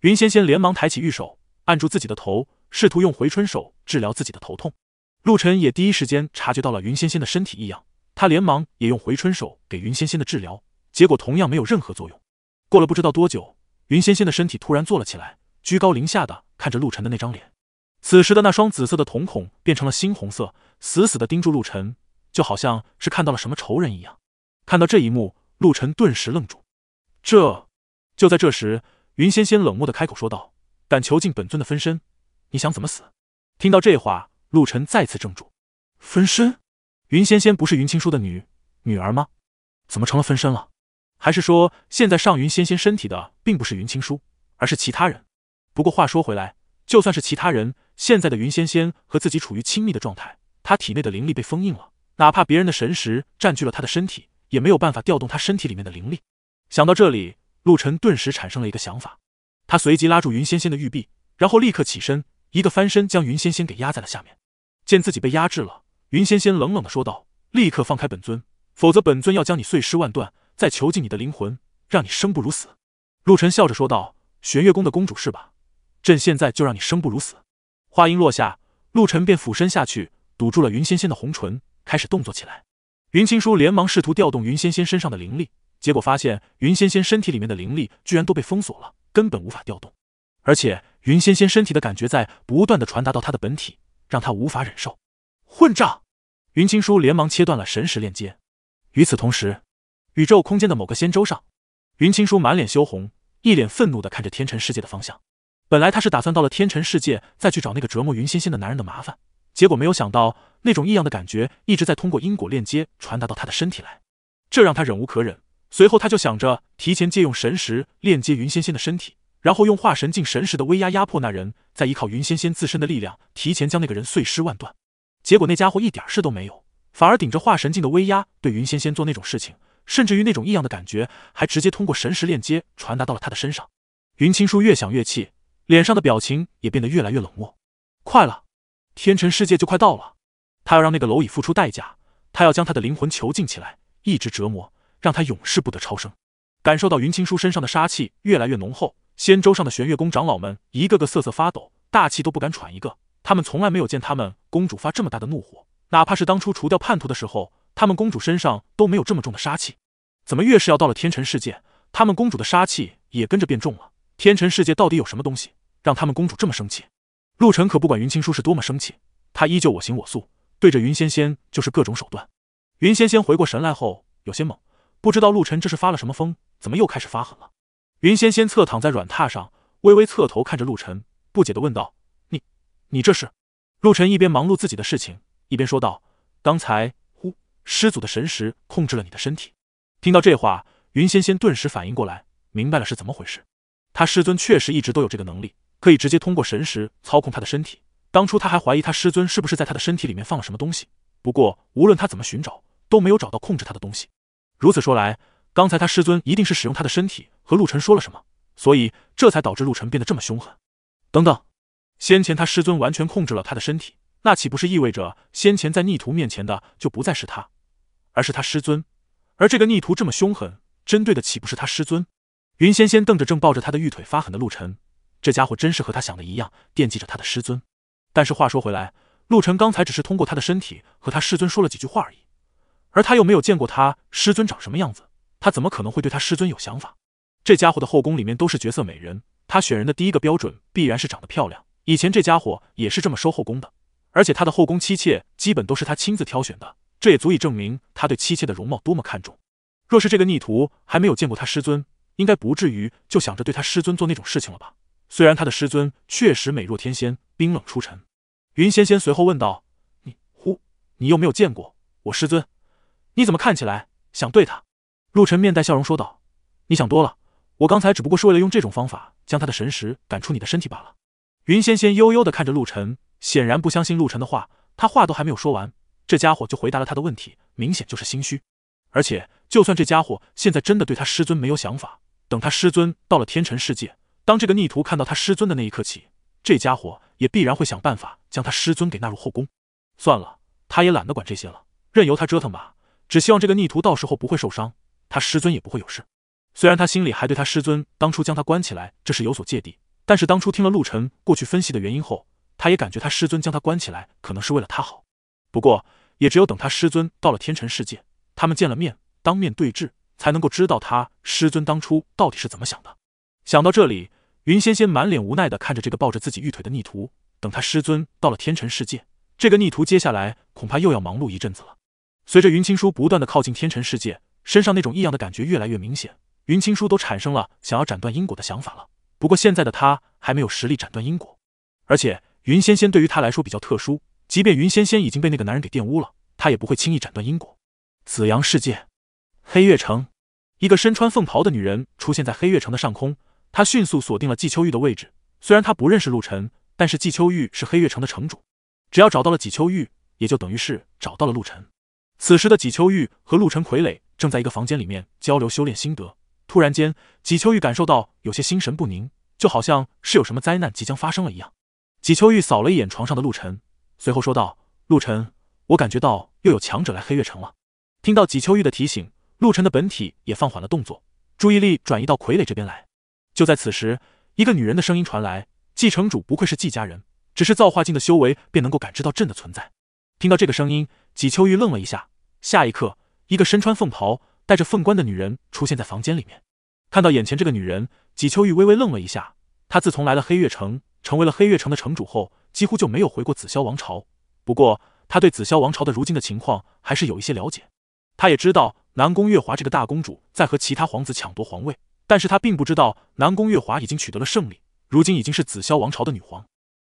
云仙仙连忙抬起玉手，按住自己的头，试图用回春手治疗自己的头痛。陆晨也第一时间察觉到了云仙仙的身体异样，他连忙也用回春手给云仙仙的治疗，结果同样没有任何作用。过了不知道多久，云仙仙的身体突然坐了起来，居高临下的看着陆晨的那张脸。此时的那双紫色的瞳孔变成了猩红色，死死的盯住陆晨，就好像是看到了什么仇人一样。看到这一幕，陆晨顿时愣住。这……就在这时，云仙仙冷漠的开口说道：“敢囚禁本尊的分身，你想怎么死？”听到这话，陆晨再次怔住。分身？云仙仙不是云青书的女女儿吗？怎么成了分身了？还是说现在上云仙仙身体的并不是云青书，而是其他人？不过话说回来，就算是其他人，现在的云仙仙和自己处于亲密的状态，她体内的灵力被封印了，哪怕别人的神识占据了她的身体，也没有办法调动她身体里面的灵力。想到这里，陆晨顿时产生了一个想法，他随即拉住云仙仙的玉臂，然后立刻起身，一个翻身将云仙仙给压在了下面。见自己被压制了，云仙仙冷冷的说道：“立刻放开本尊，否则本尊要将你碎尸万段，再囚禁你的灵魂，让你生不如死。”陆晨笑着说道：“玄月宫的公主是吧？朕现在就让你生不如死。”话音落下，陆晨便俯身下去，堵住了云仙仙的红唇，开始动作起来。云青书连忙试图调动云仙仙身上的灵力，结果发现云仙仙身体里面的灵力居然都被封锁了，根本无法调动。而且云仙仙身体的感觉在不断的传达到她的本体，让她无法忍受。混账！云青书连忙切断了神识链接。与此同时，宇宙空间的某个仙舟上，云青书满脸羞红，一脸愤怒的看着天辰世界的方向。本来他是打算到了天辰世界再去找那个折磨云仙仙的男人的麻烦，结果没有想到那种异样的感觉一直在通过因果链接传达到他的身体来，这让他忍无可忍。随后他就想着提前借用神识链接云仙仙的身体，然后用化神境神识的威压压迫那人，再依靠云仙仙自身的力量提前将那个人碎尸万段。结果那家伙一点事都没有，反而顶着化神境的威压对云仙仙做那种事情，甚至于那种异样的感觉还直接通过神识链接传达到了他的身上。云青书越想越气，脸上的表情也变得越来越冷漠。快了，天辰世界就快到了，他要让那个蝼蚁付出代价，他要将他的灵魂囚禁起来，一直折磨，让他永世不得超生。感受到云青书身上的杀气越来越浓厚，仙舟上的玄月宫长老们一个个瑟瑟发抖，大气都不敢喘一个。他们从来没有见他们公主发这么大的怒火，哪怕是当初除掉叛徒的时候，他们公主身上都没有这么重的杀气。怎么越是要到了天辰世界，他们公主的杀气也跟着变重了？天辰世界到底有什么东西让他们公主这么生气？陆晨可不管云青书是多么生气，他依旧我行我素，对着云仙仙就是各种手段。云仙仙回过神来后有些懵，不知道陆晨这是发了什么疯，怎么又开始发狠了。云仙仙侧躺在软榻上，微微侧头看着陆晨，不解地问道：“你你这是？”陆晨一边忙碌自己的事情，一边说道：“刚才呼师祖的神识控制了你的身体。”听到这话，云仙仙顿时反应过来，明白了是怎么回事。他师尊确实一直都有这个能力，可以直接通过神识操控他的身体。当初他还怀疑他师尊是不是在他的身体里面放了什么东西，不过无论他怎么寻找，都没有找到控制他的东西。如此说来，刚才他师尊一定是使用他的身体和陆晨说了什么，所以这才导致陆晨变得这么凶狠。等等，先前他师尊完全控制了他的身体，那岂不是意味着先前在逆徒面前的就不再是他，而是他师尊？而这个逆徒这么凶狠，针对的岂不是他师尊？云仙仙瞪着正抱着他的玉腿发狠的陆晨，这家伙真是和他想的一样，惦记着他的师尊。但是话说回来，陆晨刚才只是通过他的身体和他师尊说了几句话而已，而他又没有见过他师尊长什么样子，他怎么可能会对他师尊有想法？这家伙的后宫里面都是绝色美人，他选人的第一个标准必然是长得漂亮，以前这家伙也是这么收后宫的，而且他的后宫妻妾基本都是他亲自挑选的，这也足以证明他对妻妾的容貌多么看重。若是这个逆徒还没有见过他师尊，应该不至于就想着对他师尊做那种事情了吧？虽然他的师尊确实美若天仙，冰冷出尘。云仙仙随后问道：“你呼，你有没有见过我师尊？你怎么看起来想对他？”陆晨面带笑容说道：“你想多了，我刚才只不过是为了用这种方法将他的神识赶出你的身体罢了。”云仙仙悠悠地看着陆晨，显然不相信陆晨的话，他话都还没有说完，这家伙就回答了他的问题，明显就是心虚。而且就算这家伙现在真的对他师尊没有想法，等他师尊到了天辰世界，当这个逆徒看到他师尊的那一刻起，这家伙也必然会想办法将他师尊给纳入后宫。算了，他也懒得管这些了，任由他折腾吧，只希望这个逆徒到时候不会受伤，他师尊也不会有事。虽然他心里还对他师尊当初将他关起来这是有所芥蒂，但是当初听了陆晨过去分析的原因后，他也感觉他师尊将他关起来可能是为了他好。不过也只有等他师尊到了天辰世界，他们见了面，当面对质，才能够知道他师尊当初到底是怎么想的。想到这里，云仙仙满脸无奈地看着这个抱着自己玉腿的逆徒，等他师尊到了天辰世界，这个逆徒接下来恐怕又要忙碌一阵子了。随着云青书不断地靠近天辰世界，身上那种异样的感觉越来越明显，云青书都产生了想要斩断因果的想法了。不过现在的他还没有实力斩断因果，而且云仙仙对于他来说比较特殊，即便云仙仙已经被那个男人给玷污了，他也不会轻易斩断因果。紫阳世界，黑月城，一个身穿凤袍的女人出现在黑月城的上空，她迅速锁定了季秋玉的位置，虽然他不认识陆晨，但是季秋玉是黑月城的城主，只要找到了季秋玉，也就等于是找到了陆晨。此时的季秋玉和陆晨傀儡正在一个房间里面交流修炼心得。突然间，季秋玉感受到有些心神不宁，就好像是有什么灾难即将发生了一样。季秋玉扫了一眼床上的陆晨，随后说道：“陆晨，我感觉到又有强者来黑月城了。”听到季秋玉的提醒，陆晨的本体也放缓了动作，注意力转移到傀儡这边来。就在此时，一个女人的声音传来：“季城主不愧是季家人，只是造化境的修为便能够感知到朕的存在。”听到这个声音，季秋玉愣了一下，下一刻，一个身穿凤袍、带着凤冠的女人出现在房间里面。看到眼前这个女人，季秋玉微微愣了一下。她自从来了黑月城，成为了黑月城的城主后，几乎就没有回过紫霄王朝。不过，她对紫霄王朝的如今的情况还是有一些了解。她也知道南宫月华这个大公主在和其他皇子抢夺皇位，但是她并不知道南宫月华已经取得了胜利，如今已经是紫霄王朝的女皇。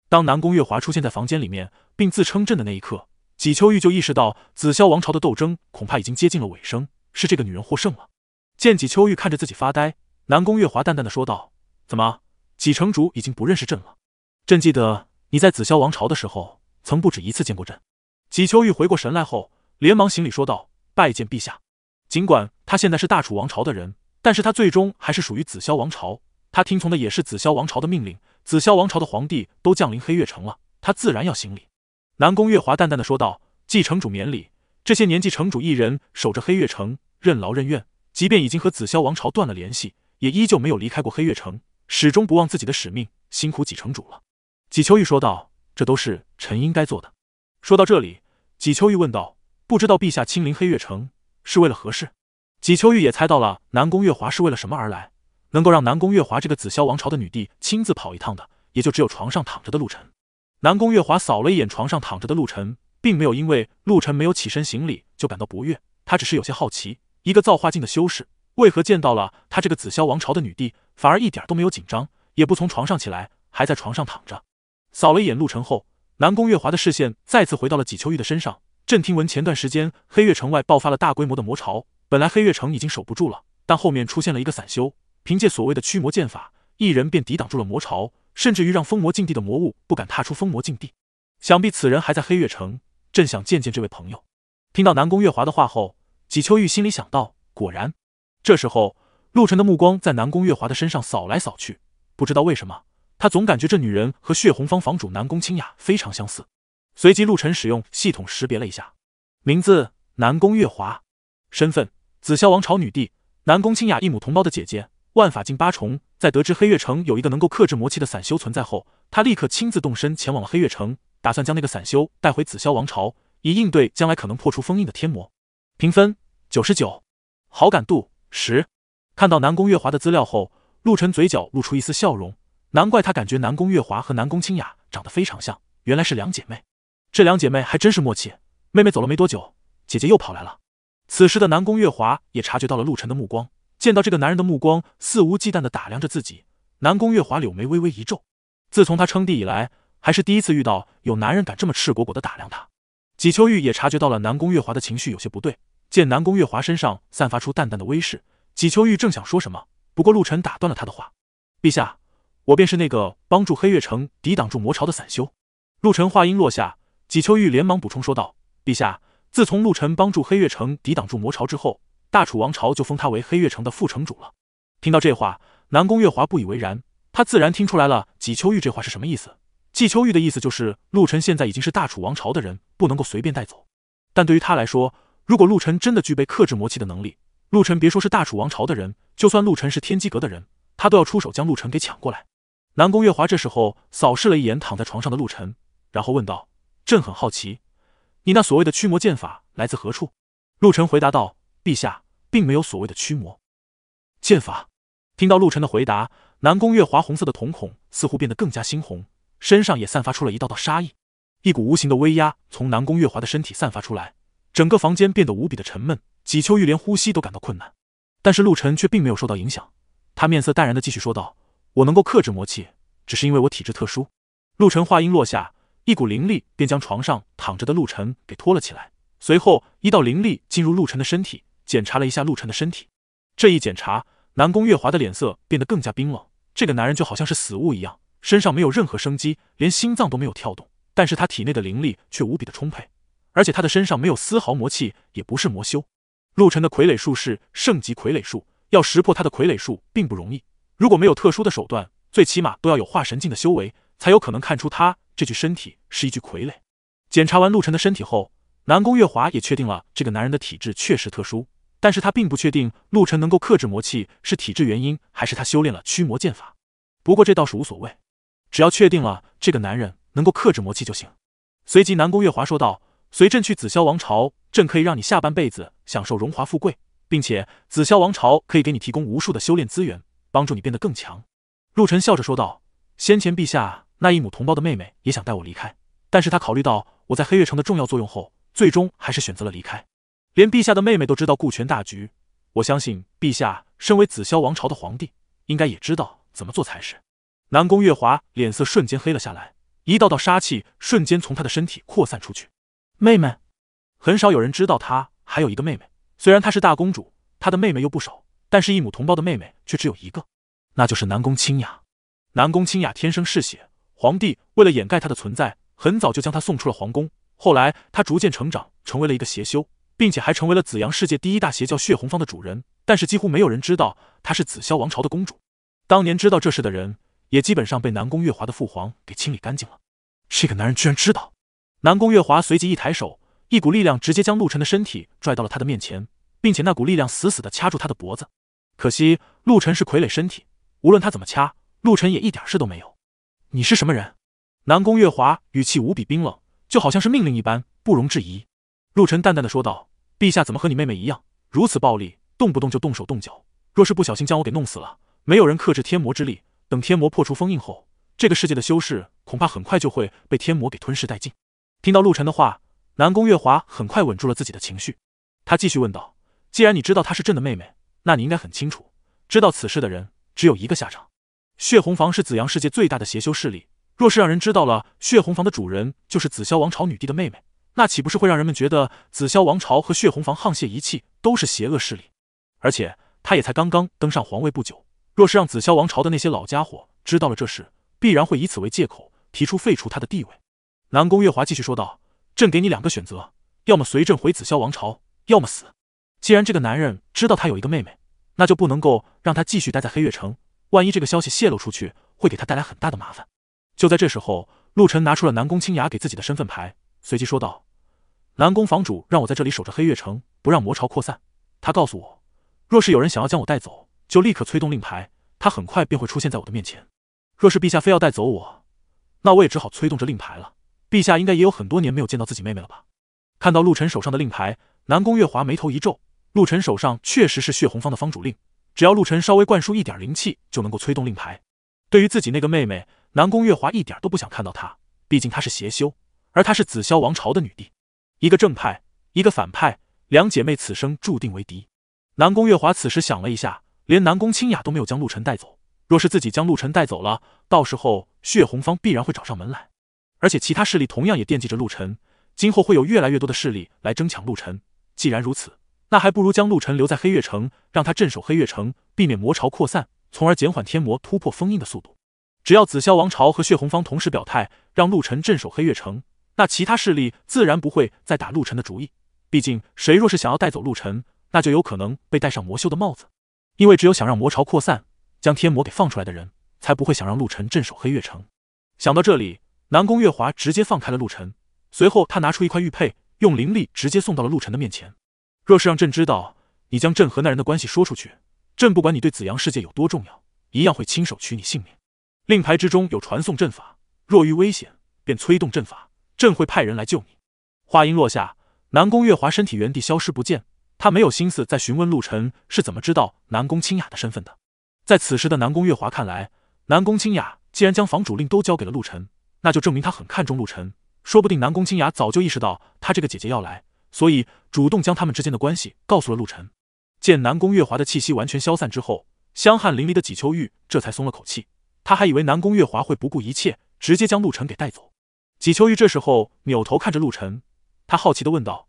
当南宫月华出现在房间里面，并自称朕的那一刻，季秋玉就意识到紫霄王朝的斗争恐怕已经接近了尾声，是这个女人获胜了。见季秋玉看着自己发呆，南宫月华淡淡的说道：“怎么，季城主已经不认识朕了？朕记得你在紫霄王朝的时候，曾不止一次见过朕。”季秋玉回过神来后，连忙行礼说道：“拜见陛下。”尽管他现在是大楚王朝的人，但是他最终还是属于紫霄王朝，他听从的也是紫霄王朝的命令。紫霄王朝的皇帝都降临黑月城了，他自然要行礼。南宫月华淡淡的说道：“季城主免礼，这些年季城主一人守着黑月城，任劳任怨，即便已经和紫霄王朝断了联系，也依旧没有离开过黑月城，始终不忘自己的使命，辛苦季城主了。”季秋玉说道：“这都是臣应该做的。”说到这里，季秋玉问道：“不知道陛下亲临黑月城是为了何事？”季秋玉也猜到了南宫月华是为了什么而来，能够让南宫月华这个紫霄王朝的女帝亲自跑一趟的，也就只有床上躺着的陆晨。南宫月华扫了一眼床上躺着的陆晨，并没有因为陆晨没有起身行礼就感到不悦，他只是有些好奇，一个造化境的修士，为何见到了他这个紫霄王朝的女帝，反而一点都没有紧张，也不从床上起来，还在床上躺着。扫了一眼陆晨后，南宫月华的视线再次回到了季秋玉的身上。朕听闻前段时间黑月城外爆发了大规模的魔潮，本来黑月城已经守不住了，但后面出现了一个散修，凭借所谓的驱魔剑法，一人便抵挡住了魔潮，甚至于让封魔禁地的魔物不敢踏出封魔禁地，想必此人还在黑月城，朕想见见这位朋友。听到南宫月华的话后，季秋玉心里想到，果然。这时候，陆晨的目光在南宫月华的身上扫来扫去，不知道为什么，他总感觉这女人和血红坊房主南宫清雅非常相似。随即，陆晨使用系统识别了一下，名字南宫月华，身份紫霄王朝女帝，南宫清雅一母同胞的姐姐，万法境八重。在得知黑月城有一个能够克制魔气的散修存在后，他立刻亲自动身前往了黑月城，打算将那个散修带回紫霄王朝，以应对将来可能破除封印的天魔。评分 九十九， 好感度 十。 看到南宫月华的资料后，陆晨嘴角露出一丝笑容，难怪他感觉南宫月华和南宫清雅长得非常像，原来是两姐妹。这两姐妹还真是默契，妹妹走了没多久，姐姐又跑来了。此时的南宫月华也察觉到了陆晨的目光，见到这个男人的目光肆无忌惮地打量着自己，南宫月华柳眉微微一皱。自从他称帝以来，还是第一次遇到有男人敢这么赤果果地打量他。季秋玉也察觉到了南宫月华的情绪有些不对，见南宫月华身上散发出淡淡的威势，季秋玉正想说什么，不过陆晨打断了他的话：“陛下，我便是那个帮助黑月城抵挡住魔潮的散修。”陆晨话音落下，季秋玉连忙补充说道：“陛下，自从陆晨帮助黑月城抵挡住魔潮之后，大楚王朝就封他为黑月城的副城主了。”听到这话，南宫月华不以为然，他自然听出来了季秋玉这话是什么意思。季秋玉的意思就是陆晨现在已经是大楚王朝的人，不能够随便带走。但对于他来说，如果陆晨真的具备克制魔气的能力，陆晨别说是大楚王朝的人，就算陆晨是天机阁的人，他都要出手将陆晨给抢过来。南宫月华这时候扫视了一眼躺在床上的陆晨，然后问道：“朕很好奇，你那所谓的驱魔剑法来自何处？”陆晨回答道：“陛下，并没有所谓的驱魔剑法。”听到陆晨的回答，南宫月华红色的瞳孔似乎变得更加猩红，身上也散发出了一道道杀意，一股无形的威压从南宫月华的身体散发出来，整个房间变得无比的沉闷，季秋玉连呼吸都感到困难。但是陆晨却并没有受到影响，他面色淡然地继续说道：“我能够克制魔气，只是因为我体质特殊。”陆晨话音落下，一股灵力便将床上躺着的陆晨给拖了起来，随后一道灵力进入陆晨的身体，检查了一下陆晨的身体。这一检查，南宫月华的脸色变得更加冰冷，这个男人就好像是死物一样，身上没有任何生机，连心脏都没有跳动，但是他体内的灵力却无比的充沛，而且他的身上没有丝毫魔气，也不是魔修。陆晨的傀儡术是圣级傀儡术，要识破他的傀儡术并不容易，如果没有特殊的手段，最起码都要有化神境的修为，才有可能看出他这具身体是一具傀儡。检查完陆晨的身体后，南宫月华也确定了这个男人的体质确实特殊，但是他并不确定陆晨能够克制魔气是体质原因，还是他修炼了驱魔剑法。不过这倒是无所谓，只要确定了这个男人能够克制魔气就行。随即南宫月华说道：“随朕去紫霄王朝，朕可以让你下半辈子享受荣华富贵，并且紫霄王朝可以给你提供无数的修炼资源，帮助你变得更强。”陆晨笑着说道：“先前陛下那一母同胞的妹妹也想带我离开，但是他考虑到我在黑月城的重要作用后，最终还是选择了离开。连陛下的妹妹都知道顾全大局，我相信陛下身为紫霄王朝的皇帝，应该也知道怎么做才是。”南宫月华脸色瞬间黑了下来，一道道杀气瞬间从他的身体扩散出去。妹妹，很少有人知道她还有一个妹妹，虽然她是大公主，她的妹妹又不少，但是一母同胞的妹妹却只有一个，那就是南宫清雅。南宫清雅天生嗜血，皇帝为了掩盖她的存在，很早就将她送出了皇宫，后来她逐渐成长，成为了一个邪修，并且还成为了紫阳世界第一大邪教血红方的主人，但是几乎没有人知道她是紫霄王朝的公主。当年知道这事的人也基本上被南宫月华的父皇给清理干净了。这个男人居然知道。南宫月华随即一抬手，一股力量直接将陆晨的身体拽到了他的面前，并且那股力量死死地掐住他的脖子。可惜陆晨是傀儡身体，无论他怎么掐，陆晨也一点事都没有。你是什么人？南宫月华语气无比冰冷，就好像是命令一般，不容置疑。陆晨淡淡地说道：“陛下怎么和你妹妹一样，如此暴力，动不动就动手动脚，若是不小心将我给弄死了，没有人克制天魔之力，等天魔破除封印后，这个世界的修士恐怕很快就会被天魔给吞噬殆尽。”听到陆晨的话，南宫月华很快稳住了自己的情绪，他继续问道：“既然你知道她是朕的妹妹，那你应该很清楚，知道此事的人只有一个下场。血红房是紫阳世界最大的邪修势力，若是让人知道了血红房的主人就是紫霄王朝女帝的妹妹，那岂不是会让人们觉得紫霄王朝和血红房沆瀣一气，都是邪恶势力？而且她也才刚刚登上皇位不久。”若是让紫霄王朝的那些老家伙知道了这事，必然会以此为借口提出废除他的地位。南宫月华继续说道：“朕给你两个选择，要么随朕回紫霄王朝，要么死。既然这个男人知道他有一个妹妹，那就不能够让他继续待在黑月城，万一这个消息泄露出去，会给他带来很大的麻烦。”就在这时候，陆晨拿出了南宫清雅给自己的身份牌，随即说道：“南宫房主让我在这里守着黑月城，不让魔潮扩散。他告诉我，若是有人想要将我带走，就立刻催动令牌，他很快便会出现在我的面前。若是陛下非要带走我，那我也只好催动着令牌了。陛下应该也有很多年没有见到自己妹妹了吧？”看到陆晨手上的令牌，南宫月华眉头一皱，陆晨手上确实是血红方的方主令，只要陆晨稍微灌输一点灵气，就能够催动令牌。对于自己那个妹妹，南宫月华一点都不想看到她，毕竟她是邪修，而她是紫霄王朝的女帝，一个正派，一个反派，两姐妹此生注定为敌。南宫月华此时想了一下，连南宫清雅都没有将陆晨带走，若是自己将陆晨带走了，到时候血红方必然会找上门来，而且其他势力同样也惦记着陆晨，今后会有越来越多的势力来争抢陆晨。既然如此，那还不如将陆晨留在黑月城，让他镇守黑月城，避免魔潮扩散，从而减缓天魔突破封印的速度。只要紫霄王朝和血红方同时表态让陆晨镇守黑月城，那其他势力自然不会再打陆晨的主意，毕竟谁若是想要带走陆晨，那就有可能被戴上魔修的帽子。因为只有想让魔潮扩散，将天魔给放出来的人，才不会想让陆晨镇守黑月城。想到这里，南宫月华直接放开了陆晨，随后他拿出一块玉佩，用灵力直接送到了陆晨的面前。若是让朕知道你将朕和那人的关系说出去，朕不管你对紫阳世界有多重要，一样会亲手取你性命。令牌之中有传送阵法，若遇危险便催动阵法，朕会派人来救你。话音落下，南宫月华身体原地消失不见，他没有心思再询问陆晨是怎么知道南宫清雅的身份的。在此时的南宫月华看来，南宫清雅既然将房主令都交给了陆晨，那就证明他很看重陆晨，说不定南宫清雅早就意识到他这个姐姐要来，所以主动将他们之间的关系告诉了陆晨。见南宫月华的气息完全消散之后，香汗淋漓的纪秋玉这才松了口气，他还以为南宫月华会不顾一切直接将陆晨给带走。纪秋玉这时候扭头看着陆晨，他好奇地问道：“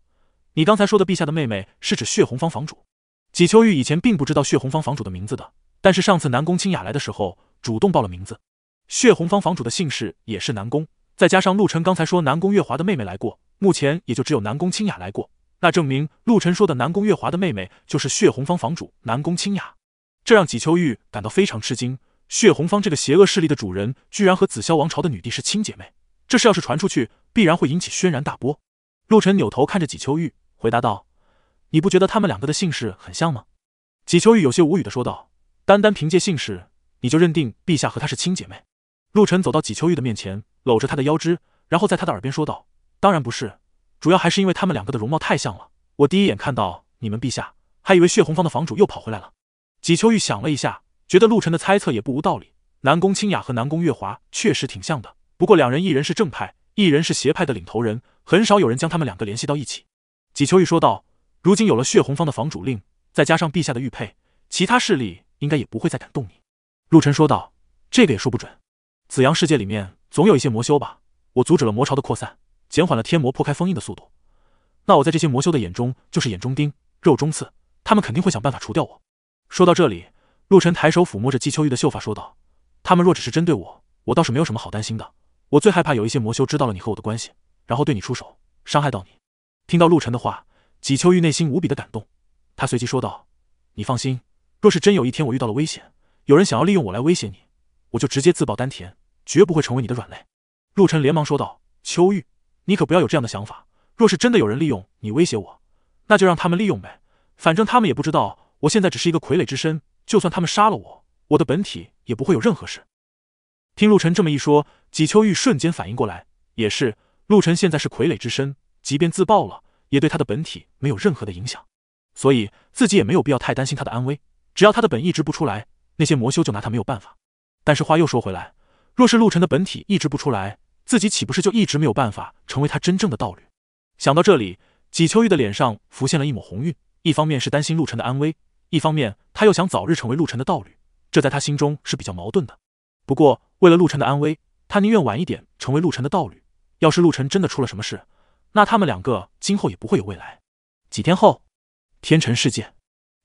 你刚才说的陛下的妹妹是指血红方房主？”纪秋玉以前并不知道血红方房主的名字的，但是上次南宫清雅来的时候主动报了名字。血红坊房主的姓氏也是南宫，再加上陆晨刚才说南宫月华的妹妹来过，目前也就只有南宫清雅来过，那证明陆晨说的南宫月华的妹妹就是血红坊房主南宫清雅，这让纪秋玉感到非常吃惊。血红坊这个邪恶势力的主人，居然和紫霄王朝的女帝是亲姐妹，这事要是传出去，必然会引起轩然大波。陆晨扭头看着纪秋玉，回答道：“你不觉得他们两个的姓氏很像吗？”纪秋玉有些无语的说道：“单单凭借姓氏，你就认定陛下和她是亲姐妹？”陆晨走到纪秋玉的面前，搂着她的腰肢，然后在她的耳边说道：“当然不是，主要还是因为他们两个的容貌太像了。我第一眼看到你们陛下，还以为血红坊的房主又跑回来了。”纪秋玉想了一下，觉得陆晨的猜测也不无道理。南宫清雅和南宫月华确实挺像的，不过两人一人是正派，一人是邪派的领头人，很少有人将他们两个联系到一起。纪秋玉说道：“如今有了血红坊的房主令，再加上陛下的玉佩，其他势力应该也不会再敢动你。”陆晨说道：“这个也说不准。紫阳世界里面总有一些魔修吧，我阻止了魔潮的扩散，减缓了天魔破开封印的速度。那我在这些魔修的眼中就是眼中钉、肉中刺，他们肯定会想办法除掉我。”说到这里，陆晨抬手抚摸着纪秋玉的秀发说道：“他们若只是针对我，我倒是没有什么好担心的。我最害怕有一些魔修知道了你和我的关系，然后对你出手，伤害到你。”听到陆晨的话，纪秋玉内心无比的感动，他随即说道：“你放心，若是真有一天我遇到了危险，有人想要利用我来威胁你，我就直接自爆丹田，绝不会成为你的软肋。”陆晨连忙说道：“秋玉，你可不要有这样的想法，若是真的有人利用你威胁我，那就让他们利用呗，反正他们也不知道我现在只是一个傀儡之身，就算他们杀了我，我的本体也不会有任何事。”听陆晨这么一说，纪秋玉瞬间反应过来，也是，陆晨现在是傀儡之身，即便自爆了，也对他的本体没有任何的影响，所以自己也没有必要太担心他的安危，只要他的本意植不出来，那些魔修就拿他没有办法。但是话又说回来，若是陆晨的本体一直不出来，自己岂不是就一直没有办法成为他真正的道侣？想到这里，纪秋玉的脸上浮现了一抹红晕，一方面是担心陆晨的安危，一方面他又想早日成为陆晨的道侣，这在他心中是比较矛盾的。不过为了陆晨的安危，他宁愿晚一点成为陆晨的道侣，要是陆晨真的出了什么事，那他们两个今后也不会有未来。几天后，天辰世界，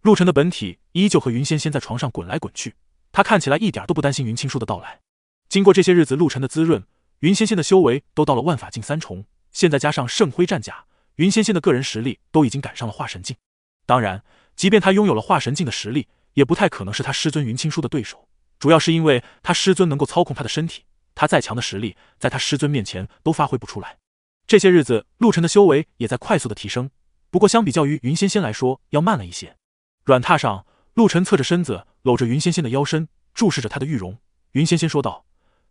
陆晨的本体依旧和云仙仙在床上滚来滚去，他看起来一点都不担心云青书的到来。经过这些日子陆晨的滋润，云仙仙的修为都到了万法境三重，现在加上圣辉战甲，云仙仙的个人实力都已经赶上了化神境。当然，即便他拥有了化神境的实力，也不太可能是他师尊云青书的对手，主要是因为他师尊能够操控他的身体，他再强的实力在他师尊面前都发挥不出来。这些日子陆晨的修为也在快速的提升，不过相比较于云仙仙来说要慢了一些。软榻上，陆晨侧着身子搂着云仙仙的腰身，注视着她的玉容。云仙仙说道：“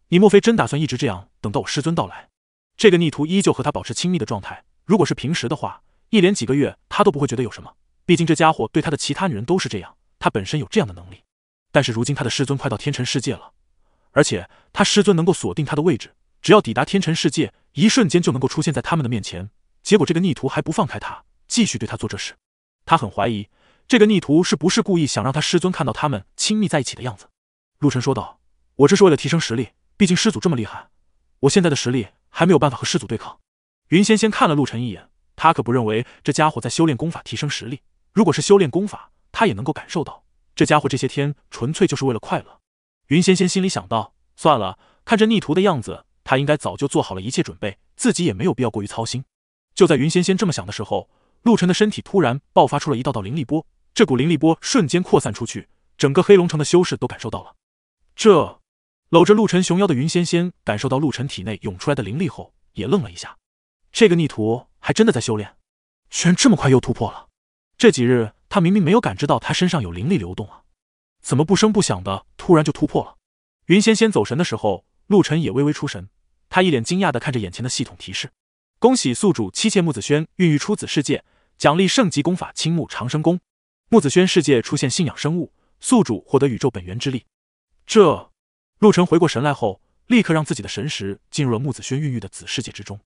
你莫非真打算一直这样等到我师尊到来？”这个逆徒依旧和他保持亲密的状态，如果是平时的话，一连几个月他都不会觉得有什么，毕竟这家伙对他的其他女人都是这样，他本身有这样的能力。但是如今他的师尊快到天辰世界了，而且他师尊能够锁定他的位置，只要抵达天辰世界，一瞬间就能够出现在他们的面前。结果这个逆徒还不放开他，继续对他做这事。他很怀疑这个逆徒是不是故意想让他师尊看到他们亲密在一起的样子。陆晨说道：“我这是为了提升实力，毕竟师祖这么厉害，我现在的实力还没有办法和师祖对抗。”云仙仙看了陆晨一眼，他可不认为这家伙在修炼功法提升实力，如果是修炼功法，他也能够感受到这家伙这些天纯粹就是为了快乐。云仙仙心里想到，算了，看这逆徒的样子，他应该早就做好了一切准备，自己也没有必要过于操心。就在云仙仙这么想的时候，陆晨的身体突然爆发出了一道道灵力波，这股灵力波瞬间扩散出去，整个黑龙城的修士都感受到了。这搂着陆晨熊腰的云仙仙感受到陆晨体内涌出来的灵力后，也愣了一下，这个逆徒还真的在修炼，居然这么快又突破了。这几日他明明没有感知到他身上有灵力流动啊，怎么不声不响的突然就突破了？云仙仙走神的时候，陆晨也微微出神，他一脸惊讶地看着眼前的系统提示：“恭喜宿主妻妾木子轩孕育出子世界，奖励圣级功法青木长生功。木子轩世界出现信仰生物，宿主获得宇宙本源之力。”这……陆晨回过神来后，立刻让自己的神识进入了木子轩孕育的子世界之中。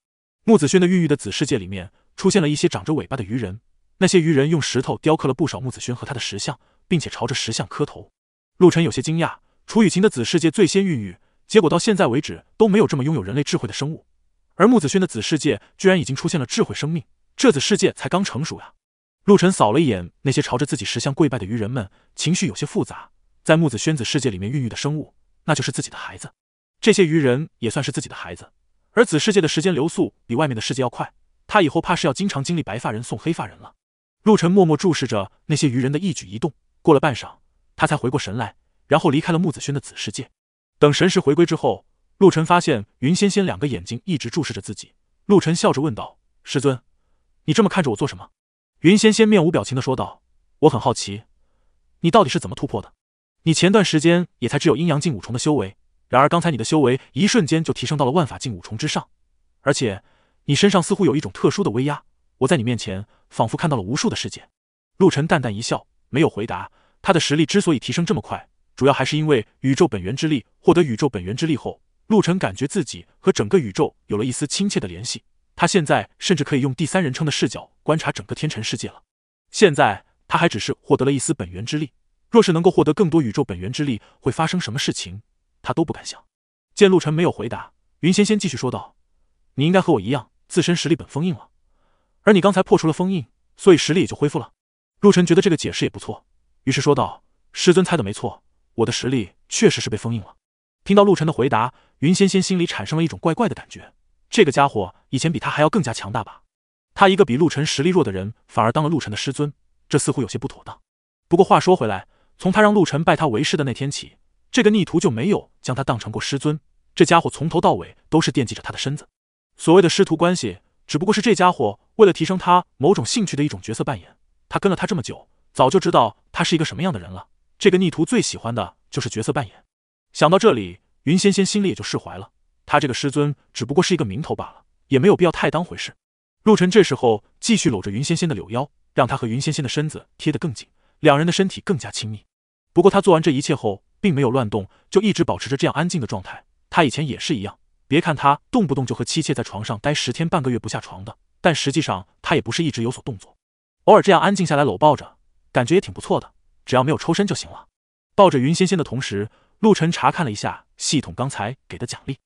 木子轩的孕育的子世界里面出现了一些长着尾巴的鱼人，那些鱼人用石头雕刻了不少木子轩和他的石像，并且朝着石像磕头。陆晨有些惊讶，楚雨晴的子世界最先孕育，结果到现在为止都没有这么拥有人类智慧的生物，而木子轩的子世界居然已经出现了智慧生命，这子世界才刚成熟呀！陆晨扫了一眼那些朝着自己石像跪拜的鱼人们，情绪有些复杂。在木子轩子世界里面孕育的生物，那就是自己的孩子。这些鱼人也算是自己的孩子，而子世界的时间流速比外面的世界要快，他以后怕是要经常经历白发人送黑发人了。陆晨默默注视着那些鱼人的一举一动，过了半晌，他才回过神来，然后离开了木子轩的子世界。等神识回归之后，陆晨发现云仙仙两个眼睛一直注视着自己。陆晨笑着问道：“师尊，你这么看着我做什么？”云仙仙面无表情地说道：“我很好奇，你到底是怎么突破的？你前段时间也才只有阴阳境五重的修为，然而刚才你的修为一瞬间就提升到了万法境五重之上，而且你身上似乎有一种特殊的威压，我在你面前仿佛看到了无数的世界。”陆晨淡淡一笑，没有回答。他的实力之所以提升这么快，主要还是因为宇宙本源之力。获得宇宙本源之力后，陆晨感觉自己和整个宇宙有了一丝亲切的联系，他现在甚至可以用第三人称的视角观察整个天辰世界了。现在他还只是获得了一丝本源之力，若是能够获得更多宇宙本源之力，会发生什么事情他都不敢想。见陆晨没有回答，云仙仙继续说道：“你应该和我一样，自身实力本封印了，而你刚才破除了封印，所以实力也就恢复了。”陆晨觉得这个解释也不错，于是说道：“师尊猜的没错，我的实力确实是被封印了。”听到陆晨的回答，云仙仙心里产生了一种怪怪的感觉，这个家伙以前比他还要更加强大吧？他一个比陆晨实力弱的人，反而当了陆晨的师尊，这似乎有些不妥当。不过话说回来，从他让陆晨拜他为师的那天起，这个逆徒就没有将他当成过师尊，这家伙从头到尾都是惦记着他的身子。所谓的师徒关系，只不过是这家伙为了提升他某种兴趣的一种角色扮演。他跟了他这么久，早就知道他是一个什么样的人了。这个逆徒最喜欢的就是角色扮演。想到这里，云仙仙心里也就释怀了，他这个师尊只不过是一个名头罢了，也没有必要太当回事。陆晨这时候继续搂着云仙仙的柳腰，让他和云仙仙的身子贴得更紧，两人的身体更加亲密。不过他做完这一切后并没有乱动，就一直保持着这样安静的状态。他以前也是一样，别看他动不动就和妻妾在床上待十天半个月不下床的，但实际上他也不是一直有所动作，偶尔这样安静下来，搂抱着感觉也挺不错的，只要没有抽身就行了。抱着云仙仙的同时，陆晨查看了一下系统刚才给的奖励：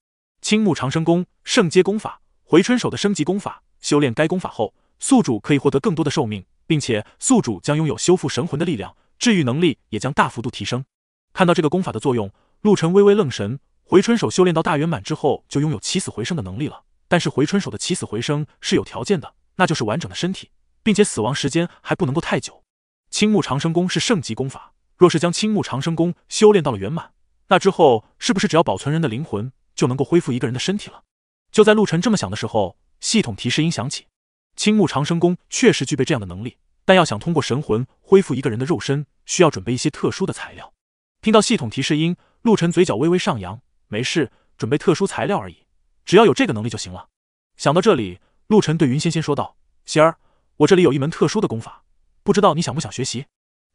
青木长生功、圣阶功法、回春手的升级功法。修炼该功法后，宿主可以获得更多的寿命，并且宿主将拥有修复神魂的力量，治愈能力也将大幅度提升。看到这个功法的作用，陆晨微微愣神。回春手修炼到大圆满之后，就拥有起死回生的能力了。但是回春手的起死回生是有条件的，那就是完整的身体，并且死亡时间还不能够太久。青木长生功是圣级功法，若是将青木长生功修炼到了圆满，那之后是不是只要保存人的灵魂，就能够恢复一个人的身体了？就在陆晨这么想的时候，系统提示音响起。青木长生功确实具备这样的能力，但要想通过神魂恢复一个人的肉身，需要准备一些特殊的材料。听到系统提示音，陆晨嘴角微微上扬，没事，准备特殊材料而已，只要有这个能力就行了。想到这里，陆晨对云仙仙说道：“仙儿，我这里有一门特殊的功法，不知道你想不想学习？”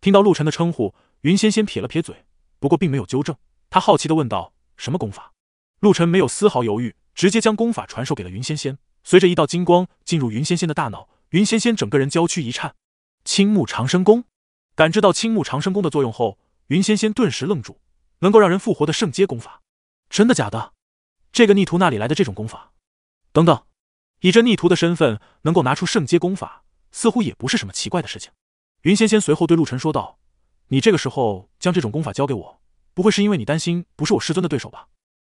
听到陆晨的称呼，云仙仙撇了撇嘴，不过并没有纠正，她好奇地问道：“什么功法？”陆晨没有丝毫犹豫，直接将功法传授给了云仙仙。随着一道金光进入云仙仙的大脑，云仙仙整个人娇躯一颤。青木长生功。感知到青木长生功的作用后，云仙仙顿时愣住，能够让人复活的圣阶功法，真的假的？这个逆徒哪里来的这种功法？等等，以这逆徒的身份能够拿出圣阶功法，似乎也不是什么奇怪的事情。云仙仙随后对陆晨说道：“你这个时候将这种功法交给我，不会是因为你担心不是我师尊的对手吧？”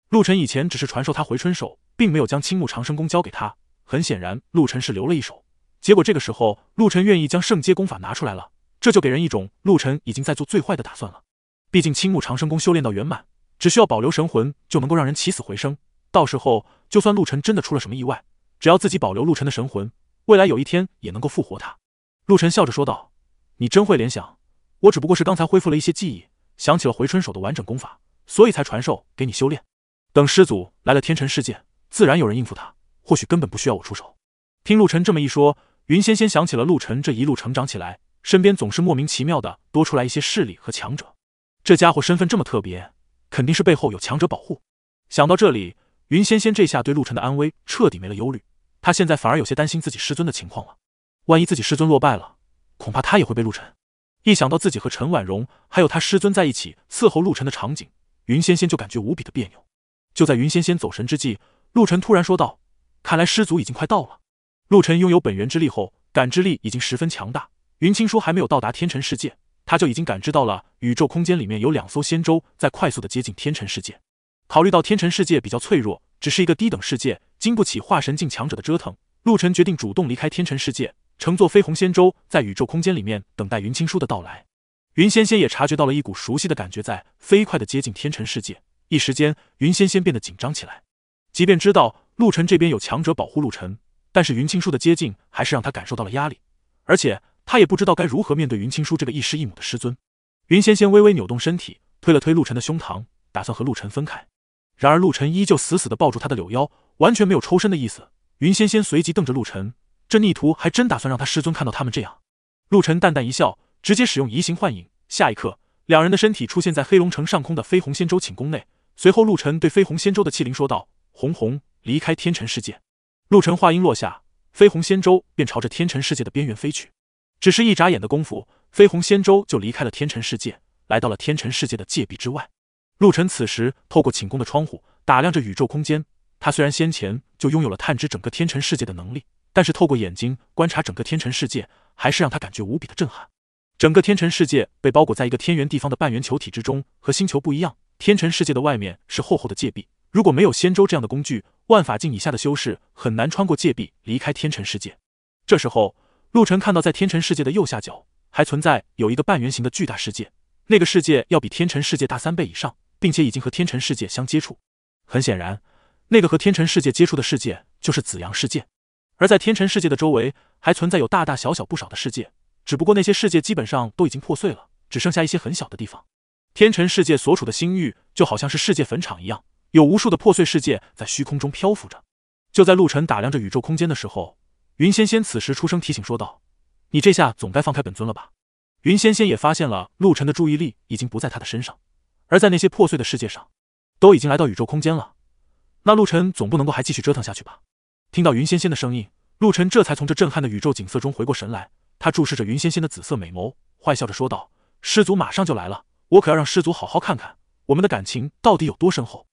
陆晨以前只是传授他回春手，并没有将青木长生功交给他，很显然陆晨是留了一手。结果这个时候陆晨愿意将圣阶功法拿出来了，这就给人一种陆晨已经在做最坏的打算了。毕竟青木长生功修炼到圆满，只需要保留神魂就能够让人起死回生，到时候就算陆晨真的出了什么意外，只要自己保留陆晨的神魂，未来有一天也能够复活他。陆晨笑着说道：“你真会联想，我只不过是刚才恢复了一些记忆，想起了回春手的完整功法，所以才传授给你修炼。等师祖来了天辰世界，自然有人应付他，或许根本不需要我出手。”听陆晨这么一说，云仙仙想起了陆晨这一路成长起来，身边总是莫名其妙的多出来一些势力和强者，这家伙身份这么特别，肯定是背后有强者保护。想到这里，云仙仙这下对陆晨的安危彻底没了忧虑，她现在反而有些担心自己师尊的情况了，万一自己师尊落败了，恐怕她也会被陆晨。一想到自己和陈婉容还有她师尊在一起伺候陆晨的场景，云仙仙就感觉无比的别扭。就在云仙仙走神之际，陆晨突然说道：“看来师祖已经快到了。”陆晨拥有本源之力后，感知力已经十分强大。云青说还没有到达天辰世界，他就已经感知到了宇宙空间里面有两艘仙舟在快速的接近天辰世界。考虑到天辰世界比较脆弱，只是一个低等世界，经不起化神境强者的折腾，陆晨决定主动离开天辰世界，乘坐飞鸿仙舟，在宇宙空间里面等待云青书的到来。云仙仙也察觉到了一股熟悉的感觉在飞快地接近天辰世界，一时间，云仙仙变得紧张起来。即便知道陆晨这边有强者保护陆晨，但是云青书的接近还是让他感受到了压力，而且他也不知道该如何面对云青书这个一师一母的师尊。云仙仙微微扭动身体，推了推陆晨的胸膛，打算和陆晨分开。然而陆晨依旧死死地抱住他的柳腰，完全没有抽身的意思。云仙仙随即瞪着陆晨，这逆徒还真打算让他师尊看到他们这样。陆晨淡淡一笑，直接使用移形幻影，下一刻，两人的身体出现在黑龙城上空的飞鸿仙舟寝宫内。随后陆晨对飞鸿仙舟的气灵说道：“鸿鸿，离开天辰世界。”陆晨话音落下，飞鸿仙舟便朝着天辰世界的边缘飞去。只是一眨眼的功夫，飞鸿仙舟就离开了天辰世界，来到了天辰世界的界壁之外。陆晨此时透过寝宫的窗户打量着宇宙空间，他虽然先前就拥有了探知整个天辰世界的能力，但是透过眼睛观察整个天辰世界，还是让他感觉无比的震撼。整个天辰世界被包裹在一个天圆地方的半圆球体之中，和星球不一样，天辰世界的外面是厚厚的界壁，如果没有仙舟这样的工具，万法境以下的修士很难穿过界壁离开天辰世界。这时候，陆晨看到在天辰世界的右下角还存在有一个半圆形的巨大世界，那个世界要比天辰世界大三倍以上，并且已经和天辰世界相接触。很显然，那个和天辰世界接触的世界就是紫阳世界。而在天辰世界的周围还存在有大大小小不少的世界，只不过那些世界基本上都已经破碎了，只剩下一些很小的地方。天辰世界所处的星域就好像是世界坟场一样，有无数的破碎世界在虚空中漂浮着。就在陆晨打量着宇宙空间的时候，云仙仙此时出声提醒说道：“你这下总该放开本尊了吧？”云仙仙也发现了陆晨的注意力已经不在他的身上，而在那些破碎的世界上。都已经来到宇宙空间了，那陆晨总不能够还继续折腾下去吧。听到云仙仙的声音，陆晨这才从这震撼的宇宙景色中回过神来，他注视着云仙仙的紫色美眸，坏笑着说道：“师祖马上就来了，我可要让师祖好好看看我们的感情到底有多深厚。”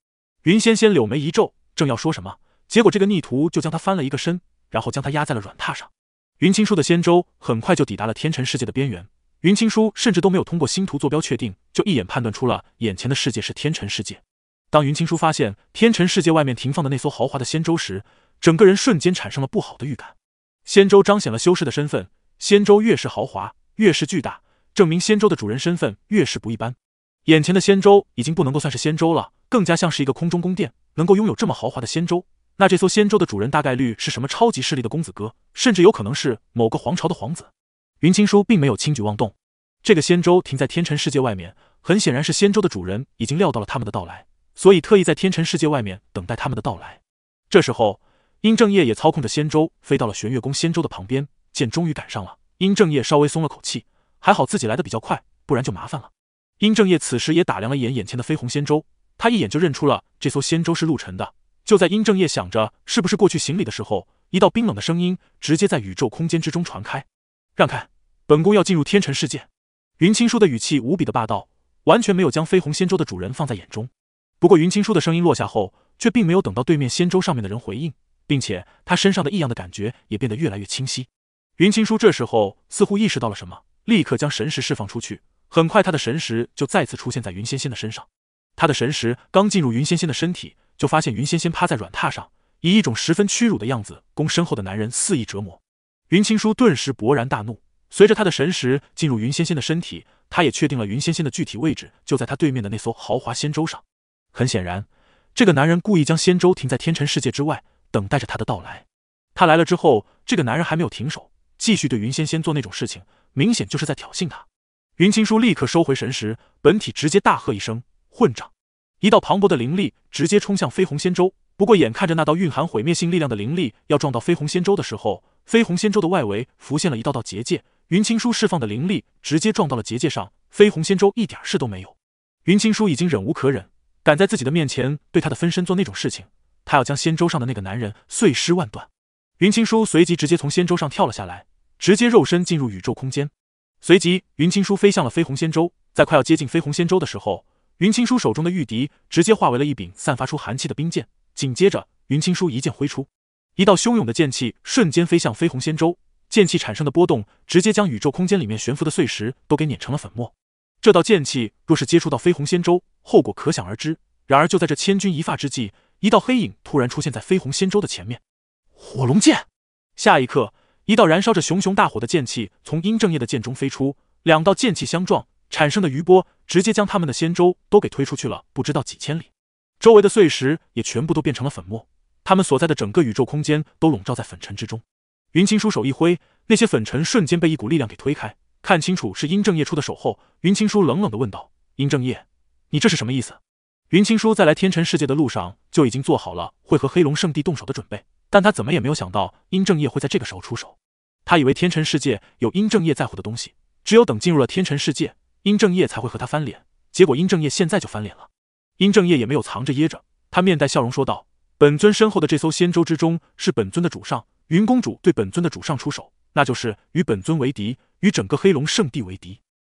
云仙仙柳眉一皱，正要说什么，结果这个逆徒就将他翻了一个身，然后将他压在了软榻上。云青书的仙舟很快就抵达了天辰世界的边缘，云青书甚至都没有通过星图坐标确定，就一眼判断出了眼前的世界是天辰世界。当云青书发现天辰世界外面停放的那艘豪华的仙舟时，整个人瞬间产生了不好的预感。仙舟彰显了修士的身份，仙舟越是豪华，越是巨大，证明仙舟的主人身份越是不一般。眼前的仙舟已经不能够算是仙舟了，更加像是一个空中宫殿。能够拥有这么豪华的仙舟，那这艘仙舟的主人大概率是什么超级势力的公子哥，甚至有可能是某个皇朝的皇子。云青书并没有轻举妄动，这个仙舟停在天辰世界外面，很显然是仙舟的主人已经料到了他们的到来，所以特意在天辰世界外面等待他们的到来。这时候，殷正业也操控着仙舟飞到了玄月宫仙舟的旁边，见终于赶上了，殷正业稍微松了口气，还好自己来得比较快，不然就麻烦了。殷正业此时也打量了一眼眼前的飞鸿仙舟，他一眼就认出了这艘仙舟是陆晨的。就在殷正业想着是不是过去行礼的时候，一道冰冷的声音直接在宇宙空间之中传开：“让开，本宫要进入天辰世界。”云青书的语气无比的霸道，完全没有将飞鸿仙舟的主人放在眼中。不过云青书的声音落下后，却并没有等到对面仙舟上面的人回应，并且他身上的异样的感觉也变得越来越清晰。云青书这时候似乎意识到了什么，立刻将神识释放出去，很快他的神识就再次出现在云仙仙的身上。他的神识刚进入云仙仙的身体，就发现云仙仙趴在软榻上，以一种十分屈辱的样子供身后的男人肆意折磨。云青书顿时勃然大怒，随着他的神识进入云仙仙的身体，他也确定了云仙仙的具体位置，就在他对面的那艘豪华仙舟上。很显然，这个男人故意将仙舟停在天辰世界之外，等待着他的到来。他来了之后，这个男人还没有停手，继续对云仙仙做那种事情，明显就是在挑衅他。云青书立刻收回神识，本体直接大喝一声：“混账！”一道磅礴的灵力直接冲向飞鸿仙舟。不过眼看着那道蕴含毁灭性力量的灵力要撞到飞鸿仙舟的时候，飞鸿仙舟的外围浮现了一道道结界，云青书释放的灵力直接撞到了结界上，飞鸿仙舟一点事都没有。云青书已经忍无可忍，敢在自己的面前对他的分身做那种事情，他要将仙舟上的那个男人碎尸万段。云青书随即直接从仙舟上跳了下来，直接肉身进入宇宙空间。随即云青书飞向了飞鸿仙舟，在快要接近飞鸿仙舟的时候，云青书手中的玉笛直接化为了一柄散发出寒气的冰剑，紧接着云青书一剑挥出，一道汹涌的剑气瞬间飞向飞鸿仙舟，剑气产生的波动直接将宇宙空间里面悬浮的碎石都给碾成了粉末。这道剑气若是接触到飞鸿仙舟，后果可想而知，然而就在这千钧一发之际，一道黑影突然出现在飞鸿仙舟的前面。火龙剑！下一刻，一道燃烧着熊熊大火的剑气从殷正业的剑中飞出，两道剑气相撞，产生的余波直接将他们的仙舟都给推出去了，不知道几千里。周围的碎石也全部都变成了粉末，他们所在的整个宇宙空间都笼罩在粉尘之中。云青书手一挥，那些粉尘瞬间被一股力量给推开。看清楚是殷正业出的手后，云青书冷冷地问道：“殷正业，你这是什么意思？”云青书在来天辰世界的路上就已经做好了会和黑龙圣地动手的准备，但他怎么也没有想到殷正业会在这个时候出手。他以为天辰世界有殷正业在乎的东西，只有等进入了天辰世界，殷正业才会和他翻脸。结果殷正业现在就翻脸了。殷正业也没有藏着掖着，他面带笑容说道：“本尊身后的这艘仙舟之中，是本尊的主上云公主对本尊的主上出手，那就是与本尊为敌，与整个黑龙圣地为敌。”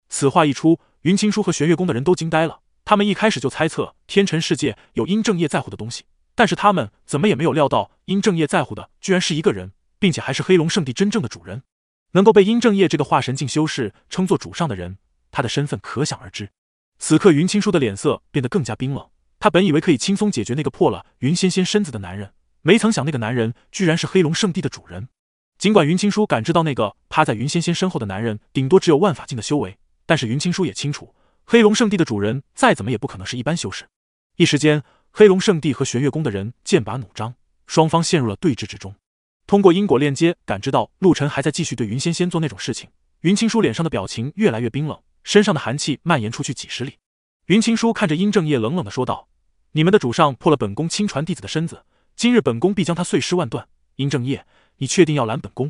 此话一出，云青书和玄月宫的人都惊呆了。他们一开始就猜测天辰世界有殷正业在乎的东西，但是他们怎么也没有料到殷正业在乎的居然是一个人，并且还是黑龙圣地真正的主人。能够被殷正业这个化神境修士称作主上的人，他的身份可想而知。此刻云青书的脸色变得更加冰冷，他本以为可以轻松解决那个破了云仙仙身子的男人，没曾想那个男人居然是黑龙圣地的主人。尽管云青书感知到那个趴在云仙仙身后的男人顶多只有万法境的修为，但是云青书也清楚，黑龙圣地的主人再怎么也不可能是一般修士。一时间，黑龙圣地和玄月宫的人剑拔弩张，双方陷入了对峙之中。通过因果链接感知到陆晨还在继续对云仙仙做那种事情，云青书脸上的表情越来越冰冷，身上的寒气蔓延出去几十里。云青书看着殷正业冷冷地说道：“你们的主上破了本宫亲传弟子的身子，今日本宫必将他碎尸万段。殷正业，你确定要拦本宫？”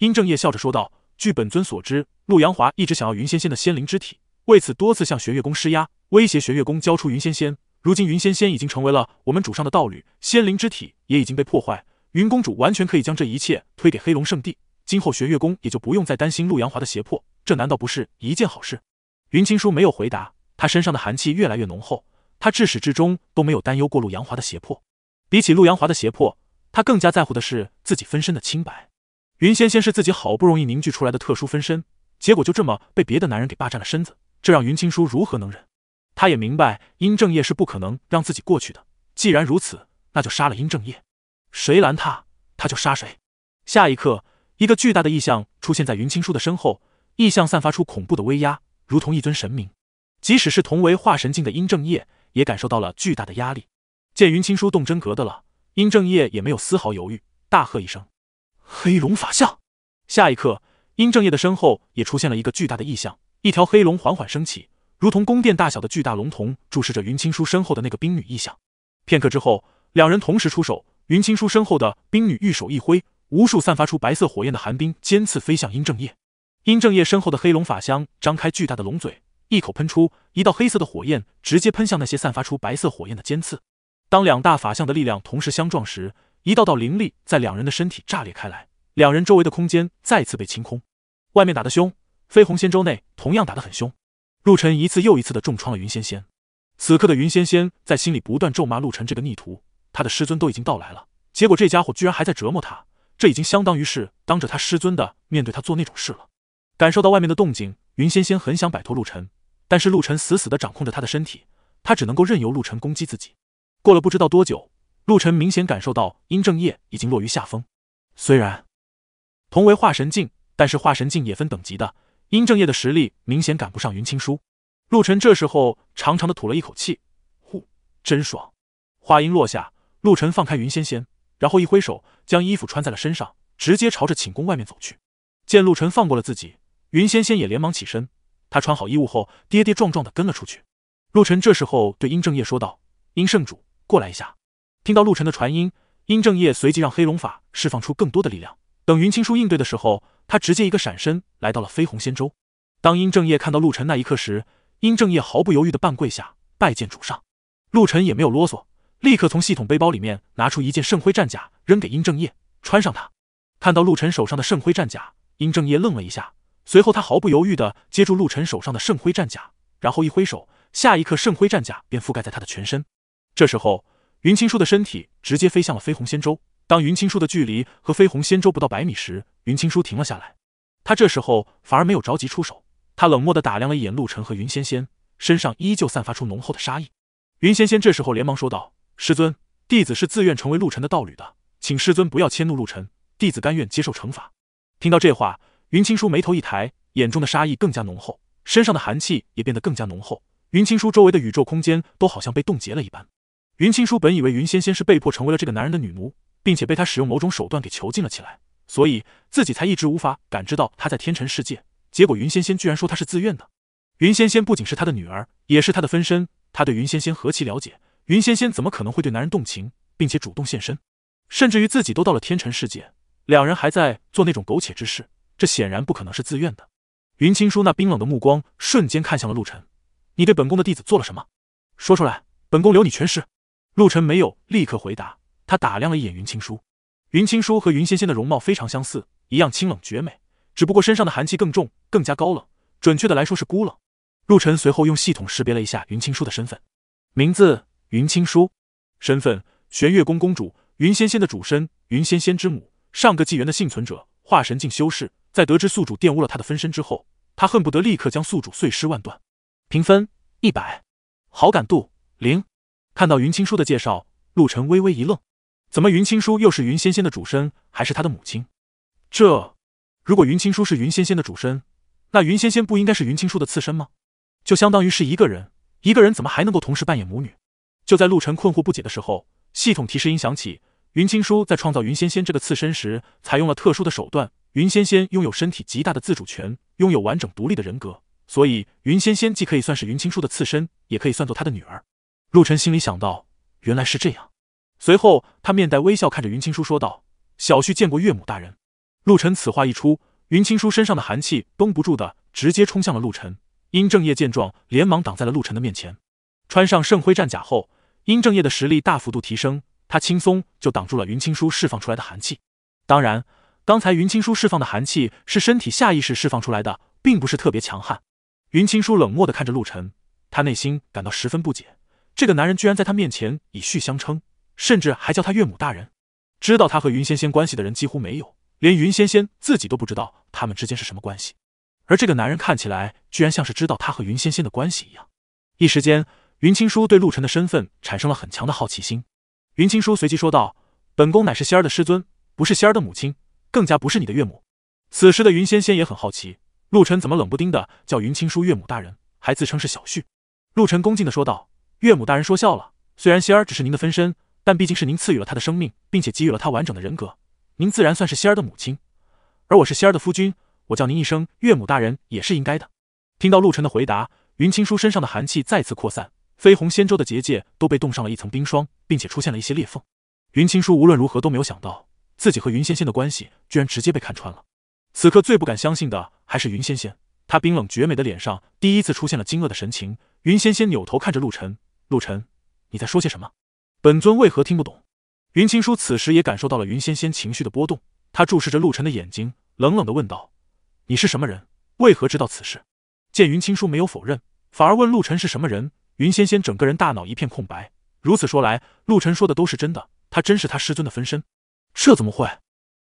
殷正业笑着说道：“据本尊所知，陆阳华一直想要云仙仙的仙灵之体，为此多次向玄月宫施压，威胁玄月宫交出云仙仙。如今云仙仙已经成为了我们主上的道侣，仙灵之体也已经被破坏，云公主完全可以将这一切推给黑龙圣地，今后玄月宫也就不用再担心陆阳华的胁迫，这难道不是一件好事？”云青书没有回答，他身上的寒气越来越浓厚，他至始至终都没有担忧过陆阳华的胁迫。比起陆阳华的胁迫，他更加在乎的是自己分身的清白。云仙仙是自己好不容易凝聚出来的特殊分身，结果就这么被别的男人给霸占了身子，这让云青书如何能忍？他也明白殷正业是不可能让自己过去的，既然如此，那就杀了殷正业，谁拦他他就杀谁。下一刻，一个巨大的异象出现在云青书的身后，异象散发出恐怖的威压，如同一尊神明。即使是同为化神境的殷正业也感受到了巨大的压力。见云青书动真格的了，殷正业也没有丝毫犹豫，大喝一声：“黑龙法相！”下一刻，殷正业的身后也出现了一个巨大的异象，一条黑龙缓缓升起，如同宫殿大小的巨大龙瞳注视着云青书身后的那个冰女异象。片刻之后，两人同时出手，云青书身后的冰女玉手一挥，无数散发出白色火焰的寒冰尖刺飞向殷正业。殷正业身后的黑龙法相张开巨大的龙嘴，一口喷出一道黑色的火焰，直接喷向那些散发出白色火焰的尖刺。当两大法相的力量同时相撞时，一道道灵力在两人的身体炸裂开来，两人周围的空间再次被清空。外面打得凶，飞鸿仙舟内同样打得很凶，陆晨一次又一次的重创了云仙仙。此刻的云仙仙在心里不断咒骂陆晨这个逆徒，他的师尊都已经到来了，结果这家伙居然还在折磨他，这已经相当于是当着他师尊的面对他做那种事了。感受到外面的动静，云仙仙很想摆脱陆晨，但是陆晨死死的掌控着他的身体，他只能够任由陆晨攻击自己。过了不知道多久，陆晨明显感受到殷正业已经落于下风。虽然同为化神境，但是化神境也分等级的，殷正业的实力明显赶不上云青书。陆晨这时候长长的吐了一口气，呼，真爽。话音落下，陆晨放开云仙仙，然后一挥手将衣服穿在了身上，直接朝着寝宫外面走去。见陆晨放过了自己，云仙仙也连忙起身，她穿好衣物后跌跌撞撞的跟了出去。陆晨这时候对殷正业说道：“殷圣主，过来一下。”听到陆晨的传音，殷正业随即让黑龙法释放出更多的力量。等云青书应对的时候，他直接一个闪身来到了飞鸿仙舟。当殷正业看到陆晨那一刻时，殷正业毫不犹豫的半跪下拜见主上。陆晨也没有啰嗦，立刻从系统背包里面拿出一件圣辉战甲扔给殷正业，穿上它。看到陆晨手上的圣辉战甲，殷正业愣了一下，随后他毫不犹豫的接住陆晨手上的圣辉战甲，然后一挥手，下一刻圣辉战甲便覆盖在他的全身。这时候，云青书的身体直接飞向了飞鸿仙舟。当云青书的距离和飞鸿仙舟不到百米时，云青书停了下来。他这时候反而没有着急出手，他冷漠地打量了一眼陆晨和云仙仙，身上依旧散发出浓厚的杀意。云仙仙这时候连忙说道：“师尊，弟子是自愿成为陆晨的道侣的，请师尊不要迁怒陆晨，弟子甘愿接受惩罚。”听到这话，云青书眉头一抬，眼中的杀意更加浓厚，身上的寒气也变得更加浓厚。云青书周围的宇宙空间都好像被冻结了一般。云青书本以为云仙仙是被迫成为了这个男人的女奴，并且被他使用某种手段给囚禁了起来，所以自己才一直无法感知到他在天辰世界。结果云仙仙居然说他是自愿的。云仙仙不仅是他的女儿，也是他的分身，他对云仙仙何其了解，云仙仙怎么可能会对男人动情，并且主动现身？甚至于自己都到了天辰世界，两人还在做那种苟且之事，这显然不可能是自愿的。云青书那冰冷的目光瞬间看向了陆晨：“你对本宫的弟子做了什么？说出来，本宫留你全尸。”陆晨没有立刻回答，他打量了一眼云青书。云青书和云仙仙的容貌非常相似，一样清冷绝美，只不过身上的寒气更重，更加高冷，准确的来说是孤冷。陆晨随后用系统识别了一下云青书的身份：名字云青书，身份玄月宫公主，云仙仙的主身，云仙仙之母，上个纪元的幸存者，化神境修士。在得知宿主玷污了他的分身之后，他恨不得立刻将宿主碎尸万段。评分一百，好感度零。看到云青书的介绍，陆晨微微一愣，怎么云青书又是云仙仙的主身，还是他的母亲？这，如果云青书是云仙仙的主身，那云仙仙不应该是云青书的次身吗？就相当于是一个人，一个人怎么还能够同时扮演母女？就在陆晨困惑不解的时候，系统提示音响起，云青书在创造云仙仙这个次身时，采用了特殊的手段。云仙仙拥有身体极大的自主权，拥有完整独立的人格，所以云仙仙既可以算是云青书的次身，也可以算作他的女儿。陆晨心里想到，原来是这样。随后他面带微笑看着云青书说道：“小婿见过岳母大人。”陆晨此话一出，云青书身上的寒气绷不住的直接冲向了陆晨。殷正业见状，连忙挡在了陆晨的面前。穿上圣辉战甲后，殷正业的实力大幅度提升，他轻松就挡住了云青书释放出来的寒气。当然，刚才云青书释放的寒气是身体下意识释放出来的，并不是特别强悍。云青书冷漠地看着陆晨，他内心感到十分不解，这个男人居然在他面前以婿相称，甚至还叫他岳母大人。知道他和云仙仙关系的人几乎没有，连云仙仙自己都不知道他们之间是什么关系，而这个男人看起来居然像是知道他和云仙仙的关系一样。一时间，云青书对陆晨的身份产生了很强的好奇心。云青书随即说道：“本宫乃是仙儿的师尊，不是仙儿的母亲，更加不是你的岳母。”此时的云仙仙也很好奇，陆晨怎么冷不丁的叫云青书岳母大人，还自称是小婿。陆晨恭敬的说道：“岳母大人说笑了，虽然仙儿只是您的分身，但毕竟是您赐予了她的生命，并且给予了她完整的人格，您自然算是仙儿的母亲，而我是仙儿的夫君，我叫您一声岳母大人也是应该的。”听到陆晨的回答，云青书身上的寒气再次扩散，绯红仙舟的结界都被冻上了一层冰霜，并且出现了一些裂缝。云青书无论如何都没有想到，自己和云仙仙的关系居然直接被看穿了。此刻最不敢相信的还是云仙仙，她冰冷绝美的脸上第一次出现了惊愕的神情。云仙仙扭头看着陆晨：“陆晨，你在说些什么？本尊为何听不懂？”云青书此时也感受到了云仙仙情绪的波动，她注视着陆晨的眼睛，冷冷地问道：“你是什么人？为何知道此事？”见云青书没有否认，反而问陆晨是什么人，云仙仙整个人大脑一片空白。如此说来，陆晨说的都是真的，他真是他师尊的分身。这怎么会？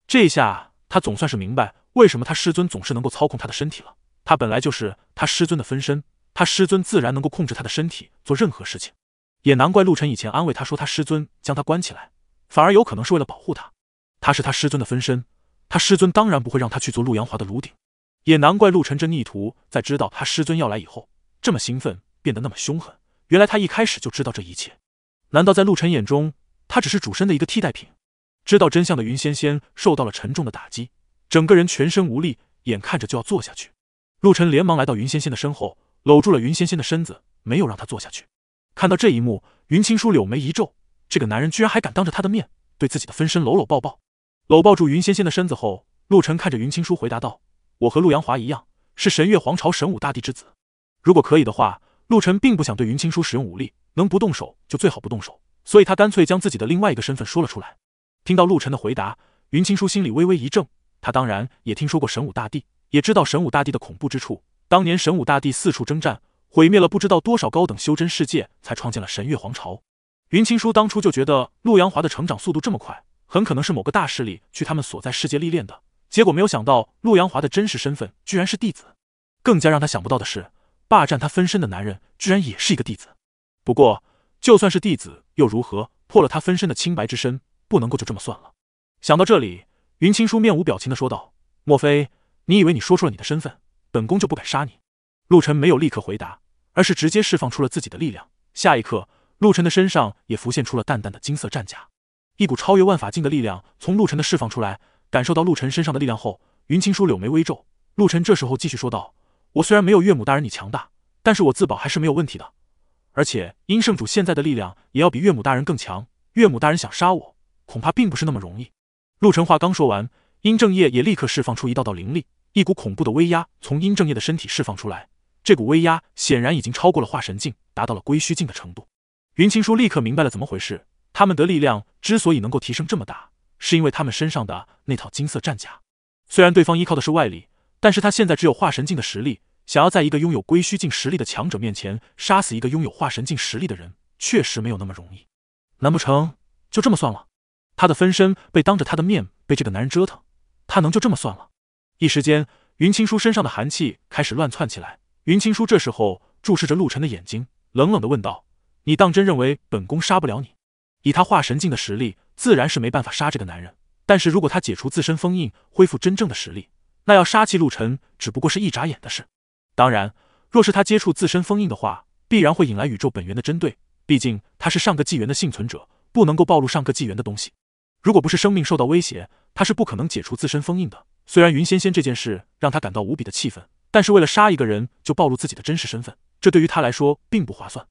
这下他总算是明白为什么他师尊总是能够操控他的身体了。他本来就是他师尊的分身，他师尊自然能够控制他的身体做任何事情。也难怪陆晨以前安慰他说他师尊将他关起来，反而有可能是为了保护他。他是他师尊的分身，他师尊当然不会让他去做陆阳华的炉鼎。也难怪陆晨这逆徒在知道他师尊要来以后这么兴奋，变得那么凶狠。原来他一开始就知道这一切。难道在陆晨眼中，他只是主身的一个替代品？知道真相的云仙仙受到了沉重的打击，整个人全身无力，眼看着就要坐下去。陆晨连忙来到云仙仙的身后，搂住了云仙仙的身子，没有让她坐下去。看到这一幕，云青书柳眉一皱，这个男人居然还敢当着她的面对自己的分身搂搂抱抱。搂抱住云仙仙的身子后，陆晨看着云青书回答道：“我和陆阳华一样，是神月皇朝神武大帝之子。”如果可以的话，陆晨并不想对云青书使用武力，能不动手就最好不动手，所以他干脆将自己的另外一个身份说了出来。听到陆晨的回答，云青书心里微微一怔，他当然也听说过神武大帝，也知道神武大帝的恐怖之处。当年神武大帝四处征战，毁灭了不知道多少高等修真世界，才创建了神月皇朝。云青书当初就觉得陆阳华的成长速度这么快，很可能是某个大势力去他们所在世界历练的，结果没有想到陆阳华的真实身份居然是弟子。更加让他想不到的是，霸占他分身的男人居然也是一个弟子。不过就算是弟子又如何，破了他分身的清白之身，不能够就这么算了。想到这里，云青书面无表情的说道：“莫非你以为你说出了你的身份，本宫就不敢杀你？”陆晨没有立刻回答，而是直接释放出了自己的力量。下一刻，陆晨的身上也浮现出了淡淡的金色战甲，一股超越万法境的力量从陆晨的释放出来。感受到陆晨身上的力量后，云青书柳眉微皱。陆晨这时候继续说道：“我虽然没有岳母大人你强大，但是我自保还是没有问题的。而且殷圣主现在的力量也要比岳母大人更强，岳母大人想杀我，恐怕并不是那么容易。”陆晨话刚说完，殷正业也立刻释放出一道道灵力，一股恐怖的威压从殷正业的身体释放出来。这股威压显然已经超过了化神境，达到了归虚境的程度。云青书立刻明白了怎么回事，他们的力量之所以能够提升这么大，是因为他们身上的那套金色战甲。虽然对方依靠的是外力，但是他现在只有化神境的实力，想要在一个拥有归虚境实力的强者面前杀死一个拥有化神境实力的人，确实没有那么容易。难不成就这么算了？他的分身被当着他的面被这个男人折腾，他能就这么算了？一时间，云青书身上的寒气开始乱窜起来。云青书这时候注视着陆晨的眼睛，冷冷地问道：“你当真认为本宫杀不了你？”以他化神境的实力，自然是没办法杀这个男人，但是如果他解除自身封印，恢复真正的实力，那要杀气陆晨只不过是一眨眼的事。当然，若是他接触自身封印的话，必然会引来宇宙本源的针对，毕竟他是上个纪元的幸存者，不能够暴露上个纪元的东西。如果不是生命受到威胁，他是不可能解除自身封印的。虽然云仙仙这件事让他感到无比的气愤，但是为了杀一个人就暴露自己的真实身份，这对于他来说并不划算。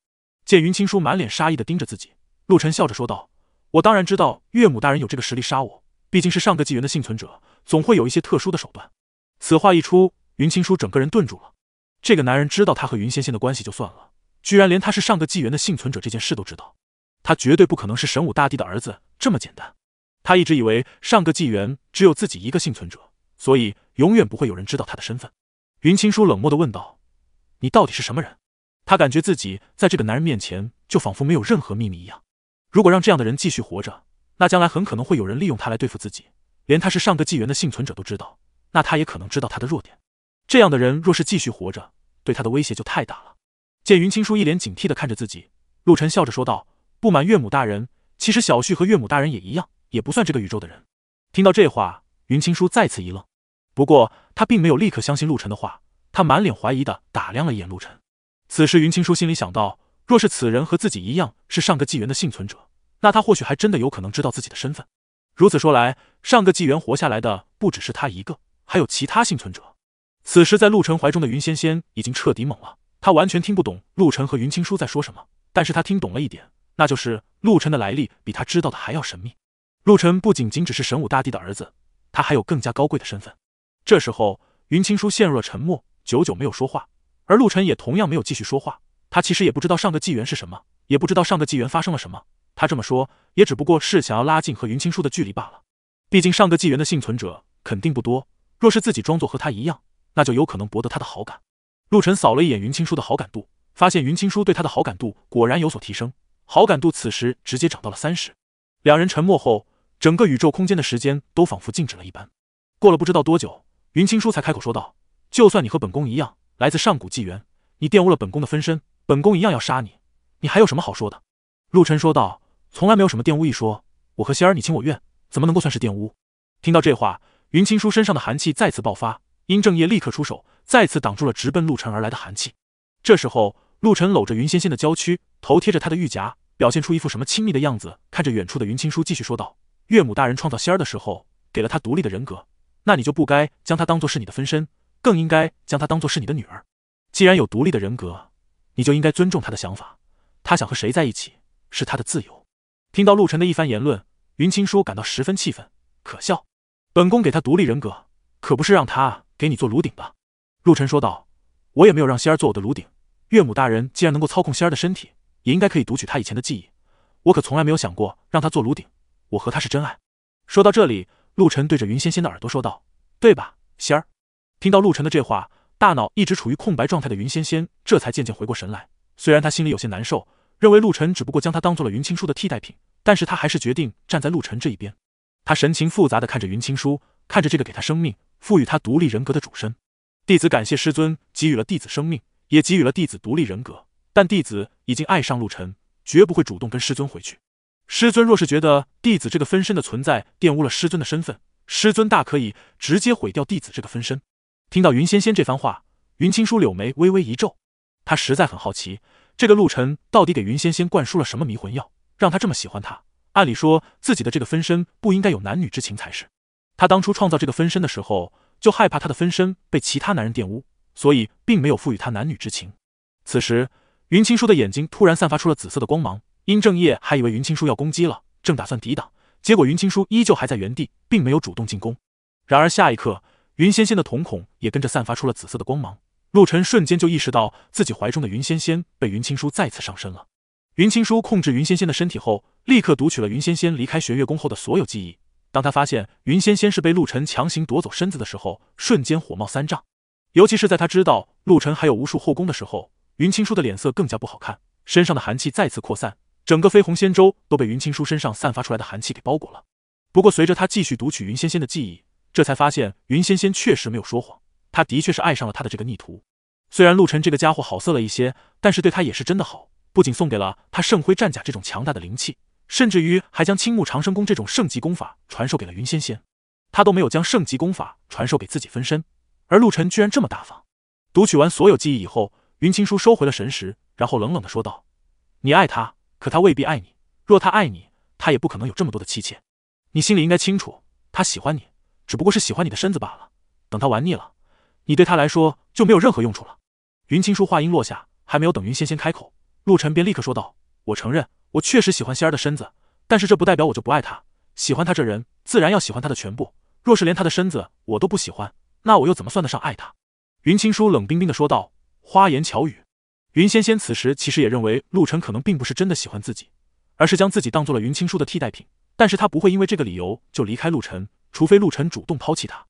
见云青书满脸杀意地盯着自己，陆晨笑着说道：“我当然知道岳母大人有这个实力杀我，毕竟是上个纪元的幸存者，总会有一些特殊的手段。”此话一出，云青书整个人顿住了。这个男人知道他和云仙仙的关系就算了，居然连他是上个纪元的幸存者这件事都知道，他绝对不可能是神武大帝的儿子这么简单。他一直以为上个纪元只有自己一个幸存者，所以永远不会有人知道他的身份。云青书冷漠地问道：“你到底是什么人？”他感觉自己在这个男人面前就仿佛没有任何秘密一样。如果让这样的人继续活着，那将来很可能会有人利用他来对付自己，连他是上个纪元的幸存者都知道，那他也可能知道他的弱点。这样的人若是继续活着，对他的威胁就太大了。见云青书一脸警惕地看着自己，陆晨笑着说道：“不瞒岳母大人，其实小旭和岳母大人也一样，也不算这个宇宙的人。”听到这话，云青书再次一愣，不过他并没有立刻相信陆晨的话，他满脸怀疑地打量了一眼陆晨。此时云青书心里想到，若是此人和自己一样是上个纪元的幸存者，那他或许还真的有可能知道自己的身份。如此说来，上个纪元活下来的不只是他一个，还有其他幸存者。此时在陆晨怀中的云仙仙已经彻底懵了，他完全听不懂陆晨和云青书在说什么，但是他听懂了一点，那就是陆晨的来历比他知道的还要神秘。陆晨不仅仅只是神武大帝的儿子，他还有更加高贵的身份。这时候，云青书陷入了沉默，久久没有说话，而陆晨也同样没有继续说话。他其实也不知道上个纪元是什么，也不知道上个纪元发生了什么，他这么说也只不过是想要拉近和云青书的距离罢了。毕竟上个纪元的幸存者肯定不多，若是自己装作和他一样，那就有可能博得他的好感。陆晨扫了一眼云青书的好感度，发现云青书对他的好感度果然有所提升，好感度此时直接涨到了三十。两人沉默后，整个宇宙空间的时间都仿佛静止了一般。过了不知道多久，云青书才开口说道：“就算你和本宫一样来自上古纪元，你玷污了本宫的分身，本宫一样要杀你，你还有什么好说的？”陆晨说道：“从来没有什么玷污一说，我和仙儿你情我愿，怎么能够算是玷污？”听到这话，云青书身上的寒气再次爆发，殷正业立刻出手，再次挡住了直奔陆晨而来的寒气。这时候，陆晨搂着云仙仙的娇躯，头贴着她的玉颊，表现出一副什么亲密的样子，看着远处的云青书继续说道：“岳母大人创造仙儿的时候，给了她独立的人格，那你就不该将她当作是你的分身，更应该将她当作是你的女儿。既然有独立的人格，你就应该尊重他的想法，他想和谁在一起是他的自由。”听到陆晨的一番言论，云青书感到十分气愤，可笑，本宫给他独立人格，可不是让他给你做炉鼎的。陆晨说道：“我也没有让仙儿做我的炉鼎，岳母大人既然能够操控仙儿的身体，也应该可以读取他以前的记忆，我可从来没有想过让他做炉鼎，我和他是真爱。”说到这里，陆晨对着云仙仙的耳朵说道：“对吧，仙儿？”听到陆晨的这话，大脑一直处于空白状态的云仙仙这才渐渐回过神来，虽然她心里有些难受，认为陆晨只不过将她当做了云青书的替代品，但是她还是决定站在陆晨这一边。她神情复杂地看着云青书，看着这个给她生命、赋予她独立人格的主身。弟子感谢师尊给予了弟子生命，也给予了弟子独立人格，但弟子已经爱上陆晨，绝不会主动跟师尊回去。师尊若是觉得弟子这个分身的存在玷污了师尊的身份，师尊大可以直接毁掉弟子这个分身。听到云仙仙这番话，云青书柳眉微微一皱，她实在很好奇，这个陆晨到底给云仙仙灌输了什么迷魂药，让她这么喜欢他。按理说，自己的这个分身不应该有男女之情才是。她当初创造这个分身的时候，就害怕她的分身被其他男人玷污，所以并没有赋予她男女之情。此时，云青书的眼睛突然散发出了紫色的光芒，殷正业还以为云青书要攻击了，正打算抵挡，结果云青书依旧还在原地，并没有主动进攻。然而下一刻，云仙仙的瞳孔也跟着散发出了紫色的光芒，陆晨瞬间就意识到自己怀中的云仙仙被云青书再次上身了。云青书控制云仙仙的身体后，立刻读取了云仙仙离开学月宫后的所有记忆。当他发现云仙仙是被陆晨强行夺走身子的时候，瞬间火冒三丈。尤其是在他知道陆晨还有无数后宫的时候，云青书的脸色更加不好看，身上的寒气再次扩散，整个飞鸿仙舟都被云青书身上散发出来的寒气给包裹了。不过随着他继续读取云仙仙的记忆，这才发现云仙仙确实没有说谎，他的确是爱上了他的这个逆徒。虽然陆晨这个家伙好色了一些，但是对他也是真的好，不仅送给了他圣辉战甲这种强大的灵气，甚至于还将青木长生功这种圣级功法传授给了云仙仙。他都没有将圣级功法传授给自己分身，而陆晨居然这么大方。读取完所有记忆以后，云青书收回了神识，然后冷冷地说道：你爱他，可他未必爱你，若他爱你，他也不可能有这么多的妻妾。你心里应该清楚，他喜欢你，只不过是喜欢你的身子罢了。等他玩腻了，你对他来说就没有任何用处了。云青书话音落下，还没有等云仙仙开口，陆晨便立刻说道：我承认我确实喜欢仙儿的身子，但是这不代表我就不爱他。喜欢他这人，自然要喜欢他的全部，若是连他的身子我都不喜欢，那我又怎么算得上爱他？云青书冷冰冰地说道。花言巧语。云仙仙此时其实也认为陆晨可能并不是真的喜欢自己，而是将自己当做了云青书的替代品，但是他不会因为这个理由就离开陆晨，除非陆晨主动抛弃他。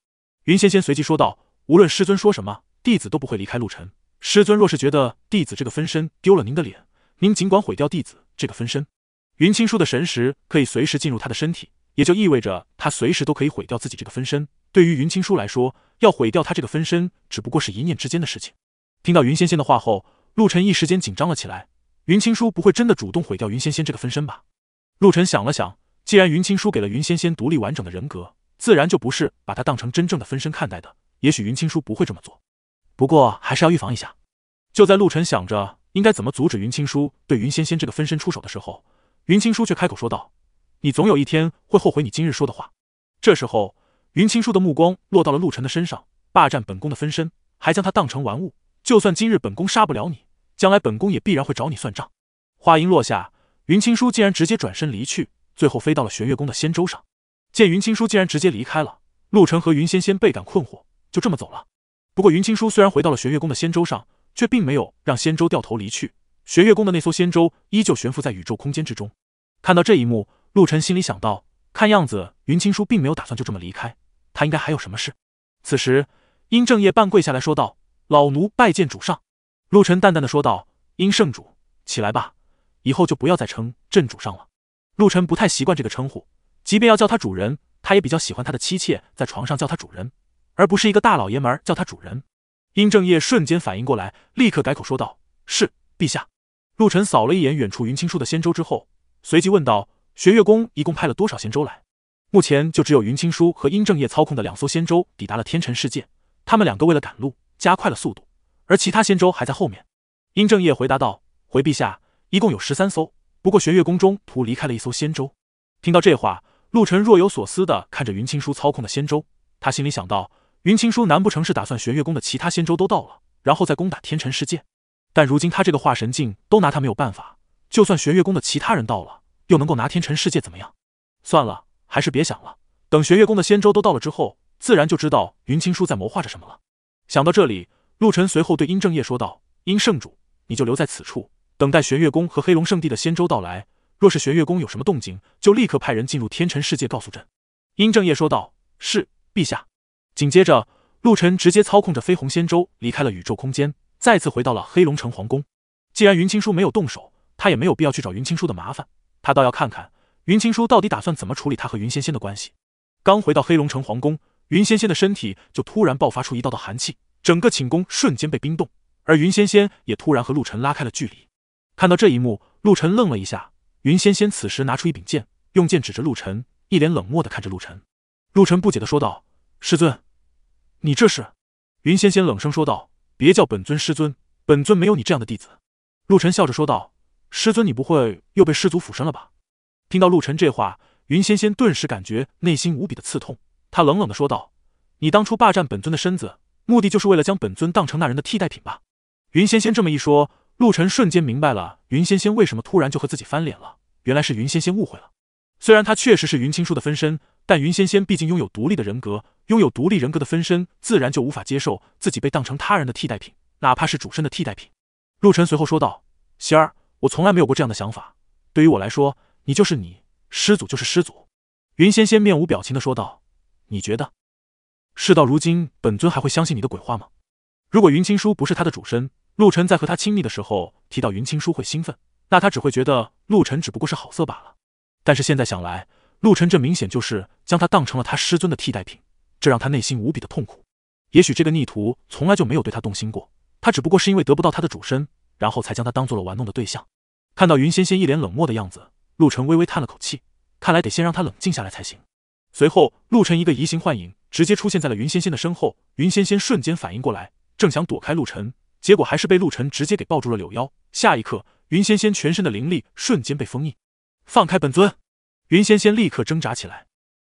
云仙仙随即说道：无论师尊说什么，弟子都不会离开陆晨。师尊若是觉得弟子这个分身丢了您的脸，您尽管毁掉弟子这个分身。云青书的神识可以随时进入他的身体，也就意味着他随时都可以毁掉自己这个分身。对于云青书来说，要毁掉他这个分身只不过是一念之间的事情。听到云仙仙的话后，陆晨一时间紧张了起来。云青书不会真的主动毁掉云仙仙这个分身吧？陆晨想了想，既然云青书给了云仙仙独立完整的人格，自然就不是把她当成真正的分身看待的，也许云青书不会这么做，不过还是要预防一下。就在陆晨想着应该怎么阻止云青书对云仙仙这个分身出手的时候，云青书却开口说道：你总有一天会后悔你今日说的话。这时候云青书的目光落到了陆晨的身上，霸占本宫的分身，还将他当成玩物，就算今日本宫杀不了你，将来本宫也必然会找你算账。话音落下，云青书竟然直接转身离去，最后飞到了玄月宫的仙舟上。见云青书竟然直接离开了，陆晨和云仙仙倍感困惑，就这么走了。不过云青书虽然回到了玄月宫的仙舟上，却并没有让仙舟掉头离去，玄月宫的那艘仙舟依旧悬浮在宇宙空间之中。看到这一幕，陆晨心里想到，看样子云青书并没有打算就这么离开，他应该还有什么事。此时殷正业半跪下来说道：老奴拜见主上。陆晨淡淡的说道：殷圣主，起来吧，以后就不要再称朕主上了。陆晨不太习惯这个称呼，即便要叫他主人，他也比较喜欢他的妻妾在床上叫他主人，而不是一个大老爷们儿叫他主人。殷正业瞬间反应过来，立刻改口说道：是陛下。陆晨扫了一眼远处云青书的仙舟之后，随即问道：学月宫一共派了多少仙舟来？目前就只有云青书和殷正业操控的两艘仙舟抵达了天辰世界，他们两个为了赶路加快了速度，而其他仙舟还在后面。殷正业回答道：回陛下，一共有十三艘，不过玄月宫中途离开了一艘仙舟。听到这话，陆晨若有所思地看着云青书操控的仙舟，他心里想到，云青书难不成是打算玄月宫的其他仙舟都到了，然后再攻打天辰世界？但如今他这个化神境都拿他没有办法，就算玄月宫的其他人到了，又能够拿天辰世界怎么样？算了，还是别想了，等玄月宫的仙舟都到了之后，自然就知道云青书在谋划着什么了。想到这里，陆晨随后对殷正业说道：殷圣主，你就留在此处，等待玄月宫和黑龙圣地的仙舟到来，若是玄月宫有什么动静，就立刻派人进入天辰世界告诉朕。殷正业说道：是陛下。紧接着陆晨直接操控着飞鸿仙舟离开了宇宙空间，再次回到了黑龙城皇宫。既然云青书没有动手，他也没有必要去找云青书的麻烦，他倒要看看云青书到底打算怎么处理他和云仙仙的关系。刚回到黑龙城皇宫，云仙仙的身体就突然爆发出一道道寒气，整个寝宫瞬间被冰冻，而云仙仙也突然和陆晨拉开了距离。看到这一幕，陆晨愣了一下，云仙仙此时拿出一柄剑，用剑指着陆晨，一脸冷漠的看着陆晨。陆晨不解的说道：“师尊，你这是？”云仙仙冷声说道：“别叫本尊师尊，本尊没有你这样的弟子。”陆晨笑着说道：“师尊，你不会又被师祖附身了吧？”听到陆晨这话，云仙仙顿时感觉内心无比的刺痛，她冷冷的说道：“你当初霸占本尊的身子，目的就是为了将本尊当成那人的替代品吧？”云仙仙这么一说，陆晨瞬间明白了云仙仙为什么突然就和自己翻脸了，原来是云仙仙误会了。虽然她确实是云青书的分身，但云仙仙毕竟拥有独立的人格，拥有独立人格的分身自然就无法接受自己被当成他人的替代品，哪怕是主身的替代品。陆晨随后说道：“仙儿，我从来没有过这样的想法，对于我来说，你就是你，师祖就是师祖。”云仙仙面无表情的说道：“你觉得事到如今，本尊还会相信你的鬼话吗？”如果云青书不是他的主身，陆晨在和他亲密的时候提到云青书会兴奋，那他只会觉得陆晨只不过是好色罢了。但是现在想来，陆晨这明显就是将他当成了他师尊的替代品，这让他内心无比的痛苦。也许这个逆徒从来就没有对他动心过，他只不过是因为得不到他的主身，然后才将他当做了玩弄的对象。看到云仙仙一脸冷漠的样子，陆晨微微叹了口气，看来得先让他冷静下来才行。随后陆晨一个移形换影，直接出现在了云仙仙的身后。云仙仙瞬间反应过来，正想躲开陆晨，结果还是被陆晨直接给抱住了柳腰。下一刻，云仙仙全身的灵力瞬间被封印。“放开本尊！”云仙仙立刻挣扎起来。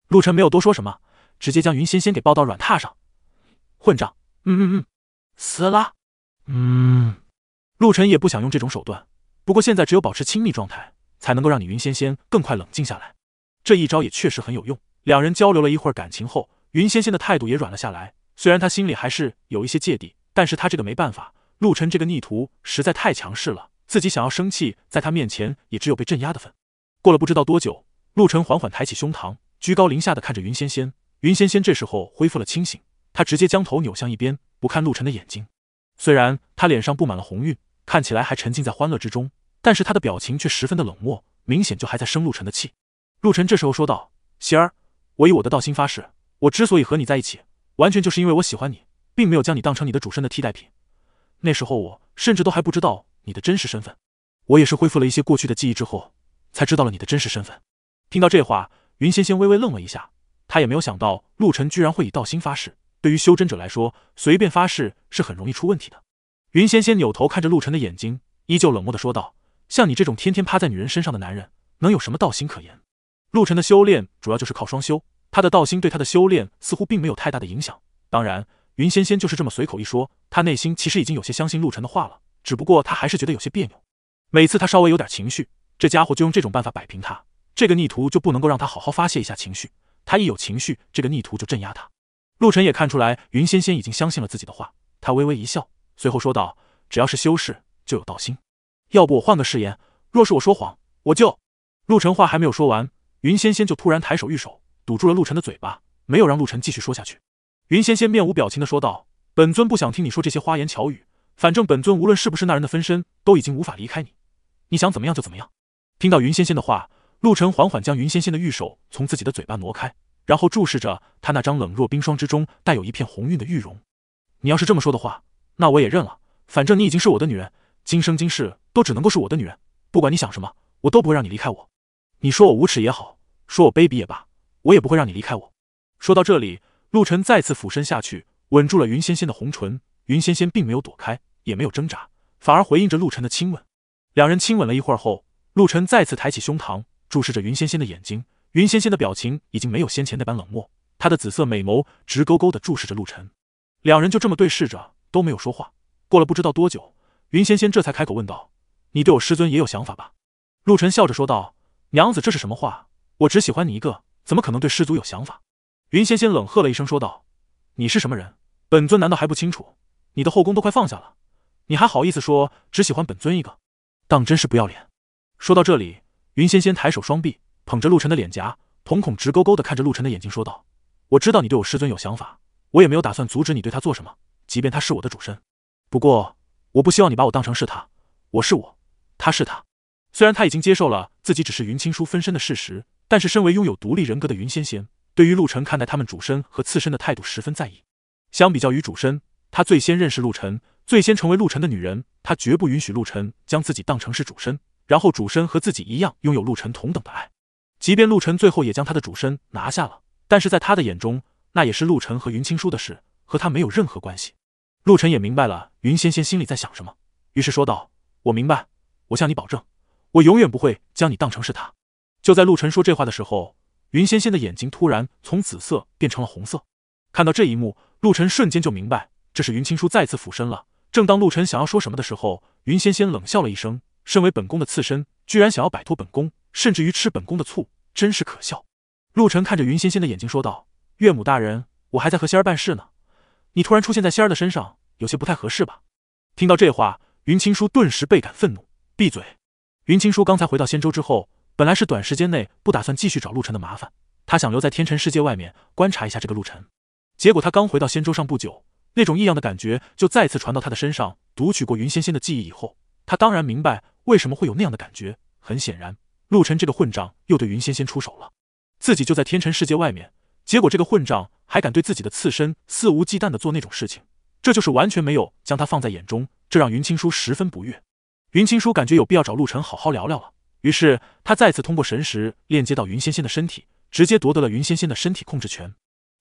陆晨没有多说什么，直接将云仙仙给抱到软榻上。“混账！嗯嗯嗯，死啦！”嗯，陆晨也不想用这种手段，不过现在只有保持亲密状态，才能够让你云仙仙更快冷静下来。这一招也确实很有用。两人交流了一会儿感情后，云仙仙的态度也软了下来。虽然她心里还是有一些芥蒂，但是她这个没办法，陆晨这个逆徒实在太强势了，自己想要生气，在他面前也只有被镇压的份。过了不知道多久，陆晨缓缓抬起胸膛，居高临下的看着云仙仙。云仙仙这时候恢复了清醒，她直接将头扭向一边，不看陆晨的眼睛。虽然她脸上布满了红晕，看起来还沉浸在欢乐之中，但是她的表情却十分的冷漠，明显就还在生陆晨的气。陆晨这时候说道：“仙儿，我以我的道心发誓，我之所以和你在一起，完全就是因为我喜欢你，并没有将你当成你的主身的替代品。那时候我甚至都还不知道你的真实身份，我也是恢复了一些过去的记忆之后，才知道了你的真实身份。”听到这话，云仙仙微微愣了一下，她也没有想到陆晨居然会以道心发誓，对于修真者来说，随便发誓是很容易出问题的。云仙仙扭头看着陆晨的眼睛，依旧冷漠的说道：“像你这种天天趴在女人身上的男人，能有什么道心可言？”陆晨的修炼主要就是靠双修，他的道心对他的修炼似乎并没有太大的影响。当然，云仙仙就是这么随口一说，他内心其实已经有些相信陆晨的话了，只不过他还是觉得有些别扭。每次他稍微有点情绪，这家伙就用这种办法摆平他，这个逆徒就不能够让他好好发泄一下情绪，他一有情绪，这个逆徒就镇压他。陆晨也看出来云仙仙已经相信了自己的话，他微微一笑，随后说道：“只要是修士就有道心，要不我换个誓言，若是我说谎，我就……”陆晨话还没有说完，云仙仙就突然抬手玉手堵住了陆晨的嘴巴，没有让陆晨继续说下去。云仙仙面无表情的说道：“本尊不想听你说这些花言巧语，反正本尊无论是不是那人的分身，都已经无法离开你，你想怎么样就怎么样。”听到云仙仙的话，陆晨缓缓将云仙仙的玉手从自己的嘴巴挪开，然后注视着他那张冷若冰霜之中带有一片红晕的玉容。“你要是这么说的话，那我也认了，反正你已经是我的女人，今生今世都只能够是我的女人，不管你想什么，我都不会让你离开我。你说我无耻也好，说我卑鄙也罢，我也不会让你离开我。”说到这里，陆晨再次俯身下去，吻住了云仙仙的红唇。云仙仙并没有躲开，也没有挣扎，反而回应着陆晨的亲吻。两人亲吻了一会儿后，陆晨再次抬起胸膛，注视着云仙仙的眼睛。云仙仙的表情已经没有先前那般冷漠，她的紫色美眸直勾勾地注视着陆晨。两人就这么对视着，都没有说话。过了不知道多久，云仙仙这才开口问道：“你对我师尊也有想法吧？”陆晨笑着说道：“娘子，这是什么话？我只喜欢你一个，怎么可能对师祖有想法？”云仙仙冷喝了一声说道：“你是什么人？本尊难道还不清楚？你的后宫都快放下了，你还好意思说只喜欢本尊一个？当真是不要脸！”说到这里，云仙仙抬手双臂捧着陆晨的脸颊，瞳孔直勾勾地看着陆晨的眼睛说道：“我知道你对我师尊有想法，我也没有打算阻止你对他做什么，即便他是我的主身。不过，我不希望你把我当成是他，我是我，他是他。”虽然他已经接受了自己只是云青书分身的事实，但是身为拥有独立人格的云仙仙，对于陆晨看待他们主身和次身的态度十分在意。相比较于主身，他最先认识陆晨，最先成为陆晨的女人，他绝不允许陆晨将自己当成是主身，然后主身和自己一样拥有陆晨同等的爱。即便陆晨最后也将他的主身拿下了，但是在他的眼中，那也是陆晨和云青书的事，和他没有任何关系。陆晨也明白了云仙仙心里在想什么，于是说道：“我明白，我向你保证，我永远不会将你当成是他。”就在陆晨说这话的时候，云仙仙的眼睛突然从紫色变成了红色。看到这一幕，陆晨瞬间就明白，这是云青书再次附身了。正当陆晨想要说什么的时候，云仙仙冷笑了一声：“身为本宫的刺身，居然想要摆脱本宫，甚至于吃本宫的醋，真是可笑。”陆晨看着云仙仙的眼睛说道：“岳母大人，我还在和仙儿办事呢，你突然出现在仙儿的身上，有些不太合适吧？”听到这话，云青书顿时倍感愤怒：“闭嘴！”云青书刚才回到仙州之后，本来是短时间内不打算继续找陆晨的麻烦，他想留在天辰世界外面观察一下这个陆晨。结果他刚回到仙州上不久，那种异样的感觉就再次传到他的身上。读取过云仙仙的记忆以后，他当然明白为什么会有那样的感觉。很显然，陆晨这个混账又对云仙仙出手了。自己就在天辰世界外面，结果这个混账还敢对自己的刺身肆无忌惮地做那种事情，这就是完全没有将他放在眼中，这让云青书十分不悦。云青书感觉有必要找陆晨好好聊聊了，于是他再次通过神识链接到云仙仙的身体，直接夺得了云仙仙的身体控制权。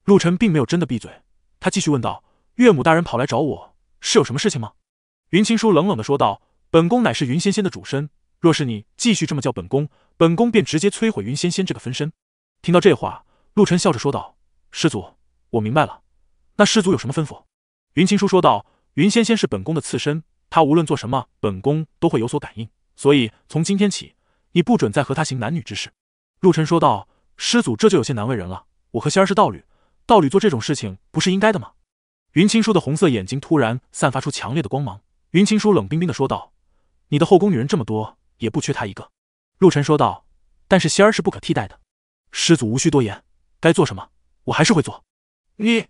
陆晨并没有真的闭嘴，他继续问道：“岳母大人跑来找我，是有什么事情吗？”云青书冷冷地说道：“本宫乃是云仙仙的主身，若是你继续这么叫本宫，本宫便直接摧毁云仙仙这个分身。”听到这话，陆晨笑着说道：“师祖，我明白了，那师祖有什么吩咐？”云青书说道：“云仙仙是本宫的刺身，她无论做什么，本宫都会有所感应，所以从今天起，你不准再和她行男女之事。”陆晨说道：“师祖这就有些难为人了，我和仙儿是道侣，道侣做这种事情不是应该的吗？”云青书的红色眼睛突然散发出强烈的光芒，云青书冷冰冰地说道：“你的后宫女人这么多，也不缺她一个。”陆晨说道：“但是仙儿是不可替代的。”师祖无需多言，该做什么，我还是会做。你，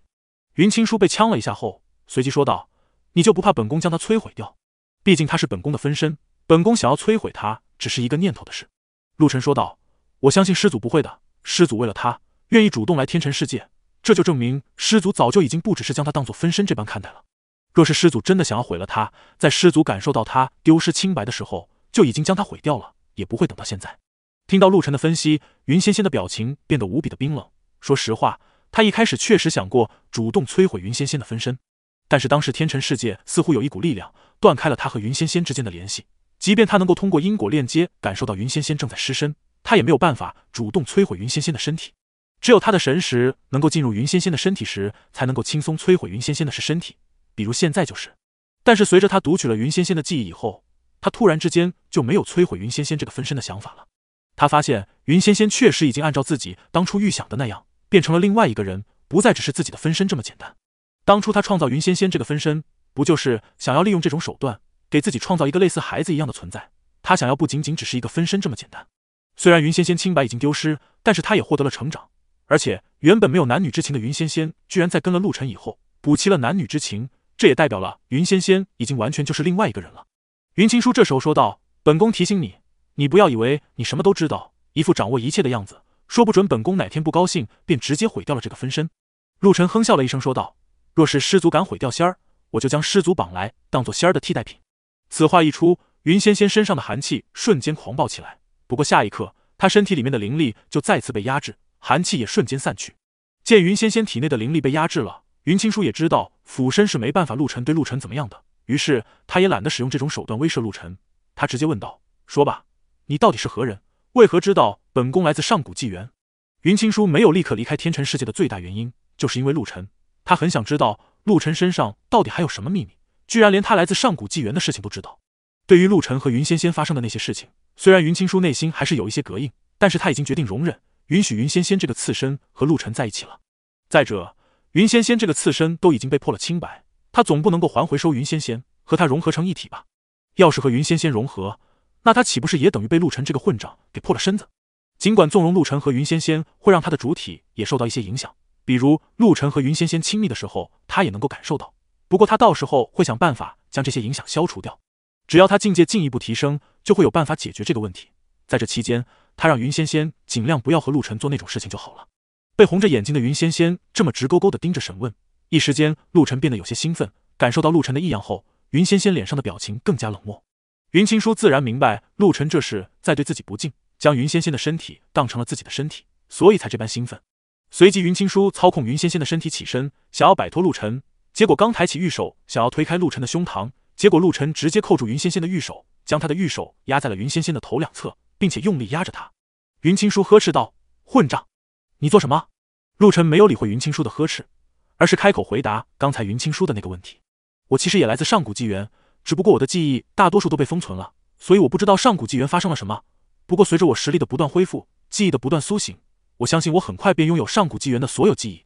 云青书被呛了一下后，随即说道：“你就不怕本宫将她摧毁掉？毕竟她是本宫的分身，本宫想要摧毁她，只是一个念头的事。”陆晨说道：“我相信师祖不会的，师祖为了她，愿意主动来天辰世界。”这就证明师祖早就已经不只是将他当做分身这般看待了。若是师祖真的想要毁了他，在师祖感受到他丢失清白的时候，就已经将他毁掉了，也不会等到现在。听到陆晨的分析，云仙仙的表情变得无比的冰冷。说实话，他一开始确实想过主动摧毁云仙仙的分身，但是当时天辰世界似乎有一股力量断开了他和云仙仙之间的联系，即便他能够通过因果链接感受到云仙仙正在失身，他也没有办法主动摧毁云仙仙的身体。只有他的神识能够进入云仙仙的身体时，才能够轻松摧毁云仙仙的是身体，比如现在就是。但是随着他读取了云仙仙的记忆以后，他突然之间就没有摧毁云仙仙这个分身的想法了。他发现云仙仙确实已经按照自己当初预想的那样，变成了另外一个人，不再只是自己的分身这么简单。当初他创造云仙仙这个分身，不就是想要利用这种手段，给自己创造一个类似孩子一样的存在，他想要不仅仅只是一个分身这么简单。虽然云仙仙清白已经丢失，但是他也获得了成长。而且原本没有男女之情的云仙仙，居然在跟了陆晨以后补齐了男女之情，这也代表了云仙仙已经完全就是另外一个人了。云青书这时候说道：“本宫提醒你，你不要以为你什么都知道，一副掌握一切的样子，说不准本宫哪天不高兴便直接毁掉了这个分身。”陆晨哼笑了一声说道：“若是师祖敢毁掉仙儿，我就将师祖绑来当做仙儿的替代品。”此话一出，云仙仙身上的寒气瞬间狂暴起来，不过下一刻，她身体里面的灵力就再次被压制，寒气也瞬间散去。见云仙仙体内的灵力被压制了，云青书也知道俯身是没办法陆晨对陆晨怎么样的，于是他也懒得使用这种手段威慑陆晨。他直接问道：“说吧，你到底是何人？为何知道本宫来自上古纪元？”云青书没有立刻离开天辰世界的最大原因，就是因为陆晨。他很想知道陆晨身上到底还有什么秘密，居然连他来自上古纪元的事情都知道。对于陆晨和云仙仙发生的那些事情，虽然云青书内心还是有一些膈应，但是他已经决定容忍，允许云仙仙这个刺身和陆晨在一起了。再者，云仙仙这个刺身都已经被破了清白，他总不能够还回收云仙仙，和他融合成一体吧？要是和云仙仙融合，那他岂不是也等于被陆晨这个混账给破了身子？尽管纵容陆晨和云仙仙会让他的主体也受到一些影响，比如陆晨和云仙仙亲密的时候，他也能够感受到，不过他到时候会想办法将这些影响消除掉。只要他境界进一步提升，就会有办法解决这个问题。在这期间，他让云仙仙尽量不要和陆晨做那种事情就好了。被红着眼睛的云仙仙这么直勾勾地盯着审问，一时间陆晨变得有些兴奋。感受到陆晨的异样后，云仙仙脸上的表情更加冷漠。云青书自然明白陆晨这是在对自己不敬，将云仙仙的身体当成了自己的身体，所以才这般兴奋。随即，云青书操控云仙仙的身体起身，想要摆脱陆晨，结果刚抬起玉手，想要推开陆晨的胸膛，结果陆晨直接扣住云仙仙的玉手，将他的玉手压在了云仙仙的头两侧，并且用力压着他。云青书呵斥道：“混账，你做什么？”陆晨没有理会云青书的呵斥，而是开口回答刚才云青书的那个问题：“我其实也来自上古纪元。”只不过我的记忆大多数都被封存了，所以我不知道上古纪元发生了什么。不过随着我实力的不断恢复，记忆的不断苏醒，我相信我很快便拥有上古纪元的所有记忆。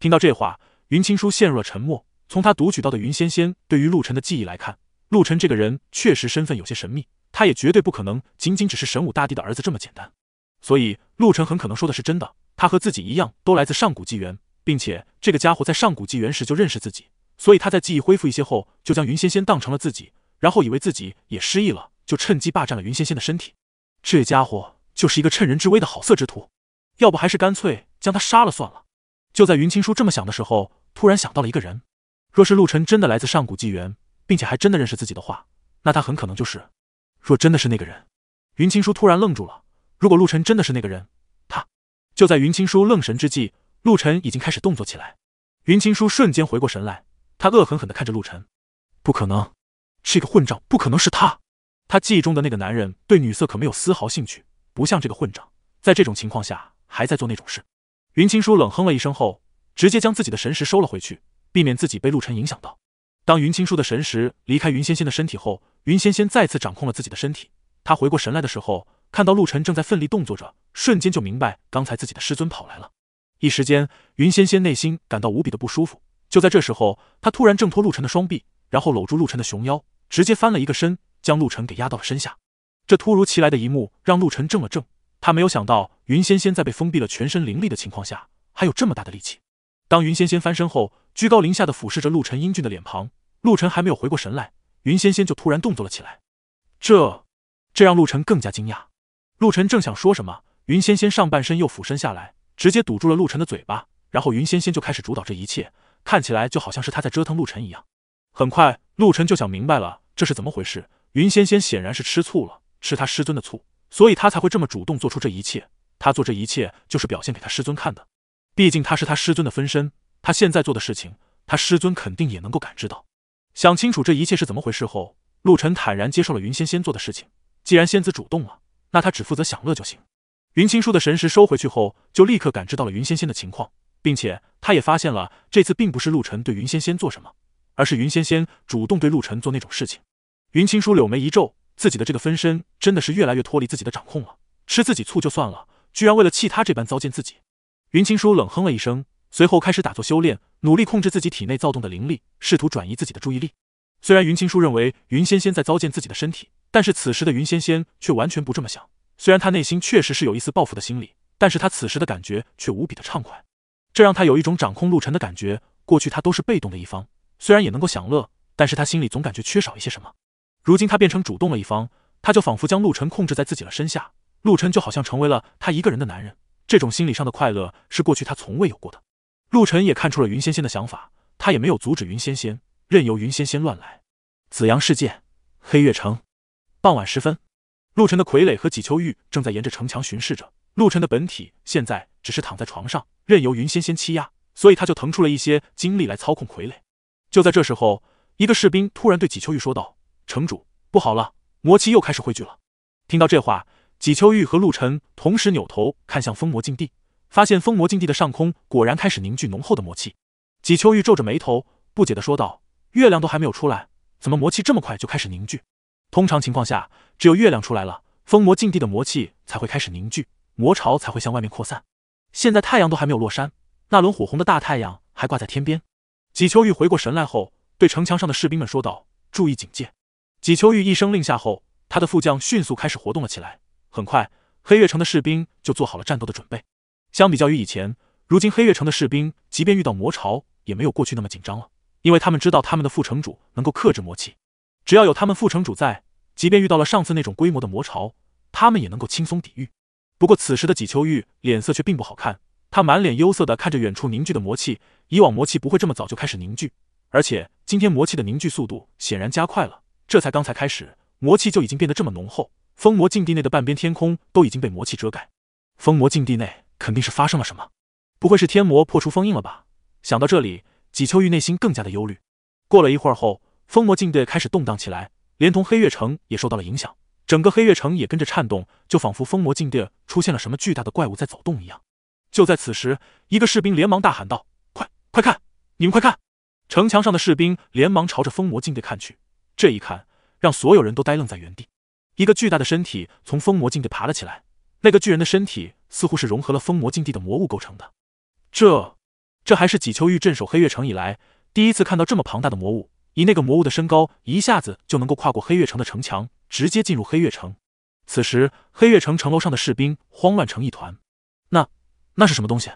听到这话，云青书陷入了沉默。从他读取到的云仙仙对于陆晨的记忆来看，陆晨这个人确实身份有些神秘，他也绝对不可能仅仅只是神武大帝的儿子这么简单。所以陆晨很可能说的是真的，他和自己一样都来自上古纪元，并且这个家伙在上古纪元时就认识自己。所以他在记忆恢复一些后，就将云仙仙当成了自己，然后以为自己也失忆了，就趁机霸占了云仙仙的身体。这家伙就是一个趁人之危的好色之徒，要不还是干脆将他杀了算了。就在云青书这么想的时候，突然想到了一个人。若是陆晨真的来自上古纪元，并且还真的认识自己的话，那他很可能就是……若真的是那个人，云青书突然愣住了。如果陆晨真的是那个人，他……就在云青书愣神之际，陆晨已经开始动作起来。云青书瞬间回过神来。他恶狠狠地看着陆晨，不可能，这个混账不可能是他。他记忆中的那个男人对女色可没有丝毫兴趣，不像这个混账，在这种情况下还在做那种事。云青书冷哼了一声后，直接将自己的神识收了回去，避免自己被陆晨影响到。当云青书的神识离开云仙仙的身体后，云仙仙再次掌控了自己的身体。他回过神来的时候，看到陆晨正在奋力动作着，瞬间就明白刚才自己的师尊跑来了。一时间，云仙仙内心感到无比的不舒服。就在这时候，他突然挣脱陆晨的双臂，然后搂住陆晨的熊腰，直接翻了一个身，将陆晨给压到了身下。这突如其来的一幕让陆晨怔了怔，他没有想到云仙仙在被封闭了全身灵力的情况下，还有这么大的力气。当云仙仙翻身后，居高临下的俯视着陆晨英俊的脸庞，陆晨还没有回过神来，云仙仙就突然动作了起来。这……这让陆晨更加惊讶。陆晨正想说什么，云仙仙上半身又俯身下来，直接堵住了陆晨的嘴巴，然后云仙仙就开始主导这一切。看起来就好像是他在折腾陆晨一样。很快，陆晨就想明白了这是怎么回事。云仙仙显然是吃醋了，吃他师尊的醋，所以他才会这么主动做出这一切。他做这一切就是表现给他师尊看的，毕竟他是他师尊的分身，他现在做的事情，他师尊肯定也能够感知到。想清楚这一切是怎么回事后，陆晨坦然接受了云仙仙做的事情。既然仙子主动了，那他只负责享乐就行。云青书的神识收回去后，就立刻感知到了云仙仙的情况。并且他也发现了，这次并不是陆晨对云仙仙做什么，而是云仙仙主动对陆晨做那种事情。云青书柳眉一皱，自己的这个分身真的是越来越脱离自己的掌控了。吃自己醋就算了，居然为了气他这般糟践自己。云青书冷哼了一声，随后开始打坐修炼，努力控制自己体内躁动的灵力，试图转移自己的注意力。虽然云青书认为云仙仙在糟践自己的身体，但是此时的云仙仙却完全不这么想。虽然他内心确实是有一丝报复的心理，但是他此时的感觉却无比的畅快。这让他有一种掌控陆晨的感觉，过去他都是被动的一方，虽然也能够享乐，但是他心里总感觉缺少一些什么。如今他变成主动了一方，他就仿佛将陆晨控制在自己的身下，陆晨就好像成为了他一个人的男人，这种心理上的快乐是过去他从未有过的。陆晨也看出了云仙仙的想法，他也没有阻止云仙仙，任由云仙仙乱来。紫阳世界，黑月城，傍晚时分，陆晨的傀儡和纪秋玉正在沿着城墙巡视着，陆晨的本体现在只是躺在床上，任由云仙仙欺压，所以他就腾出了一些精力来操控傀儡。就在这时候，一个士兵突然对纪秋玉说道：“城主，不好了，魔气又开始汇聚了。”听到这话，纪秋玉和陆晨同时扭头看向封魔禁地，发现封魔禁地的上空果然开始凝聚浓厚的魔气。纪秋玉皱着眉头，不解地说道：“月亮都还没有出来，怎么魔气这么快就开始凝聚？通常情况下，只有月亮出来了，封魔禁地的魔气才会开始凝聚，魔潮才会向外面扩散。现在太阳都还没有落山，那轮火红的大太阳还挂在天边。”纪秋玉回过神来后，对城墙上的士兵们说道：“注意警戒。”纪秋玉一声令下后，他的副将迅速开始活动了起来。很快，黑月城的士兵就做好了战斗的准备。相比较于以前，如今黑月城的士兵即便遇到魔潮，也没有过去那么紧张了，因为他们知道他们的副城主能够克制魔气。只要有他们副城主在，即便遇到了上次那种规模的魔潮，他们也能够轻松抵御。不过此时的纪秋玉脸色却并不好看，他满脸忧色地看着远处凝聚的魔气，以往魔气不会这么早就开始凝聚，而且今天魔气的凝聚速度显然加快了，这才刚才开始，魔气就已经变得这么浓厚，封魔境地内的半边天空都已经被魔气遮盖。封魔境地内肯定是发生了什么，不会是天魔破除封印了吧？想到这里，纪秋玉内心更加的忧虑。过了一会儿后，封魔境地开始动荡起来，连同黑月城也受到了影响，整个黑月城也跟着颤动，就仿佛封魔境地出现了什么巨大的怪物在走动一样。就在此时，一个士兵连忙大喊道：“快，快看！你们快看！”城墙上的士兵连忙朝着封魔境地看去，这一看让所有人都呆愣在原地。一个巨大的身体从封魔境地爬了起来，那个巨人的身体似乎是融合了封魔境地的魔物构成的。这这还是纪秋玉镇守黑月城以来第一次看到这么庞大的魔物，以那个魔物的身高，一下子就能够跨过黑月城的城墙，直接进入黑月城。此时黑月城城楼上的士兵慌乱成一团。那那是什么东西？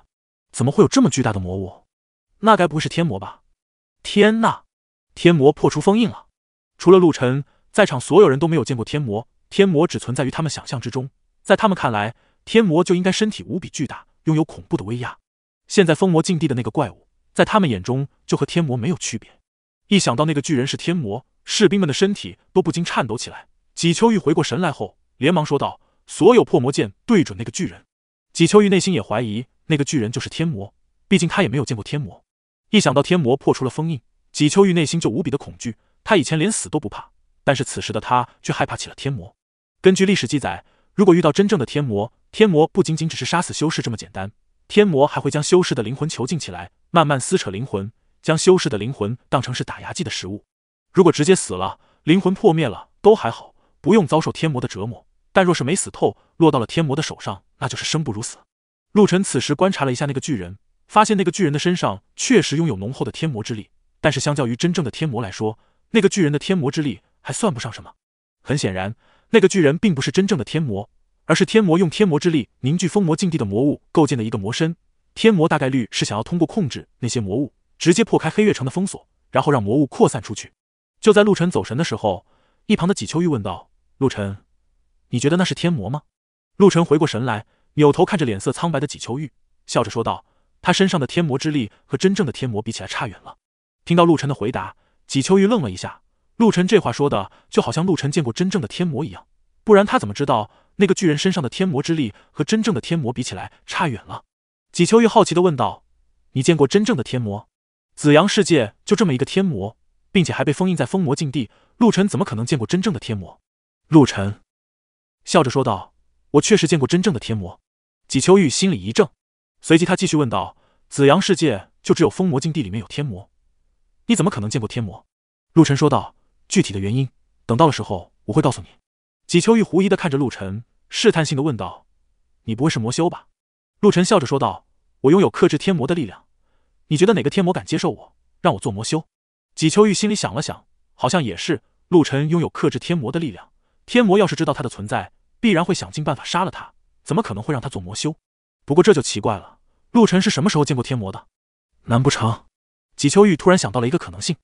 怎么会有这么巨大的魔物？那该不会是天魔吧？天呐，天魔破除封印了！除了陆晨，在场所有人都没有见过天魔，天魔只存在于他们想象之中。在他们看来，天魔就应该身体无比巨大，拥有恐怖的威压。现在封魔禁地的那个怪物，在他们眼中就和天魔没有区别。一想到那个巨人是天魔，士兵们的身体都不禁颤抖起来。纪秋玉回过神来后，连忙说道：“所有破魔剑对准那个巨人。”纪秋玉内心也怀疑那个巨人就是天魔，毕竟他也没有见过天魔。一想到天魔破除了封印，纪秋玉内心就无比的恐惧。他以前连死都不怕，但是此时的他却害怕起了天魔。根据历史记载，如果遇到真正的天魔，天魔不仅仅只是杀死修士这么简单，天魔还会将修士的灵魂囚禁起来，慢慢撕扯灵魂，将修士的灵魂当成是打牙祭的食物。如果直接死了，灵魂破灭了都还好，不用遭受天魔的折磨，但若是没死透，落到了天魔的手上，那就是生不如死。陆晨此时观察了一下那个巨人，发现那个巨人的身上确实拥有浓厚的天魔之力，但是相较于真正的天魔来说，那个巨人的天魔之力还算不上什么。很显然，那个巨人并不是真正的天魔，而是天魔用天魔之力凝聚封魔禁地的魔物构建的一个魔身。天魔大概率是想要通过控制那些魔物，直接破开黑月城的封锁，然后让魔物扩散出去。就在陆晨走神的时候，一旁的纪秋玉问道：“陆晨，你觉得那是天魔吗？”陆晨回过神来，扭头看着脸色苍白的纪秋玉，笑着说道：“他身上的天魔之力和真正的天魔比起来差远了。”听到陆晨的回答，纪秋玉愣了一下。陆晨这话说的就好像陆晨见过真正的天魔一样，不然他怎么知道那个巨人身上的天魔之力和真正的天魔比起来差远了？纪秋玉好奇地问道：“你见过真正的天魔？紫阳世界就这么一个天魔，并且还被封印在封魔禁地，陆晨怎么可能见过真正的天魔？”陆晨笑着说道：“我确实见过真正的天魔。”纪秋玉心里一怔。随即他继续问道：“紫阳世界就只有封魔禁地里面有天魔，你怎么可能见过天魔？”陆晨说道：“具体的原因，等到了时候我会告诉你。”纪秋玉狐疑地看着陆晨，试探性地问道：“你不会是魔修吧？”陆晨笑着说道：“我拥有克制天魔的力量，你觉得哪个天魔敢接受我，让我做魔修？”纪秋玉心里想了想，好像也是，陆晨拥有克制天魔的力量，天魔要是知道他的存在，必然会想尽办法杀了他，怎么可能会让他做魔修？不过这就奇怪了，陆晨是什么时候见过天魔的？难不成……纪秋玉突然想到了一个可能性，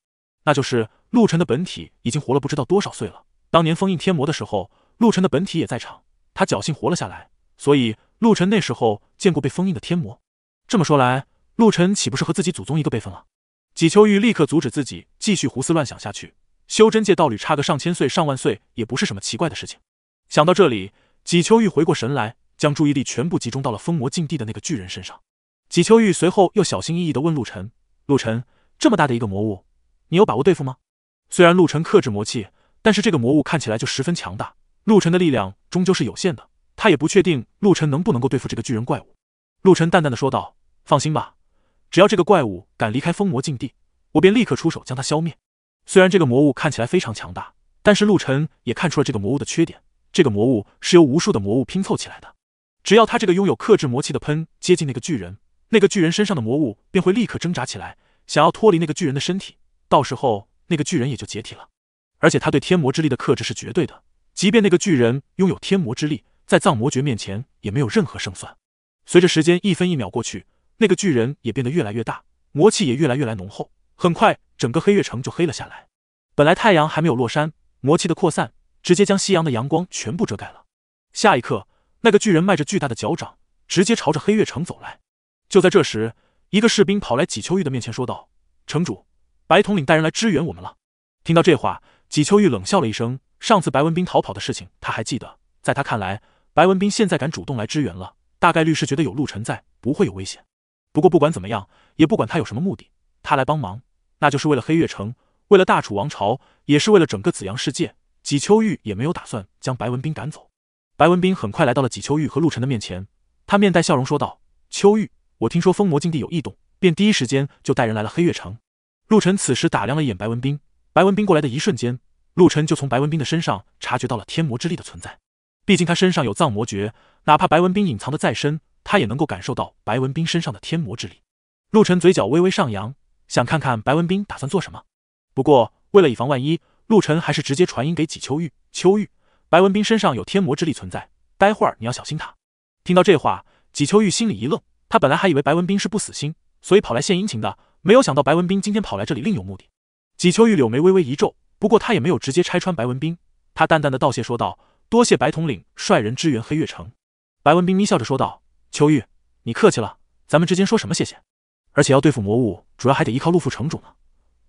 那就是陆晨的本体已经活了不知道多少岁了。当年封印天魔的时候，陆晨的本体也在场，他侥幸活了下来，所以陆晨那时候见过被封印的天魔。这么说来，陆晨岂不是和自己祖宗一个辈分了？纪秋玉立刻阻止自己继续胡思乱想下去，修真界道侣差个上千岁上万岁也不是什么奇怪的事情。想到这里，纪秋玉回过神来，将注意力全部集中到了封魔禁地的那个巨人身上。纪秋玉随后又小心翼翼地问陆晨：“陆晨，这么大的一个魔物，你有把握对付吗？”虽然陆晨克制魔气，但是这个魔物看起来就十分强大，陆晨的力量终究是有限的，他也不确定陆晨能不能够对付这个巨人怪物。陆晨淡淡地说道：“放心吧，只要这个怪物敢离开封魔禁地，我便立刻出手将它消灭。”虽然这个魔物看起来非常强大，但是陆晨也看出了这个魔物的缺点，这个魔物是由无数的魔物拼凑起来的。只要他这个拥有克制魔气的喷接近那个巨人，那个巨人身上的魔物便会立刻挣扎起来，想要脱离那个巨人的身体，到时候那个巨人也就解体了。而且他对天魔之力的克制是绝对的，即便那个巨人拥有天魔之力，在藏魔诀面前也没有任何胜算。随着时间一分一秒过去，那个巨人也变得越来越大，魔气也越来越来浓厚，很快整个黑月城就黑了下来。本来太阳还没有落山，魔气的扩散直接将夕阳的阳光全部遮盖了。下一刻，那个巨人迈着巨大的脚掌，直接朝着黑月城走来。就在这时，一个士兵跑来纪秋玉的面前说道：“城主，白统领带人来支援我们了。”听到这话，纪秋玉冷笑了一声，上次白文斌逃跑的事情他还记得，在他看来，白文斌现在敢主动来支援了，大概率是觉得有陆晨在，不会有危险。不过不管怎么样，也不管他有什么目的，他来帮忙，那就是为了黑月城，为了大楚王朝，也是为了整个紫阳世界。纪秋玉也没有打算将白文斌赶走。白文斌很快来到了纪秋玉和陆晨的面前，他面带笑容说道：“秋玉，我听说封魔境地有异动，便第一时间就带人来了黑月城。”陆晨此时打量了一眼白文斌，白文斌过来的一瞬间，陆晨就从白文斌的身上察觉到了天魔之力的存在。毕竟他身上有藏魔诀，哪怕白文斌隐藏的再深，他也能够感受到白文斌身上的天魔之力。陆晨嘴角微微上扬，想看看白文斌打算做什么。不过为了以防万一，陆晨还是直接传音给纪秋玉：“秋玉，白文斌身上有天魔之力存在，待会儿你要小心他。”听到这话，纪秋玉心里一愣，他本来还以为白文斌是不死心，所以跑来献殷勤的，没有想到白文斌今天跑来这里另有目的。纪秋玉柳眉微微一皱，不过他也没有直接拆穿白文斌，他淡淡的道谢说道：“多谢白统领率人支援黑月城。”白文斌眯笑着说道：“秋玉，你客气了，咱们之间说什么谢谢？而且要对付魔物，主要还得依靠陆副城主呢，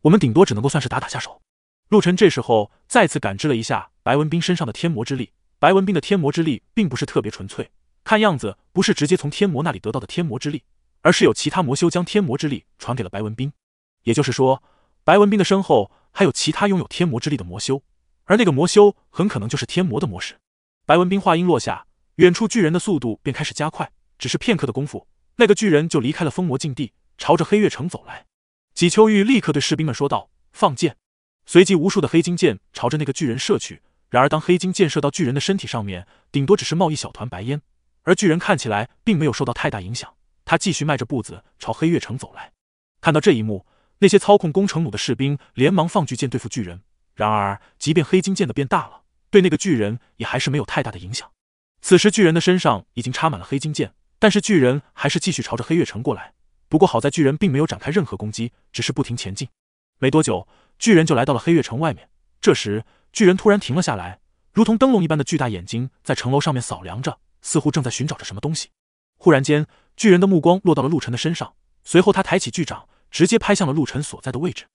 我们顶多只能够算是打打下手。”陆晨这时候再次感知了一下白文斌身上的天魔之力，白文斌的天魔之力并不是特别纯粹，看样子不是直接从天魔那里得到的天魔之力，而是有其他魔修将天魔之力传给了白文斌。也就是说，白文斌的身后还有其他拥有天魔之力的魔修，而那个魔修很可能就是天魔的魔使。白文斌话音落下，远处巨人的速度便开始加快，只是片刻的功夫，那个巨人就离开了封魔禁地，朝着黑月城走来。纪秋玉立刻对士兵们说道：“放箭！”随即无数的黑金箭朝着那个巨人射去，然而当黑金箭射到巨人的身体上面，顶多只是冒一小团白烟，而巨人看起来并没有受到太大影响，他继续迈着步子朝黑月城走来。看到这一幕，那些操控攻城弩的士兵连忙放巨箭对付巨人，然而即便黑金箭的变大了，对那个巨人也还是没有太大的影响。此时巨人的身上已经插满了黑金箭，但是巨人还是继续朝着黑月城过来，不过好在巨人并没有展开任何攻击，只是不停前进。没多久，巨人就来到了黑月城外面。这时巨人突然停了下来，如同灯笼一般的巨大眼睛在城楼上面扫量着，似乎正在寻找着什么东西。忽然间，巨人的目光落到了陆晨的身上，随后他抬起巨掌直接拍向了陆晨所在的位置。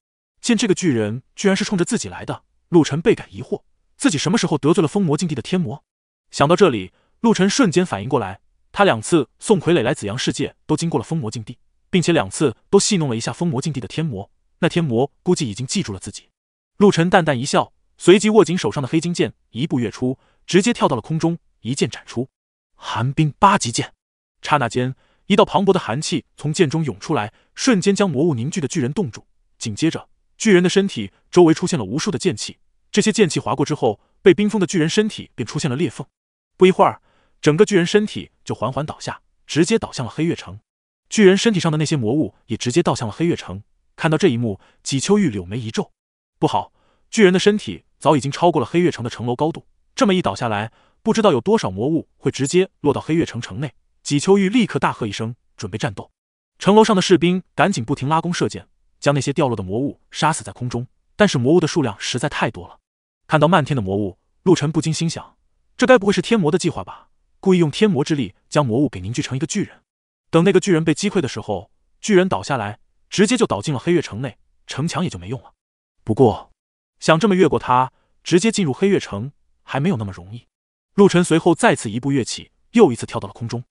见这个巨人居然是冲着自己来的，陆晨倍感疑惑，自己什么时候得罪了封魔禁地的天魔？想到这里，陆晨瞬间反应过来，他两次送傀儡来紫阳世界都经过了封魔禁地，并且两次都戏弄了一下封魔禁地的天魔，那天魔估计已经记住了自己。陆晨淡淡一笑，随即握紧手上的黑金剑，一步跃出，直接跳到了空中，一剑斩出。寒冰八极剑！刹那间，一道磅礴的寒气从剑中涌出来，瞬间将魔物凝聚的巨人冻住。紧接着，巨人的身体周围出现了无数的剑气，这些剑气划过之后，被冰封的巨人身体便出现了裂缝。不一会儿，整个巨人身体就缓缓倒下，直接倒向了黑月城。巨人身体上的那些魔物也直接倒向了黑月城。看到这一幕，纪秋玉柳眉一皱，不好，巨人的身体早已经超过了黑月城的城楼高度，这么一倒下来，不知道有多少魔物会直接落到黑月城城内。纪秋玉立刻大喝一声，准备战斗。城楼上的士兵赶紧不停拉弓射箭，将那些掉落的魔物杀死在空中，但是魔物的数量实在太多了。看到漫天的魔物，陆晨不禁心想，这该不会是天魔的计划吧，故意用天魔之力将魔物给凝聚成一个巨人。等那个巨人被击溃的时候，巨人倒下来，直接就倒进了黑月城内，城墙也就没用了。不过想这么越过他直接进入黑月城还没有那么容易。陆晨随后再次一步跃起，又一次跳到了空中。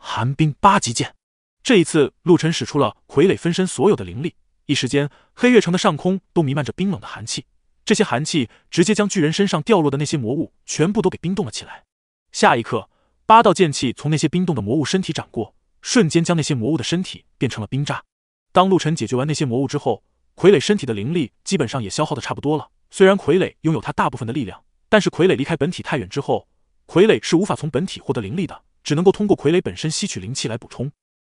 寒冰八极剑！这一次陆晨使出了傀儡分身所有的灵力，一时间黑月城的上空都弥漫着冰冷的寒气，这些寒气直接将巨人身上掉落的那些魔物全部都给冰冻了起来。下一刻，八道剑气从那些冰冻的魔物身体斩过，瞬间将那些魔物的身体变成了冰渣。当陆晨解决完那些魔物之后，傀儡身体的灵力基本上也消耗的差不多了。虽然傀儡拥有他大部分的力量，但是傀儡离开本体太远之后，傀儡是无法从本体获得灵力的，只能够通过傀儡本身吸取灵气来补充。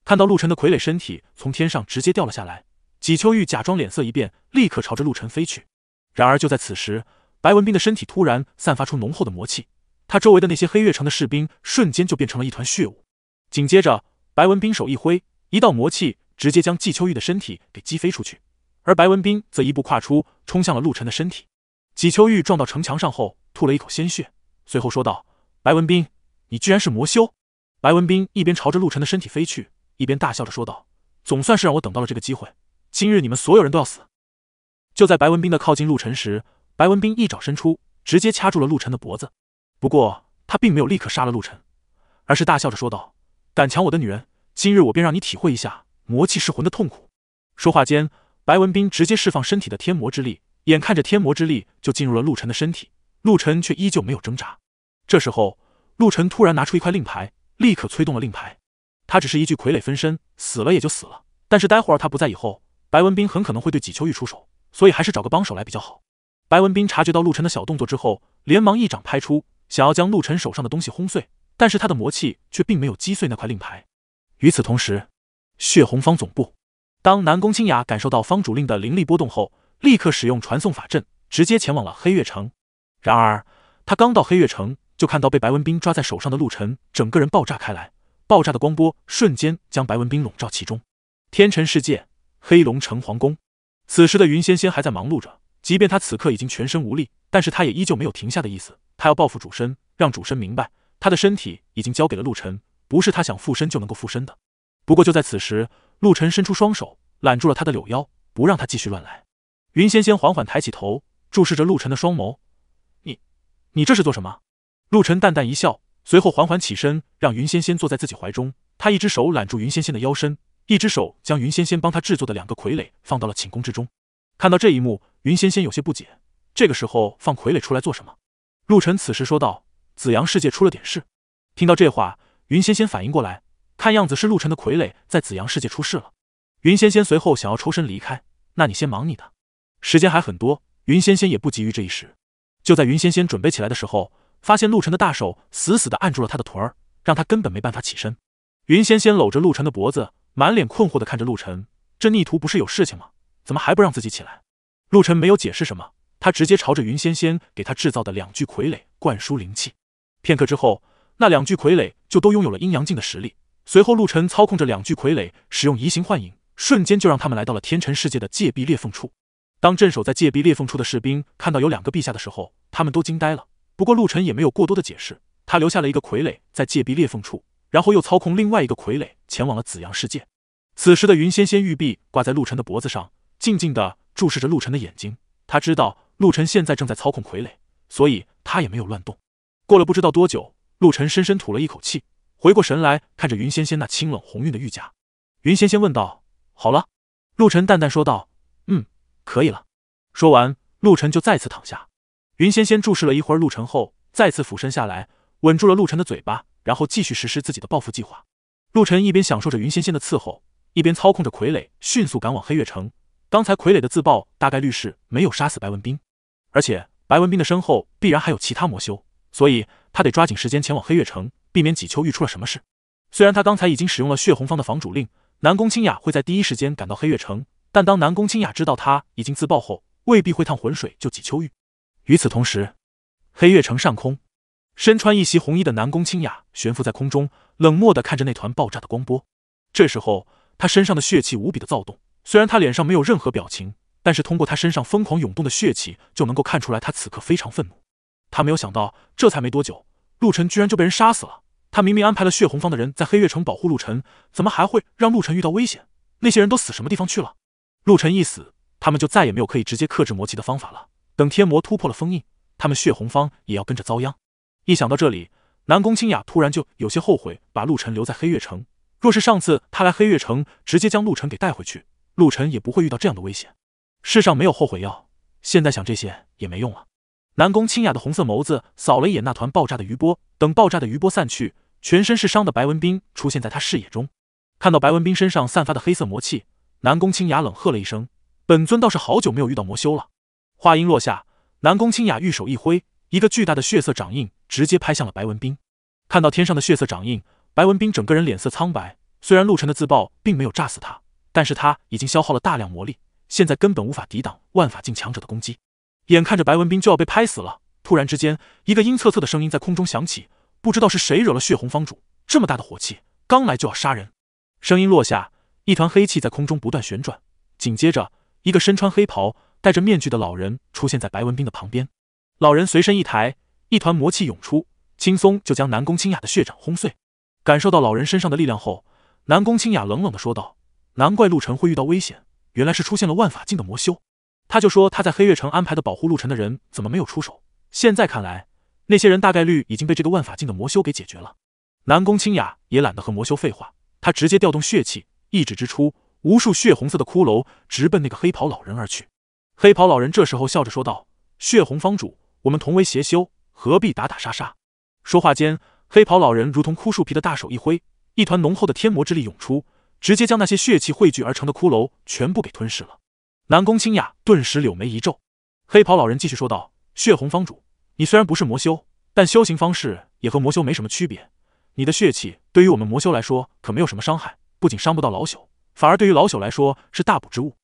看到陆晨的傀儡身体从天上直接掉了下来，纪秋玉假装脸色一变，立刻朝着陆晨飞去。然而就在此时，白文斌的身体突然散发出浓厚的魔气，他周围的那些黑月城的士兵瞬间就变成了一团血雾。紧接着，白文斌手一挥，一道魔气直接将纪秋玉的身体给击飞出去，而白文斌则一步跨出，冲向了陆晨的身体。纪秋玉撞到城墙上后，吐了一口鲜血，随后说道：“白文斌，你居然是魔修！”白文斌一边朝着陆晨的身体飞去，一边大笑着说道：“总算是让我等到了这个机会，今日你们所有人都要死！”就在白文斌的靠近陆晨时，白文斌一爪伸出，直接掐住了陆晨的脖子。不过他并没有立刻杀了陆晨，而是大笑着说道：“敢抢我的女人，今日我便让你体会一下魔气噬魂的痛苦。”说话间，白文斌直接释放身体的天魔之力，眼看着天魔之力就进入了陆晨的身体，陆晨却依旧没有挣扎。这时候，陆晨突然拿出一块令牌，立刻催动了令牌。他只是一具傀儡分身，死了也就死了，但是待会儿他不在以后，白文斌很可能会对纪秋玉出手，所以还是找个帮手来比较好。白文斌察觉到陆晨的小动作之后，连忙一掌拍出，想要将陆晨手上的东西轰碎，但是他的魔气却并没有击碎那块令牌。与此同时，血红方总部，当南宫清雅感受到方主令的灵力波动后，立刻使用传送法阵，直接前往了黑月城。然而他刚到黑月城，就看到被白文斌抓在手上的陆晨整个人爆炸开来，爆炸的光波瞬间将白文斌笼罩其中。天辰世界，黑龙城皇宫，此时的云仙仙还在忙碌着，即便他此刻已经全身无力，但是他也依旧没有停下的意思。他要报复主身，让主身明白他的身体已经交给了陆晨，不是他想附身就能够附身的。不过就在此时，陆晨伸出双手揽住了他的柳腰，不让他继续乱来。云仙仙缓缓抬起头，注视着陆晨的双眸：“你你这是做什么？”陆晨淡淡一笑，随后缓缓起身，让云仙仙坐在自己怀中。他一只手揽住云仙仙的腰身，一只手将云仙仙帮他制作的两个傀儡放到了寝宫之中。看到这一幕，云仙仙有些不解，这个时候放傀儡出来做什么？陆晨此时说道：“紫阳世界出了点事。”听到这话，云仙仙反应过来，看样子是陆晨的傀儡在紫阳世界出事了。云仙仙随后想要抽身离开：“那你先忙你的，时间还很多。”云仙仙也不急于这一时。就在云仙仙准备起来的时候，发现陆晨的大手死死地按住了他的臀儿，让他根本没办法起身。云仙仙搂着陆晨的脖子，满脸困惑地看着陆晨：“这逆徒不是有事情吗？怎么还不让自己起来？”陆晨没有解释什么，他直接朝着云仙仙给他制造的两具傀儡灌输灵气。片刻之后，那两具傀儡就都拥有了阴阳镜的实力。随后陆晨操控着两具傀儡，使用移形幻影，瞬间就让他们来到了天辰世界的界壁裂缝处。当镇守在界壁裂缝处的士兵看到有两个陛下的时候，他们都惊呆了。不过陆晨也没有过多的解释，他留下了一个傀儡在界壁裂缝处，然后又操控另外一个傀儡前往了紫阳世界。此时的云仙仙玉臂挂在陆晨的脖子上，静静地注视着陆晨的眼睛。他知道陆晨现在正在操控傀儡，所以他也没有乱动。过了不知道多久，陆晨深深吐了一口气，回过神来看着云仙仙那清冷红晕的玉甲。云仙仙问道：“好了？”陆晨淡淡说道：“嗯，可以了。”说完，陆晨就再次躺下。云仙仙注视了一会儿陆晨后，再次俯身下来，吻住了陆晨的嘴巴，然后继续实施自己的报复计划。陆晨一边享受着云仙仙的伺候，一边操控着傀儡迅速赶往黑月城。刚才傀儡的自爆大概率是没有杀死白文斌，而且白文斌的身后必然还有其他魔修，所以他得抓紧时间前往黑月城，避免纪秋玉出了什么事。虽然他刚才已经使用了血红方的房主令，南宫清雅会在第一时间赶到黑月城，但当南宫清雅知道他已经自爆后，未必会趟浑水救纪秋玉。与此同时，黑月城上空，身穿一袭红衣的南宫清雅悬浮在空中，冷漠地看着那团爆炸的光波。这时候，她身上的血气无比的躁动，虽然她脸上没有任何表情，但是通过她身上疯狂涌动的血气，就能够看出来她此刻非常愤怒。她没有想到，这才没多久，陆晨居然就被人杀死了。她明明安排了血红方的人在黑月城保护陆晨，怎么还会让陆晨遇到危险？那些人都死什么地方去了？陆晨一死，他们就再也没有可以直接克制魔气的方法了。等天魔突破了封印，他们血红方也要跟着遭殃。一想到这里，南宫清雅突然就有些后悔把陆晨留在黑月城。若是上次他来黑月城，直接将陆晨给带回去，陆晨也不会遇到这样的危险。世上没有后悔药，现在想这些也没用了。南宫清雅的红色眸子扫了一眼那团爆炸的余波，等爆炸的余波散去，全身是伤的白文斌出现在他视野中。看到白文斌身上散发的黑色魔气，南宫清雅冷喝了一声：“本尊倒是好久没有遇到魔修了。”话音落下，南宫清雅玉手一挥，一个巨大的血色掌印直接拍向了白文斌。看到天上的血色掌印，白文斌整个人脸色苍白。虽然陆晨的自爆并没有炸死他，但是他已经消耗了大量魔力，现在根本无法抵挡万法境强者的攻击。眼看着白文斌就要被拍死了，突然之间，一个阴恻恻的声音在空中响起：“不知道是谁惹了血红方主，这么大的火气，刚来就要杀人。”声音落下，一团黑气在空中不断旋转，紧接着，一个身穿黑袍戴着面具的老人出现在白文斌的旁边。老人随身一抬，一团魔气涌出，轻松就将南宫清雅的血掌轰碎。感受到老人身上的力量后，南宫清雅冷冷地说道：“难怪陆晨会遇到危险，原来是出现了万法境的魔修。他就说他在黑月城安排的保护陆晨的人怎么没有出手，现在看来，那些人大概率已经被这个万法镜的魔修给解决了。南宫清雅也懒得和魔修废话，他直接调动血气，一指之出，无数血红色的骷髅直奔那个黑袍老人而去。黑袍老人这时候笑着说道：“血红方主，我们同为邪修，何必打打杀杀？”说话间，黑袍老人如同枯树皮的大手一挥，一团浓厚的天魔之力涌出，直接将那些血气汇聚而成的骷髅全部给吞噬了。南宫清雅顿时柳眉一皱。黑袍老人继续说道：“血红方主，你虽然不是魔修，但修行方式也和魔修没什么区别。你的血气对于我们魔修来说可没有什么伤害，不仅伤不到老朽，反而对于老朽来说是大补之物。”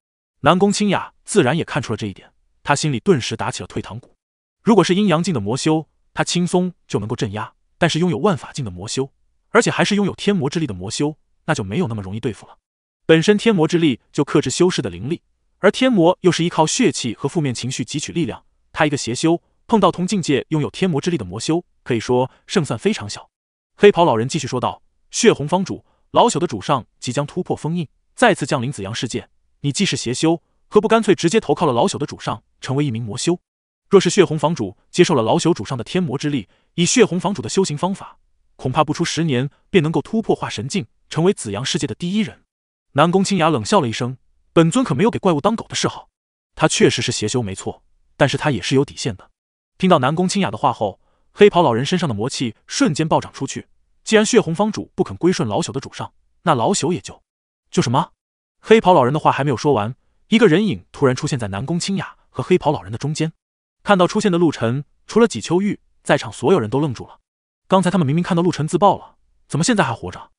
南宫清雅自然也看出了这一点，他心里顿时打起了退堂鼓。如果是阴阳镜的魔修，他轻松就能够镇压，但是拥有万法镜的魔修，而且还是拥有天魔之力的魔修，那就没有那么容易对付了。本身天魔之力就克制修士的灵力，而天魔又是依靠血气和负面情绪汲取力量，他一个邪修碰到同境界拥有天魔之力的魔修，可以说胜算非常小。黑袍老人继续说道：“血红方主，老朽的主上即将突破封印，再次降临紫阳世界，你既是邪修，何不干脆直接投靠了老朽的主上，成为一名魔修？若是血红房主接受了老朽主上的天魔之力，以血红房主的修行方法，恐怕不出十年便能够突破化神境，成为紫阳世界的第一人。”南宫清雅冷笑了一声：“本尊可没有给怪物当狗的嗜好。”他确实是邪修没错，但是他也是有底线的。听到南宫清雅的话后，黑袍老人身上的魔气瞬间暴涨出去。既然血红房主不肯归顺老朽的主上，那老朽也就……就什么？黑袍老人的话还没有说完，一个人影突然出现在南宫清雅和黑袍老人的中间。看到出现的陆晨，除了纪秋玉，在场所有人都愣住了。刚才他们明明看到陆晨自爆了，怎么现在还活着？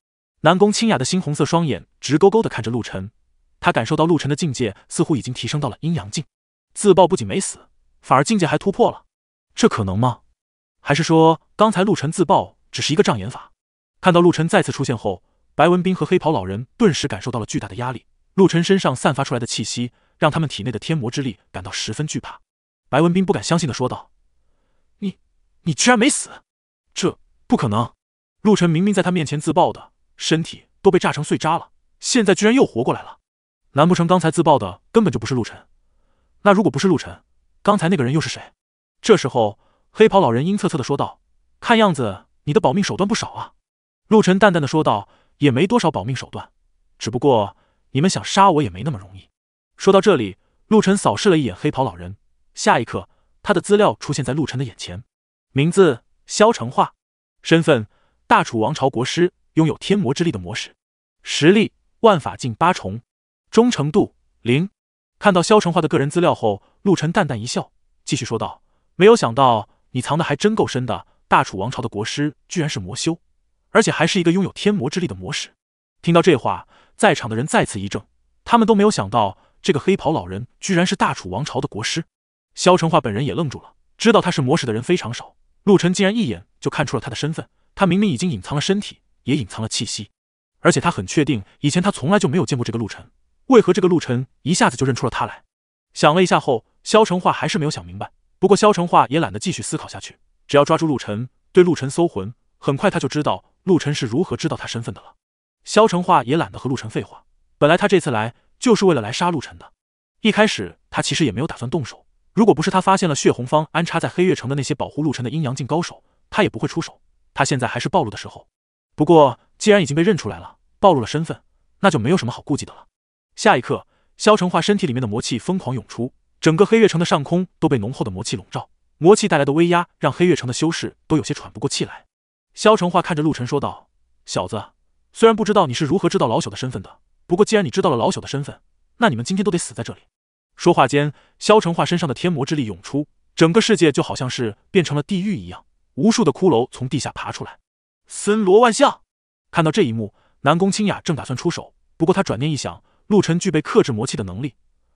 南宫清雅的猩红色双眼直勾勾地看着陆晨，他感受到陆晨的境界似乎已经提升到了阴阳境，自爆不仅没死，反而境界还突破了，这可能吗？还是说刚才陆晨自爆只是一个障眼法？看到陆晨再次出现后，白文斌和黑袍老人顿时感受到了巨大的压力。陆晨身上散发出来的气息让他们体内的天魔之力感到十分惧怕。白文斌不敢相信地说道：“你你居然没死？这不可能！陆晨明明在他面前自爆的，身体都被炸成碎渣了，现在居然又活过来了。难不成刚才自爆的根本就不是陆晨？那如果不是陆晨，刚才那个人又是谁？”这时候黑袍老人阴恻恻地说道：“看样子你的保命手段不少啊。”陆晨淡淡地说道：“也没多少保命手段，只不过……你们想杀我也没那么容易。”说到这里，陆晨扫视了一眼黑袍老人，下一刻，他的资料出现在陆晨的眼前。名字：萧成化，身份：大楚王朝国师，拥有天魔之力的魔使，实力：万法镜八重，忠诚度零。看到萧成化的个人资料后，陆晨淡淡一笑，继续说道：“没有想到你藏的还真够深的，大楚王朝的国师居然是魔修，而且还是一个拥有天魔之力的魔使。”听到这话，在场的人再次一怔，他们都没有想到这个黑袍老人居然是大楚王朝的国师。萧成化本人也愣住了，知道他是魔使的人非常少，陆晨竟然一眼就看出了他的身份。他明明已经隐藏了身体，也隐藏了气息，而且他很确定以前他从来就没有见过这个陆晨，为何这个陆晨一下子就认出了他来？想了一下后，萧成化还是没有想明白，不过萧成化也懒得继续思考下去，只要抓住陆晨，对陆晨搜魂，很快他就知道陆晨是如何知道他身份的了。萧成化也懒得和陆晨废话，本来他这次来就是为了来杀陆晨的。一开始他其实也没有打算动手，如果不是他发现了血红方安插在黑月城的那些保护陆晨的阴阳境高手，他也不会出手。他现在还是暴露的时候，不过既然已经被认出来了，暴露了身份，那就没有什么好顾忌的了。下一刻，萧成化身体里面的魔气疯狂涌出，整个黑月城的上空都被浓厚的魔气笼罩，魔气带来的威压让黑月城的修士都有些喘不过气来。萧成化看着陆晨说道：“小子，虽然不知道你是如何知道老朽的身份的，不过既然你知道了老朽的身份，那你们今天都得死在这里。”说话间，萧成化身上的天魔之力涌出，整个世界就好像是变成了地狱一样，无数的骷髅从地下爬出来。森罗万象！看到这一幕，南宫清雅正打算出手，不过他转念一想，陆晨具备克制魔气的能力，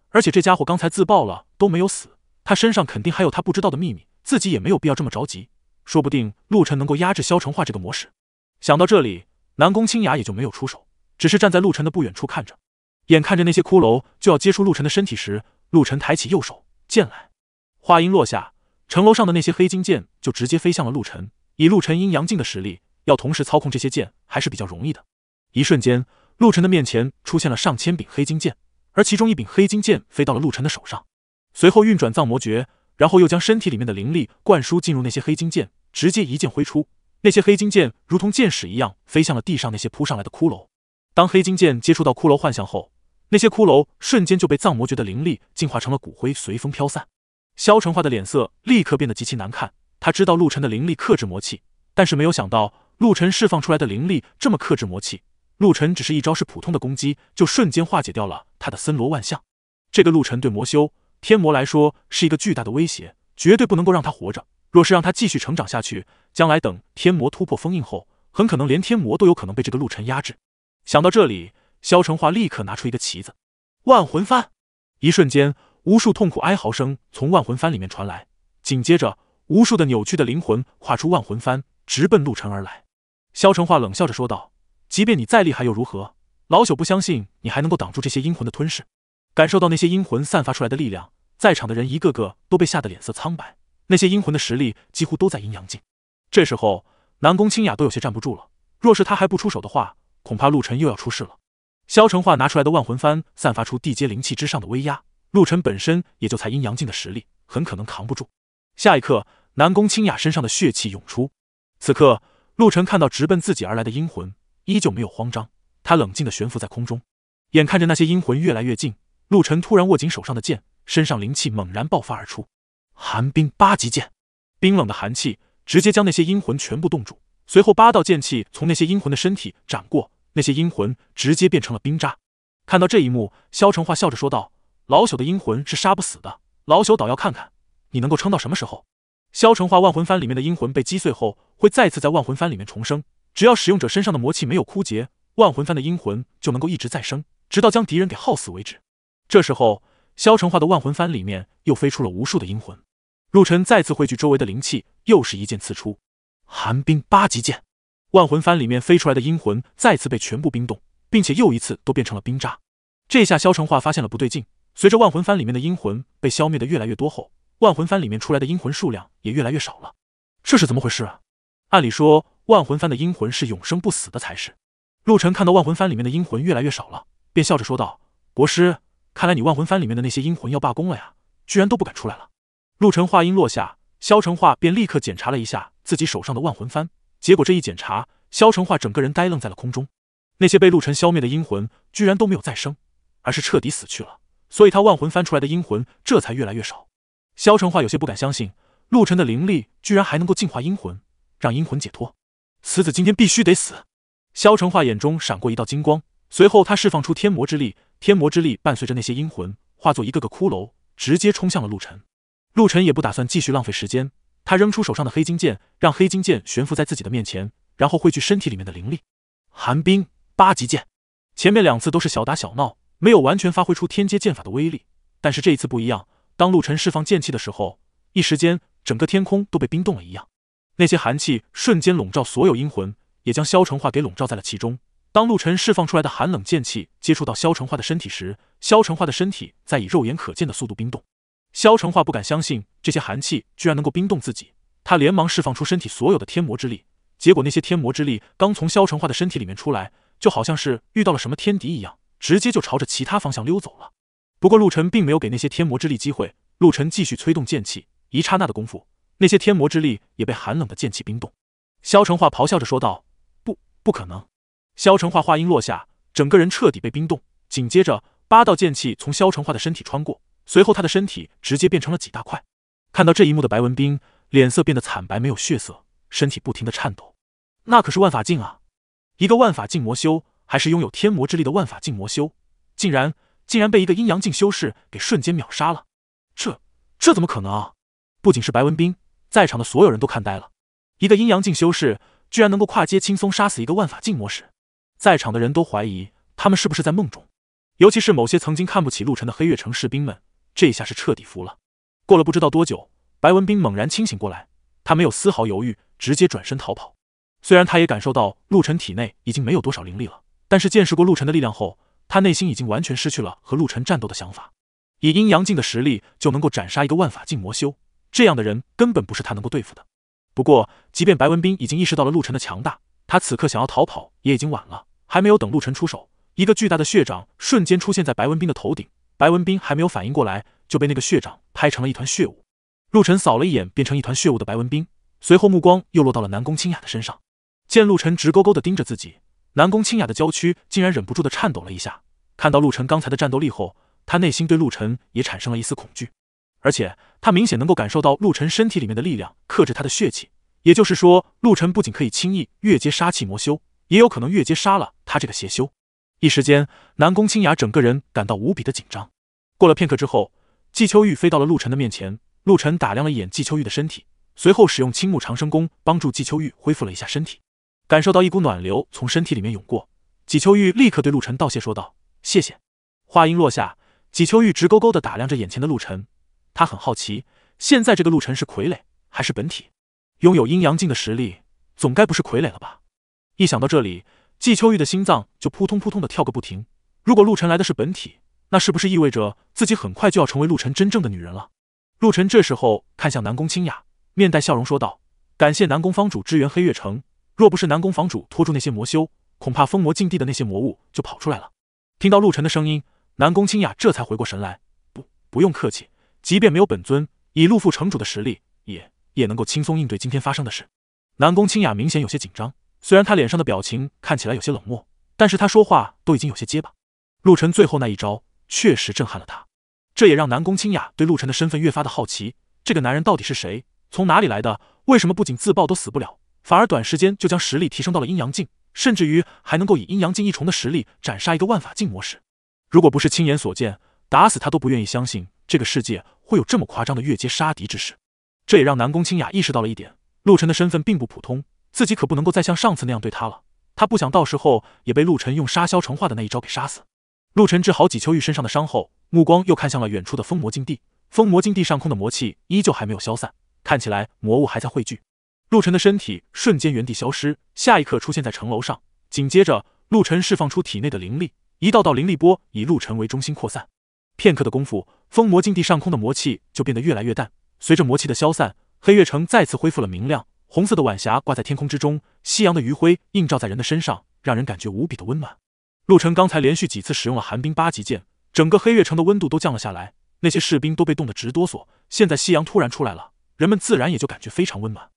而且这家伙刚才自爆了都没有死，他身上肯定还有他不知道的秘密，自己也没有必要这么着急，说不定陆晨能够压制萧成化这个魔使。想到这里，南宫清雅也就没有出手，只是站在陆晨的不远处看着。眼看着那些骷髅就要接触陆晨的身体时，陆晨抬起右手，剑来。话音落下，城楼上的那些黑金剑就直接飞向了陆晨。以陆晨阴阳镜的实力，要同时操控这些剑还是比较容易的。一瞬间，陆晨的面前出现了上千柄黑金剑，而其中一柄黑金剑飞到了陆晨的手上，随后运转藏魔诀，然后又将身体里面的灵力灌输进入那些黑金剑，直接一剑挥出，那些黑金剑如同箭矢一样飞向了地上那些扑上来的骷髅。当黑金剑接触到骷髅幻象后，那些骷髅瞬间就被藏魔诀的灵力净化成了骨灰，随风飘散。萧成化的脸色立刻变得极其难看，他知道陆晨的灵力克制魔气，但是没有想到陆晨释放出来的灵力这么克制魔气。陆晨只是一招是普通的攻击，就瞬间化解掉了他的森罗万象。这个陆晨对魔修天魔来说是一个巨大的威胁，绝对不能够让他活着。若是让他继续成长下去，将来等天魔突破封印后，很可能连天魔都有可能被这个陆晨压制。想到这里，萧成化立刻拿出一个旗子，万魂幡。一瞬间，无数痛苦哀嚎声从万魂幡里面传来，紧接着无数的扭曲的灵魂跨出万魂幡，直奔陆晨而来。萧成化冷笑着说道：即便你再厉害又如何，老朽不相信你还能够挡住这些阴魂的吞噬。感受到那些阴魂散发出来的力量，在场的人一个个都被吓得脸色苍白，那些阴魂的实力几乎都在阴阳境。这时候南宫清雅都有些站不住了，若是他还不出手的话，恐怕陆晨又要出事了。萧成化拿出来的万魂幡散发出地阶灵气之上的威压，陆晨本身也就才阴阳境的实力，很可能扛不住。下一刻，南宫清雅身上的血气涌出，此刻陆晨看到直奔自己而来的阴魂，依旧没有慌张，他冷静地悬浮在空中。眼看着那些阴魂越来越近，陆晨突然握紧手上的剑，身上灵气猛然爆发而出，寒冰八极剑。冰冷的寒气直接将那些阴魂全部冻住，随后八道剑气从那些阴魂的身体斩过，那些阴魂直接变成了冰渣。看到这一幕，萧成化笑着说道：老朽的阴魂是杀不死的，老朽倒要看看你能够撑到什么时候。萧成化万魂幡里面的阴魂被击碎后，会再次在万魂幡里面重生，只要使用者身上的魔气没有枯竭，万魂幡的阴魂就能够一直再生，直到将敌人给耗死为止。这时候萧成化的万魂幡里面又飞出了无数的阴魂，陆晨再次汇聚周围的灵气，又是一剑刺出，寒冰八极剑。万魂幡里面飞出来的阴魂再次被全部冰冻，并且又一次都变成了冰渣。这下萧成化发现了不对劲，随着万魂幡里面的阴魂被消灭的越来越多后，万魂幡里面出来的阴魂数量也越来越少了。这是怎么回事啊？按理说万魂幡的阴魂是永生不死的才是。陆晨看到万魂幡里面的阴魂越来越少了，便笑着说道：国师，看来你万魂幡里面的那些阴魂要罢工了呀，居然都不敢出来了。陆晨话音落下，萧成化便立刻检查了一下自己手上的万魂幡，结果这一检查，萧成化整个人呆愣在了空中。那些被陆晨消灭的阴魂居然都没有再生，而是彻底死去了，所以他万魂幡出来的阴魂这才越来越少。萧成化有些不敢相信，陆晨的灵力居然还能够净化阴魂，让阴魂解脱。此子今天必须得死。萧成化眼中闪过一道金光，随后他释放出天魔之力，天魔之力伴随着那些阴魂化作一个个骷髅，直接冲向了陆晨。陆晨也不打算继续浪费时间，他扔出手上的黑金剑，让黑金剑悬浮在自己的面前，然后汇聚身体里面的灵力，寒冰八极剑。前面两次都是小打小闹，没有完全发挥出天阶剑法的威力，但是这一次不一样，当陆晨释放剑气的时候，一时间整个天空都被冰冻了一样，那些寒气瞬间笼罩所有阴魂，也将萧成化给笼罩在了其中。当陆晨释放出来的寒冷剑气接触到萧成化的身体时，萧成化的身体在以肉眼可见的速度冰冻。萧成化不敢相信这些寒气居然能够冰冻自己，他连忙释放出身体所有的天魔之力，结果那些天魔之力刚从萧成化的身体里面出来，就好像是遇到了什么天敌一样，直接就朝着其他方向溜走了。不过陆晨并没有给那些天魔之力机会，陆晨继续催动剑气，一刹那的功夫，那些天魔之力也被寒冷的剑气冰冻。萧成化咆哮着说道：不，不可能。萧成化话音落下，整个人彻底被冰冻，紧接着八道剑气从萧成化的身体穿过，随后他的身体直接变成了几大块。看到这一幕的白文斌脸色变得惨白，没有血色，身体不停地颤抖。那可是万法境啊，一个万法境魔修，还是拥有天魔之力的万法境魔修，竟然竟然被一个阴阳境修士给瞬间秒杀了。这这怎么可能啊？不仅是白文斌，在场的所有人都看呆了，一个阴阳境修士居然能够跨阶轻松杀死一个万法境魔士。在场的人都怀疑他们是不是在梦中，尤其是某些曾经看不起陆晨的黑月城士兵们，这下是彻底服了。过了不知道多久，白文斌猛然清醒过来，他没有丝毫犹豫，直接转身逃跑。虽然他也感受到陆晨体内已经没有多少灵力了，但是见识过陆晨的力量后，他内心已经完全失去了和陆晨战斗的想法。以阴阳境的实力就能够斩杀一个万法境魔修，这样的人根本不是他能够对付的。不过即便白文斌已经意识到了陆晨的强大，他此刻想要逃跑也已经晚了。还没有等陆晨出手，一个巨大的血掌瞬间出现在白文斌的头顶，白文斌还没有反应过来，就被那个血掌拍成了一团血雾。陆晨扫了一眼变成一团血雾的白文斌，随后目光又落到了南宫清雅的身上。见陆晨直勾勾地盯着自己，南宫清雅的娇躯竟然忍不住地颤抖了一下。看到陆晨刚才的战斗力后，她内心对陆晨也产生了一丝恐惧，而且她明显能够感受到陆晨身体里面的力量克制他的血气。 也就是说，陆晨不仅可以轻易越阶杀气魔修，也有可能越阶杀了他这个邪修。一时间，南宫清雅整个人感到无比的紧张。过了片刻之后，季秋玉飞到了陆晨的面前，陆晨打量了一眼季秋玉的身体，随后使用青木长生功帮助季秋玉恢复了一下身体。感受到一股暖流从身体里面涌过，季秋玉立刻对陆晨道谢说道：“谢谢。”话音落下，季秋玉直勾勾地打量着眼前的陆晨，他很好奇，现在这个陆晨是傀儡还是本体？ 拥有阴阳镜的实力，总该不是傀儡了吧？一想到这里，季秋玉的心脏就扑通扑通的跳个不停。如果陆晨来的是本体，那是不是意味着自己很快就要成为陆晨真正的女人了？陆晨这时候看向南宫清雅，面带笑容说道：“感谢南宫坊主支援黑月城，若不是南宫坊主拖住那些魔修，恐怕封魔禁地的那些魔物就跑出来了。”听到陆晨的声音，南宫清雅这才回过神来：“不，不用客气，即便没有本尊，以陆副城主的实力，也……” 也能够轻松应对今天发生的事。南宫清雅明显有些紧张，虽然她脸上的表情看起来有些冷漠，但是她说话都已经有些结巴。陆晨最后那一招确实震撼了她，这也让南宫清雅对陆晨的身份越发的好奇。这个男人到底是谁？从哪里来的？为什么不仅自爆都死不了，反而短时间就将实力提升到了阴阳境，甚至于还能够以阴阳境一重的实力斩杀一个万法境魔使？如果不是亲眼所见，打死他都不愿意相信这个世界会有这么夸张的越阶杀敌之事。 这也让南宫清雅意识到了一点，陆晨的身份并不普通，自己可不能够再像上次那样对他了。他不想到时候也被陆晨用杀萧成化的那一招给杀死。陆晨治好季秋玉身上的伤后，目光又看向了远处的封魔禁地。封魔禁地上空的魔气依旧还没有消散，看起来魔物还在汇聚。陆晨的身体瞬间原地消失，下一刻出现在城楼上。紧接着，陆晨释放出体内的灵力，一道道灵力波以陆晨为中心扩散。片刻的功夫，封魔禁地上空的魔气就变得越来越淡。 随着魔气的消散，黑月城再次恢复了明亮。红色的晚霞挂在天空之中，夕阳的余晖映照在人的身上，让人感觉无比的温暖。陆晨刚才连续几次使用了寒冰八极剑，整个黑月城的温度都降了下来，那些士兵都被冻得直哆嗦。现在夕阳突然出来了，人们自然也就感觉非常温暖。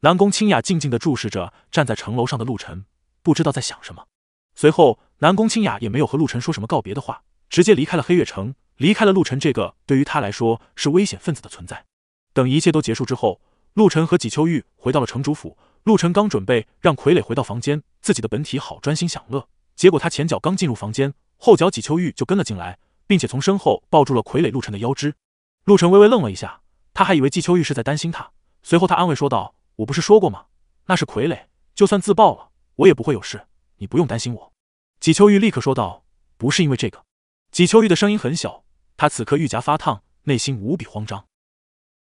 南宫清雅静静地注视着站在城楼上的陆晨，不知道在想什么。随后，南宫清雅也没有和陆晨说什么告别的话，直接离开了黑月城，离开了陆晨这个对于他来说是危险分子的存在。 等一切都结束之后，陆晨和纪秋玉回到了城主府。陆晨刚准备让傀儡回到房间，自己的本体好专心享乐，结果他前脚刚进入房间，后脚纪秋玉就跟了进来，并且从身后抱住了傀儡陆晨的腰肢。陆晨微微愣了一下，他还以为纪秋玉是在担心他，随后他安慰说道：“我不是说过吗？那是傀儡，就算自爆了，我也不会有事，你不用担心我。”纪秋玉立刻说道：“不是因为这个。”纪秋玉的声音很小，他此刻玉颊发烫，内心无比慌张。